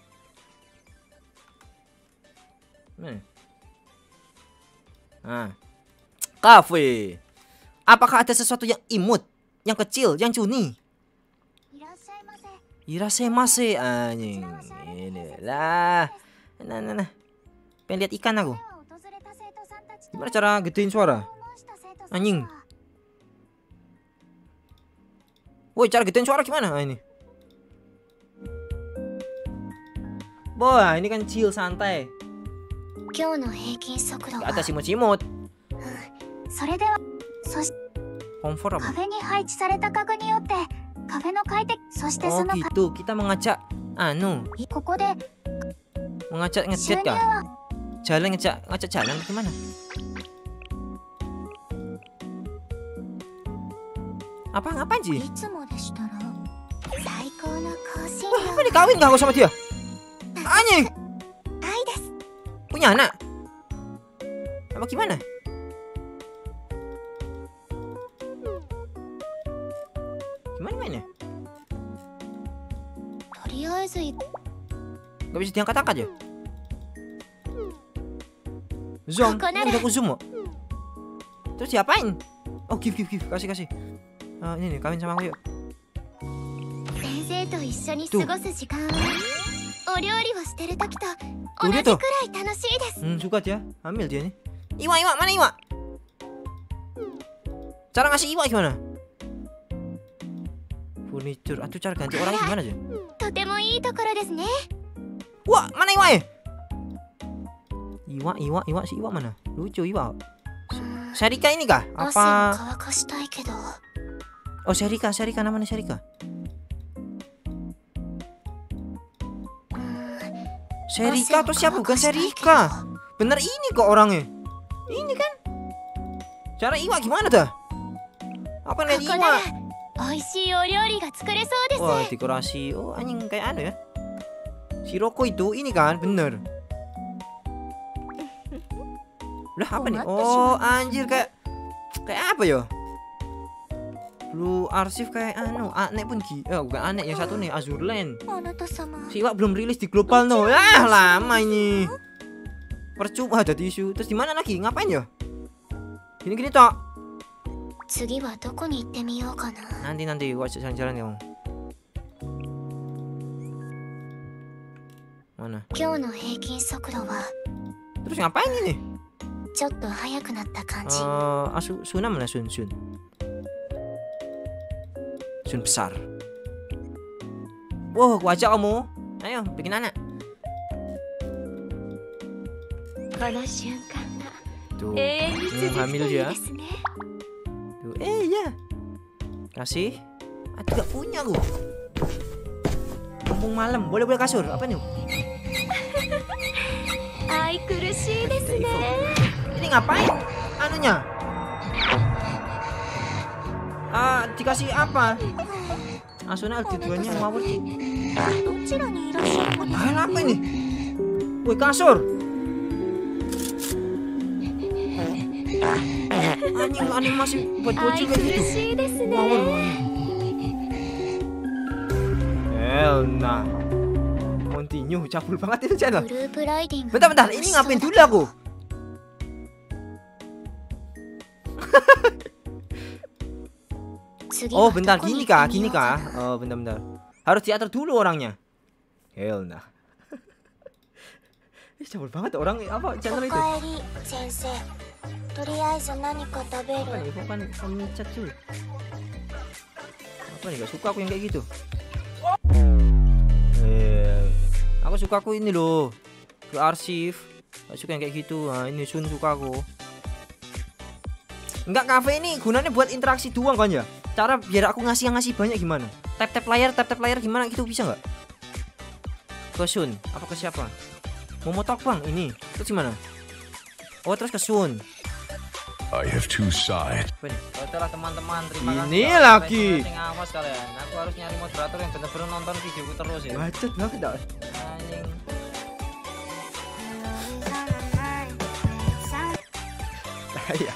Nah, kafe. Apakah ada sesuatu yang imut, yang kecil, yang cuni? Irasemasu anjing. Inilah. Nah. Pengen lihat ikan aku. Gimana cara gedein suara? Anjing. Woi, cara gedein suara gimana? Nah, ini. Wah, ini kan chill santai. Gak ada simut-simut. Komfort apa? Oh gitu, kita mengajak mengajak ngechat kah? Jalan ngajak jalan gimana? Apa sih? Wah, apa dikawin gak aku sama dia? Anjing, punya anak? Apa gimana? Gimana? Gak bisa diangkat-angkat ya? Zoom, udah aku zoom kok. Terus diapain? Oh, give, kasih. Ini nih, kawin sama aku yuk. Tuh. Tuh dia tuh. Suka dia, ambil dia nih. Iwa, mana iwa? Cara ngasih iwa gimana? Furniture, aduh cara ganti orangnya gimana aja? Wah, mana iwa ya? Iwa, si iwa mana? Lucu iwa. Serika ini kah? Apa? Oh, Serika namanya Serika. Serika atau siapa? Bukan Serika. Bener ini kok orangnya. Ini kan. Cara iwa gimana dah? Apa nih iwa? Wah, dekorasi. Oh, anjing kayak anu ya. Shiroko itu ini kan, bener. Lah apa nih? Oh, anjir kayak apa ya? Blue Archive kayak anu, aneh pun bukan aneh, yang satu nih Azur Lane. Si iwa belum rilis di global no. Yah, lama ini. Percuma ada isu. Terus di mana lagi? Ngapain ya? Gini-gini tok. Nanti gua jalan-jalan ya, Bang. Mana? Terus ngapain ini? Suna mana Sun besar. Wow, aku ajak kamu. Ayo, bikin anak. Tuh, hamil dia. Tuh, iya. Kasih. Aduh, gak punya aku. Mumpung malam, boleh kasur. Apa nih? Ini ngapain? Anunya? Dikasih apa? Asuna tujuannya ngawur. Apa ini? Woi, kasur. Anjing animasi buat bocil kayak gitu. Ngawur. Elna. Continue cabul banget itu channel. Bentar, ini ngapain dulu aku? Oh, bentar, gini kah? Oh, bentar. Harus diatur dulu orangnya. Hell nah. Ini cabul banget orang apa channel itu. Apa nih, gak suka aku yang kayak gitu. Aku suka aku ini loh. Ke arsip. Gak suka yang kayak gitu. Nah, ini Sun suka aku. Enggak, kafe ini gunanya buat interaksi doang kan ya? Cara biar aku ngasih banyak gimana? Tap-tap layar gimana gitu bisa nggak? Ke Sun, apa ke siapa? Mau Bang ini. Terus gimana? Oh, terus ke Sun. I have two sides. Baiklah teman-teman, terima kasih. Ini lagi. Awas kalian. Aku harus nyari moderator yang benar-benar nonton videoku terus ya. Bacot banget dah. Anjing. Iya.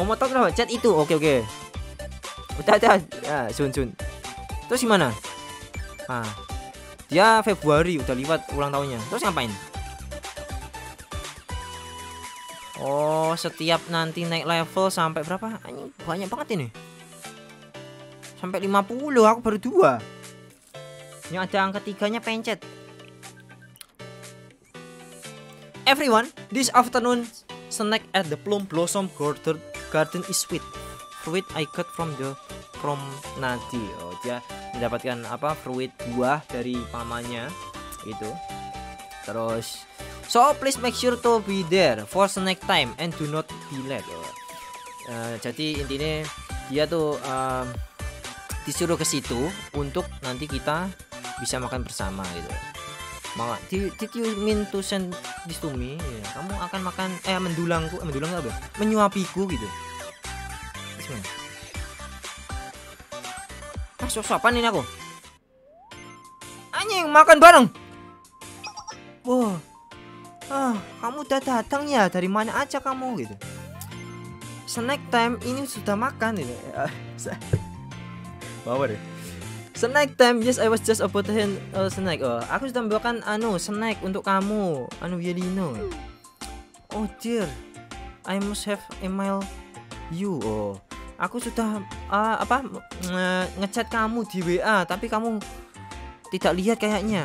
Momotok loh, chat itu. Oke. Udah. Ah, Sun. Terus gimana? Ah. Dia Februari udah lewat ulang tahunnya. Terus ngapain? Oh, setiap nanti naik level sampai berapa? Anjing, banyak banget ini. Sampai 50 aku baru 2. Ini ada angka 3-nya pencet. Everyone, this afternoon snack at the Plum Blossom Garden is sweet. Fruit I got from Nadi. Oh, dia mendapatkan apa? Fruit buah dari mamanya itu. Terus so please make sure to be there for snack time and do not be late. Oh. Jadi intinya dia tuh disuruh ke situ untuk nanti kita bisa makan bersama gitu. Mama, did you mean to send this to me? Yeah. Kamu akan makan mendulang apa? Menyuapiku gitu. Ah, sosopan ini aku. Anjing, makan bareng. Wah. Wow. Ah, kamu udah datang ya? Dari mana aja kamu gitu? Snack time ini sudah makan gitu. Bawa deh. Snack time, yes I was just about to hand snack. Oh, aku sudah membawakan snack untuk kamu, Wielino. Oh dear, I must have email you. Oh, aku sudah ngechat kamu di WA, tapi kamu tidak lihat kayaknya.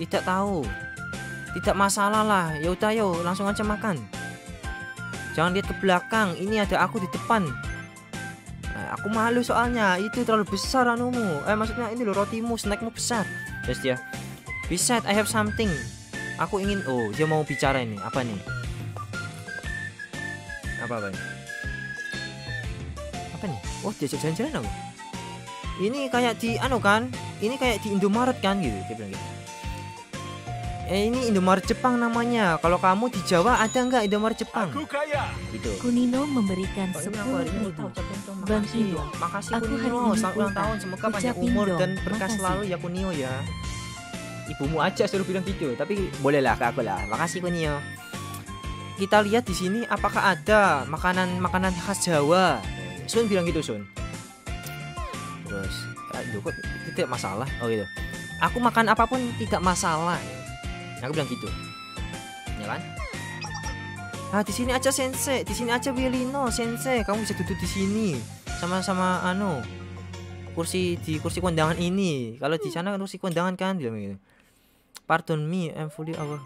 Tidak tahu. Tidak masalah lah. Ya udah yo, langsung aja makan. Jangan lihat ke belakang. Ini ada aku di depan. Aku malu soalnya itu terlalu besar anumu. Maksudnya ini loh rotimu, snackmu besar. Terus dia, besides I have something. Aku ingin. Oh, dia mau bicara ini. Apa nih? Apa ini? Apa nih? Oh, dia jalan-jalan aku. Ini kayak di kan? Ini kayak di Indomaret kan gitu. Dia bilang gitu. Ini Indomaret Jepang namanya. Kalau kamu di Jawa ada nggak Indomaret Jepang? Aku kaya. Gitu. Kunino memberikan 10.000. Bang Widow, makasih Kunino, selamat ulang tahun, semoga panjang umur dan berkah selalu ya Kunino ya. Ibumu aja suruh bilang gitu, tapi bolehlah ke aku lah. Makasih Kunino. Kita lihat di sini apakah ada makanan khas Jawa. Sun bilang gitu Sun. Terus, kok tidak masalah. Oh gitu. Aku makan apapun tidak masalah. Aku bilang gitu, ya kan? Ah, di sini aja Sensei, di sini aja Wielino Sensei, kamu bisa duduk di sini sama-sama kursi kondangan ini. Kalau di sana kursi kondangan kan, bilang gitu. Pardon me, I'm fully aware.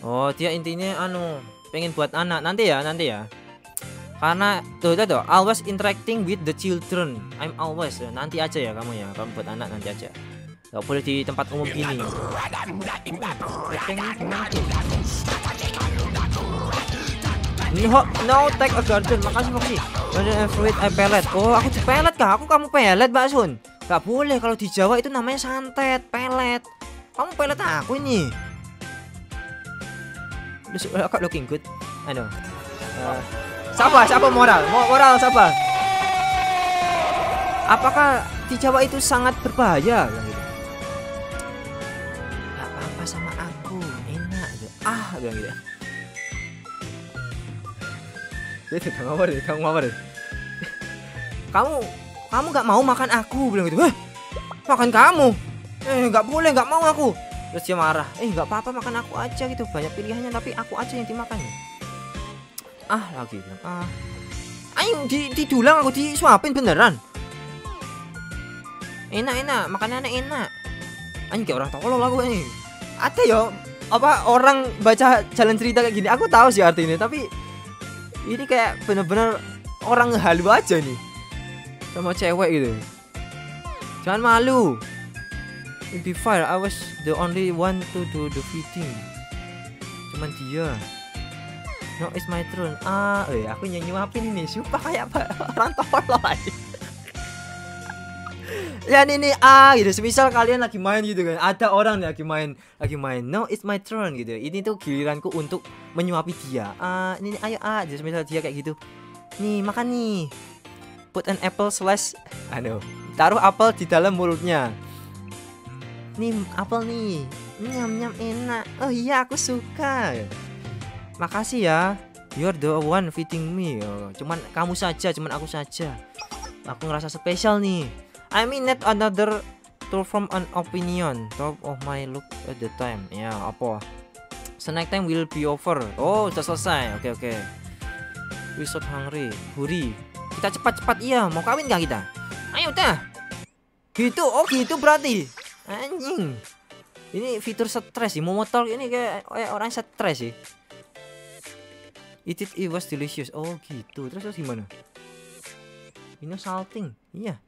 Oh, dia intinya pengen buat anak nanti ya. Karena tuh, always interacting with the children. I'm always nanti aja ya kamu ya, kamu buat anak nanti aja. Gak boleh di tempat umum gini. No, take a garden. Makasih. Garden and fruit, I pelet. Oh, aku di pelet kah? Kamu pelet, Mbak Sun? Gak boleh, kalau di Jawa itu namanya santet, pelet. Kamu pelet aku ini. Kok looking good? Aduh. Siapa moral? Moral siapa? Apakah di Jawa itu sangat berbahaya? Sama aku enak aja. Bilang gitu. Kamu ngawur deh. Kamu nggak mau makan aku, bilang gitu. Makan kamu. Nggak boleh, nggak mau aku. Terus dia marah. Nggak apa-apa, makan aku aja gitu. Banyak pilihannya, tapi aku aja yang dimakan. Lagi bilang. Ayo didulang aku disuapin beneran. Enak, makanannya enak. Anjing kayak orang tolol aku ini. Ada ya orang baca jalan cerita kayak gini. Aku tahu sih artinya, tapi ini kayak bener-bener orang ngehalu aja nih sama cewek gitu. Jangan malu. Before I was the only one to do the feeding. Cuman dia. No, it's my turn. Aku nyuapin ini. Supra kayak orang tolol aja. Ya ini gitu. Semisal kalian lagi main gitu kan, ada orang lagi main. No, it's my turn gitu. Ini tuh giliranku untuk menyuapi dia. Ini ayo jadi semisal dia kayak gitu. Nih makan nih. Put an apple slice. Taruh apel di dalam mulutnya. Nih apel nih. Nyam enak. Oh iya aku suka. Makasih ya. You're the one fitting me. Cuman kamu saja, cuman aku saja. Aku ngerasa spesial nih. I mean not another to from an opinion. Top of my look at the time. Ya, apa? Snack time will be over. Oh, sudah selesai. Oke, oke. We so hungry. Hurry. Kita cepat-cepat, iya. Mau kawin gak kita? Ayo dah. Gitu, oh gitu berarti. Anjing. Ini fitur stres sih. Momotalk ini kayak orang stres sih. It was delicious. Oh gitu. Terus gimana? Ini salting. Iya.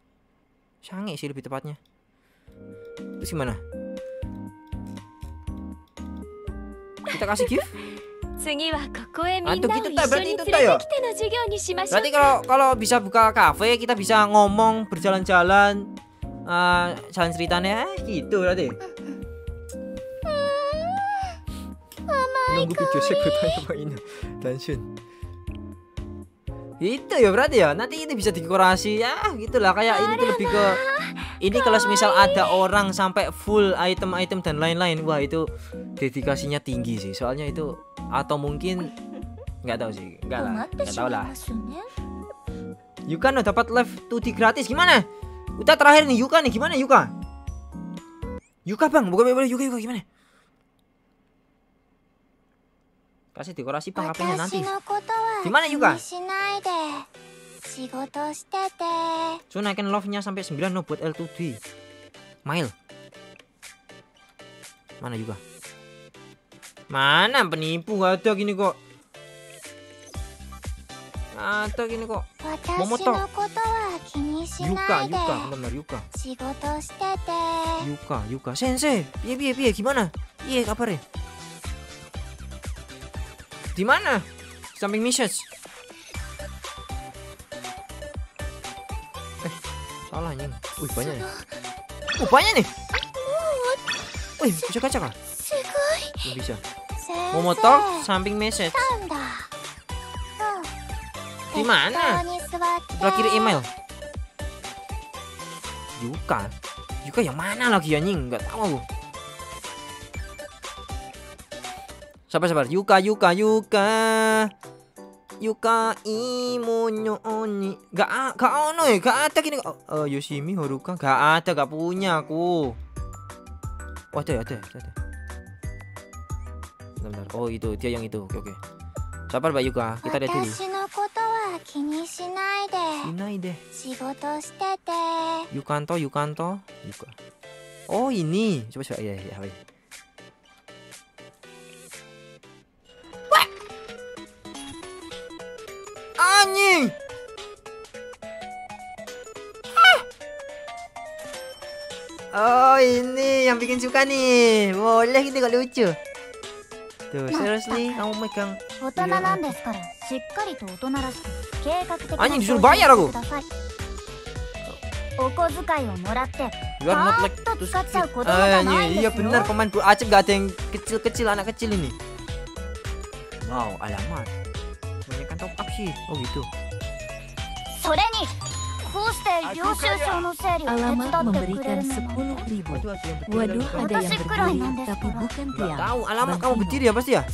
Sange sih lebih tepatnya. Terus gimana? Kita kasih gift? Aduh gitu ta, berarti itu ta ya. Berarti kalau bisa buka kafe, kita bisa ngomong, berjalan-jalan, jalan ceritanya gitu berarti. Nunggu video seputar apa ini? Tension. Itu ya berarti ya. Nanti ini bisa dekorasi ya, gitulah kayak ini tuh lebih ke ini kalau misal ada orang sampai full item-item dan lain-lain. Wah, itu dedikasinya tinggi sih. Soalnya itu atau mungkin nggak tahu sih. Enggak tahu lah. Yuka no dapat live 2D gratis. Gimana? Udah terakhir nih Yuka nih. Gimana Yuka? Yuka Bang, bukan Yuka gimana? Kasih dekorasi Bang apanya nanti. Gimana Yuka? So naikin love-nya sampai 9 no buat L2D. Mail. Mana Yuka? Mana penipu, gak ada gini kok. Atau gini kok. Momoto. Yuka, benar Yuka. Sensei, piye gimana? Iya kabarnya. Di mana? Samping message. Salah nyeng. Wih, banyak nih. Oh, banyak nih. Wih, bisa kaca kan? Nggak bisa. Momotor samping message. Di mana? Sebelah kiri email. Yuka yang mana lagi ya nyeng? Nggak tahu. Sabar Yuka imunyo oni. Gak ono ya, gak ada gini. Yoshimi Horuka gak ada, gak punya aku. Oh ada. Bentar. Oh itu dia yang itu. Oke. Sabar Mbak Yuka, kita lihat dulu. Shinai de. Yukanto. Oh ini. Coba ya. Anjing. Oh ini yang bikin suka nih. Boleh gitu kok lucu. Tuh seriously kamu megang. Anjing disuruh bayar aku. Iya benar pemain Bro Acep gak ada yang kecil-kecil anak kecil ini. Wow alamat. Top up sih. Oh gitu. Alamat memberikan 10.000. Waduh, ada yang berdiri tapi bukan tiang. Tahu alamat kamu berdiri ya pasti ya.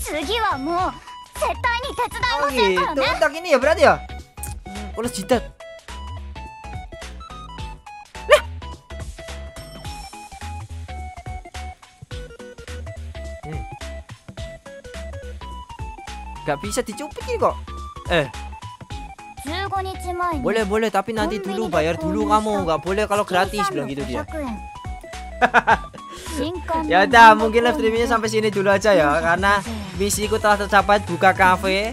Oh gitu. Otak ini ya berarti ya. Ulas jidat. Lah. Gak bisa dicupikin kok. Boleh tapi nanti dulu, bayar dulu kamu. Gak boleh kalau gratis, bilang gitu dia. Ya udah, mungkin live streamingnya sampai sini dulu aja ya, karena misiku telah tercapai, buka cafe.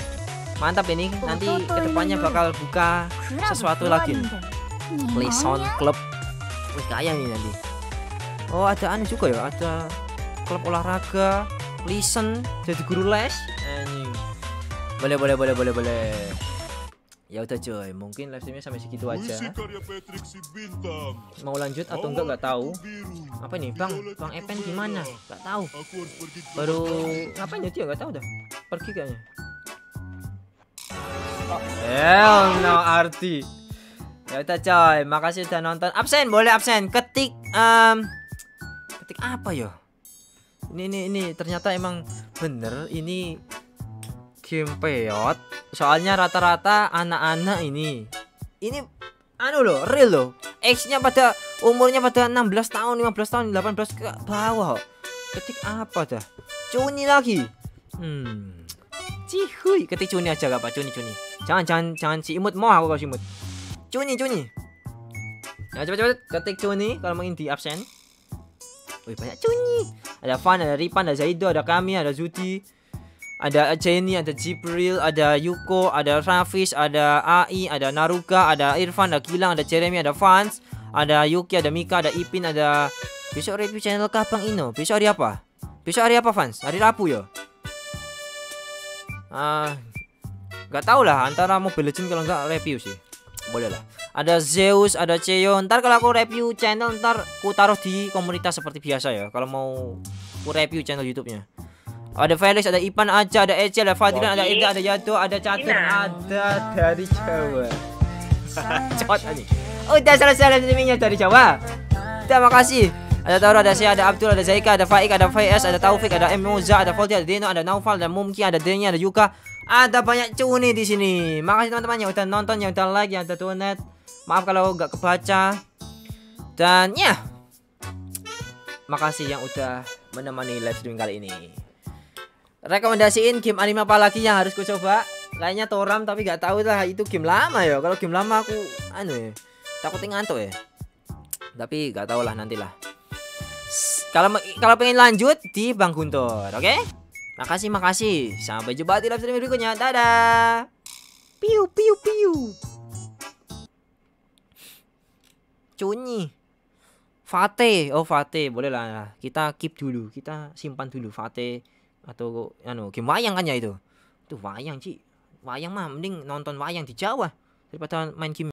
Mantap ini, nanti kedepannya bakal buka sesuatu lagi. Play Sound Club. Wih kaya nih nanti. Oh ada aneh juga ya, ada klub olahraga, listen, jadi guru les. Boleh. Ya udah coy, mungkin live streamnya sampai segitu aja. Mau lanjut atau enggak tahu. Apa nih, Bang Epen gimana? Enggak tahu. Baru ngapain ya dia enggak tahu dah. Pergi kayaknya. No arti. Ya udah coy, makasih udah nonton. Absen, boleh absen. Ketik apa ya? Ini ternyata emang bener ini game peot. Soalnya rata-rata anak-anak ini anu loh, real loh. X-nya pada umurnya pada 16 tahun, 15 tahun, 18 ke bawah. Ketik apa dah? Cuni lagi. Cihuy, ketik cuni aja gak apa, cuni. Jangan si imut mau aku kalau si imut. Cuni. Nah, coba ketik cuni kalau mau di absen. Wih, banyak cuni. Ada Fan, ada Ripan, ada Zaido, ada Kami, ada Zuti, ada Jenny, ada Jibril, ada Yuko, ada Rafis, ada AI, ada Naruka, ada Irfan, ada Gilang, ada Jeremy, ada Fans, ada Yuki, ada Mika, ada Ipin, ada... Besok review channel kah Bang Ino? Besok hari apa? Besok hari apa, Fans? Hari Rabu ya? Gak tau lah, antara Mobile Legends kalau nggak review sih. Boleh lah. Ada Zeus, ada Ceo. Ntar kalau aku review channel, ntar ku taruh di komunitas seperti biasa ya. Kalau mau ku review channel YouTube-nya. Ada Felix, ada Ipan aja, ada Eci, ada Fadlan, ada Ida, ada Yato, ada Catur, ada dari Jawa. Cot aja. Udah selesai streamingnya dari Jawa. Terima kasih. Ada Taro, ada Syah, ada Abdul, ada Zaika, ada Faik, ada Faiz, ada Taufik, ada Emoza, ada Volti, ada Dino, ada Naufal, ada Mumki, ada Denya, ada Yuka. Ada banyak cuni di sini. Makasih teman-teman yang udah nonton, yang udah like, yang udah donate. Maaf kalau nggak kebaca. Dan ya, makasih yang udah menemani live streaming kali ini. Rekomendasiin game anime apa lagi yang harus ku coba? Kayaknya Toram, tapi nggak tahu lah, itu game lama ya. Kalau game lama aku anu ya, takutnya ngantuk ya. Tapi nggak tahu lah, nantilah. Kalau pengen lanjut di Bang Guntur, oke? Okay? Makasih. Sampai jumpa di live stream berikutnya. Dadah. Piu. Cunyi. Fate. Oh, Fate. Boleh lah. Kita keep dulu. Kita simpan dulu Fate atau anu game wayang kan ya itu. Itu wayang, Ci. Wayang mah mending nonton wayang di Jawa daripada main game.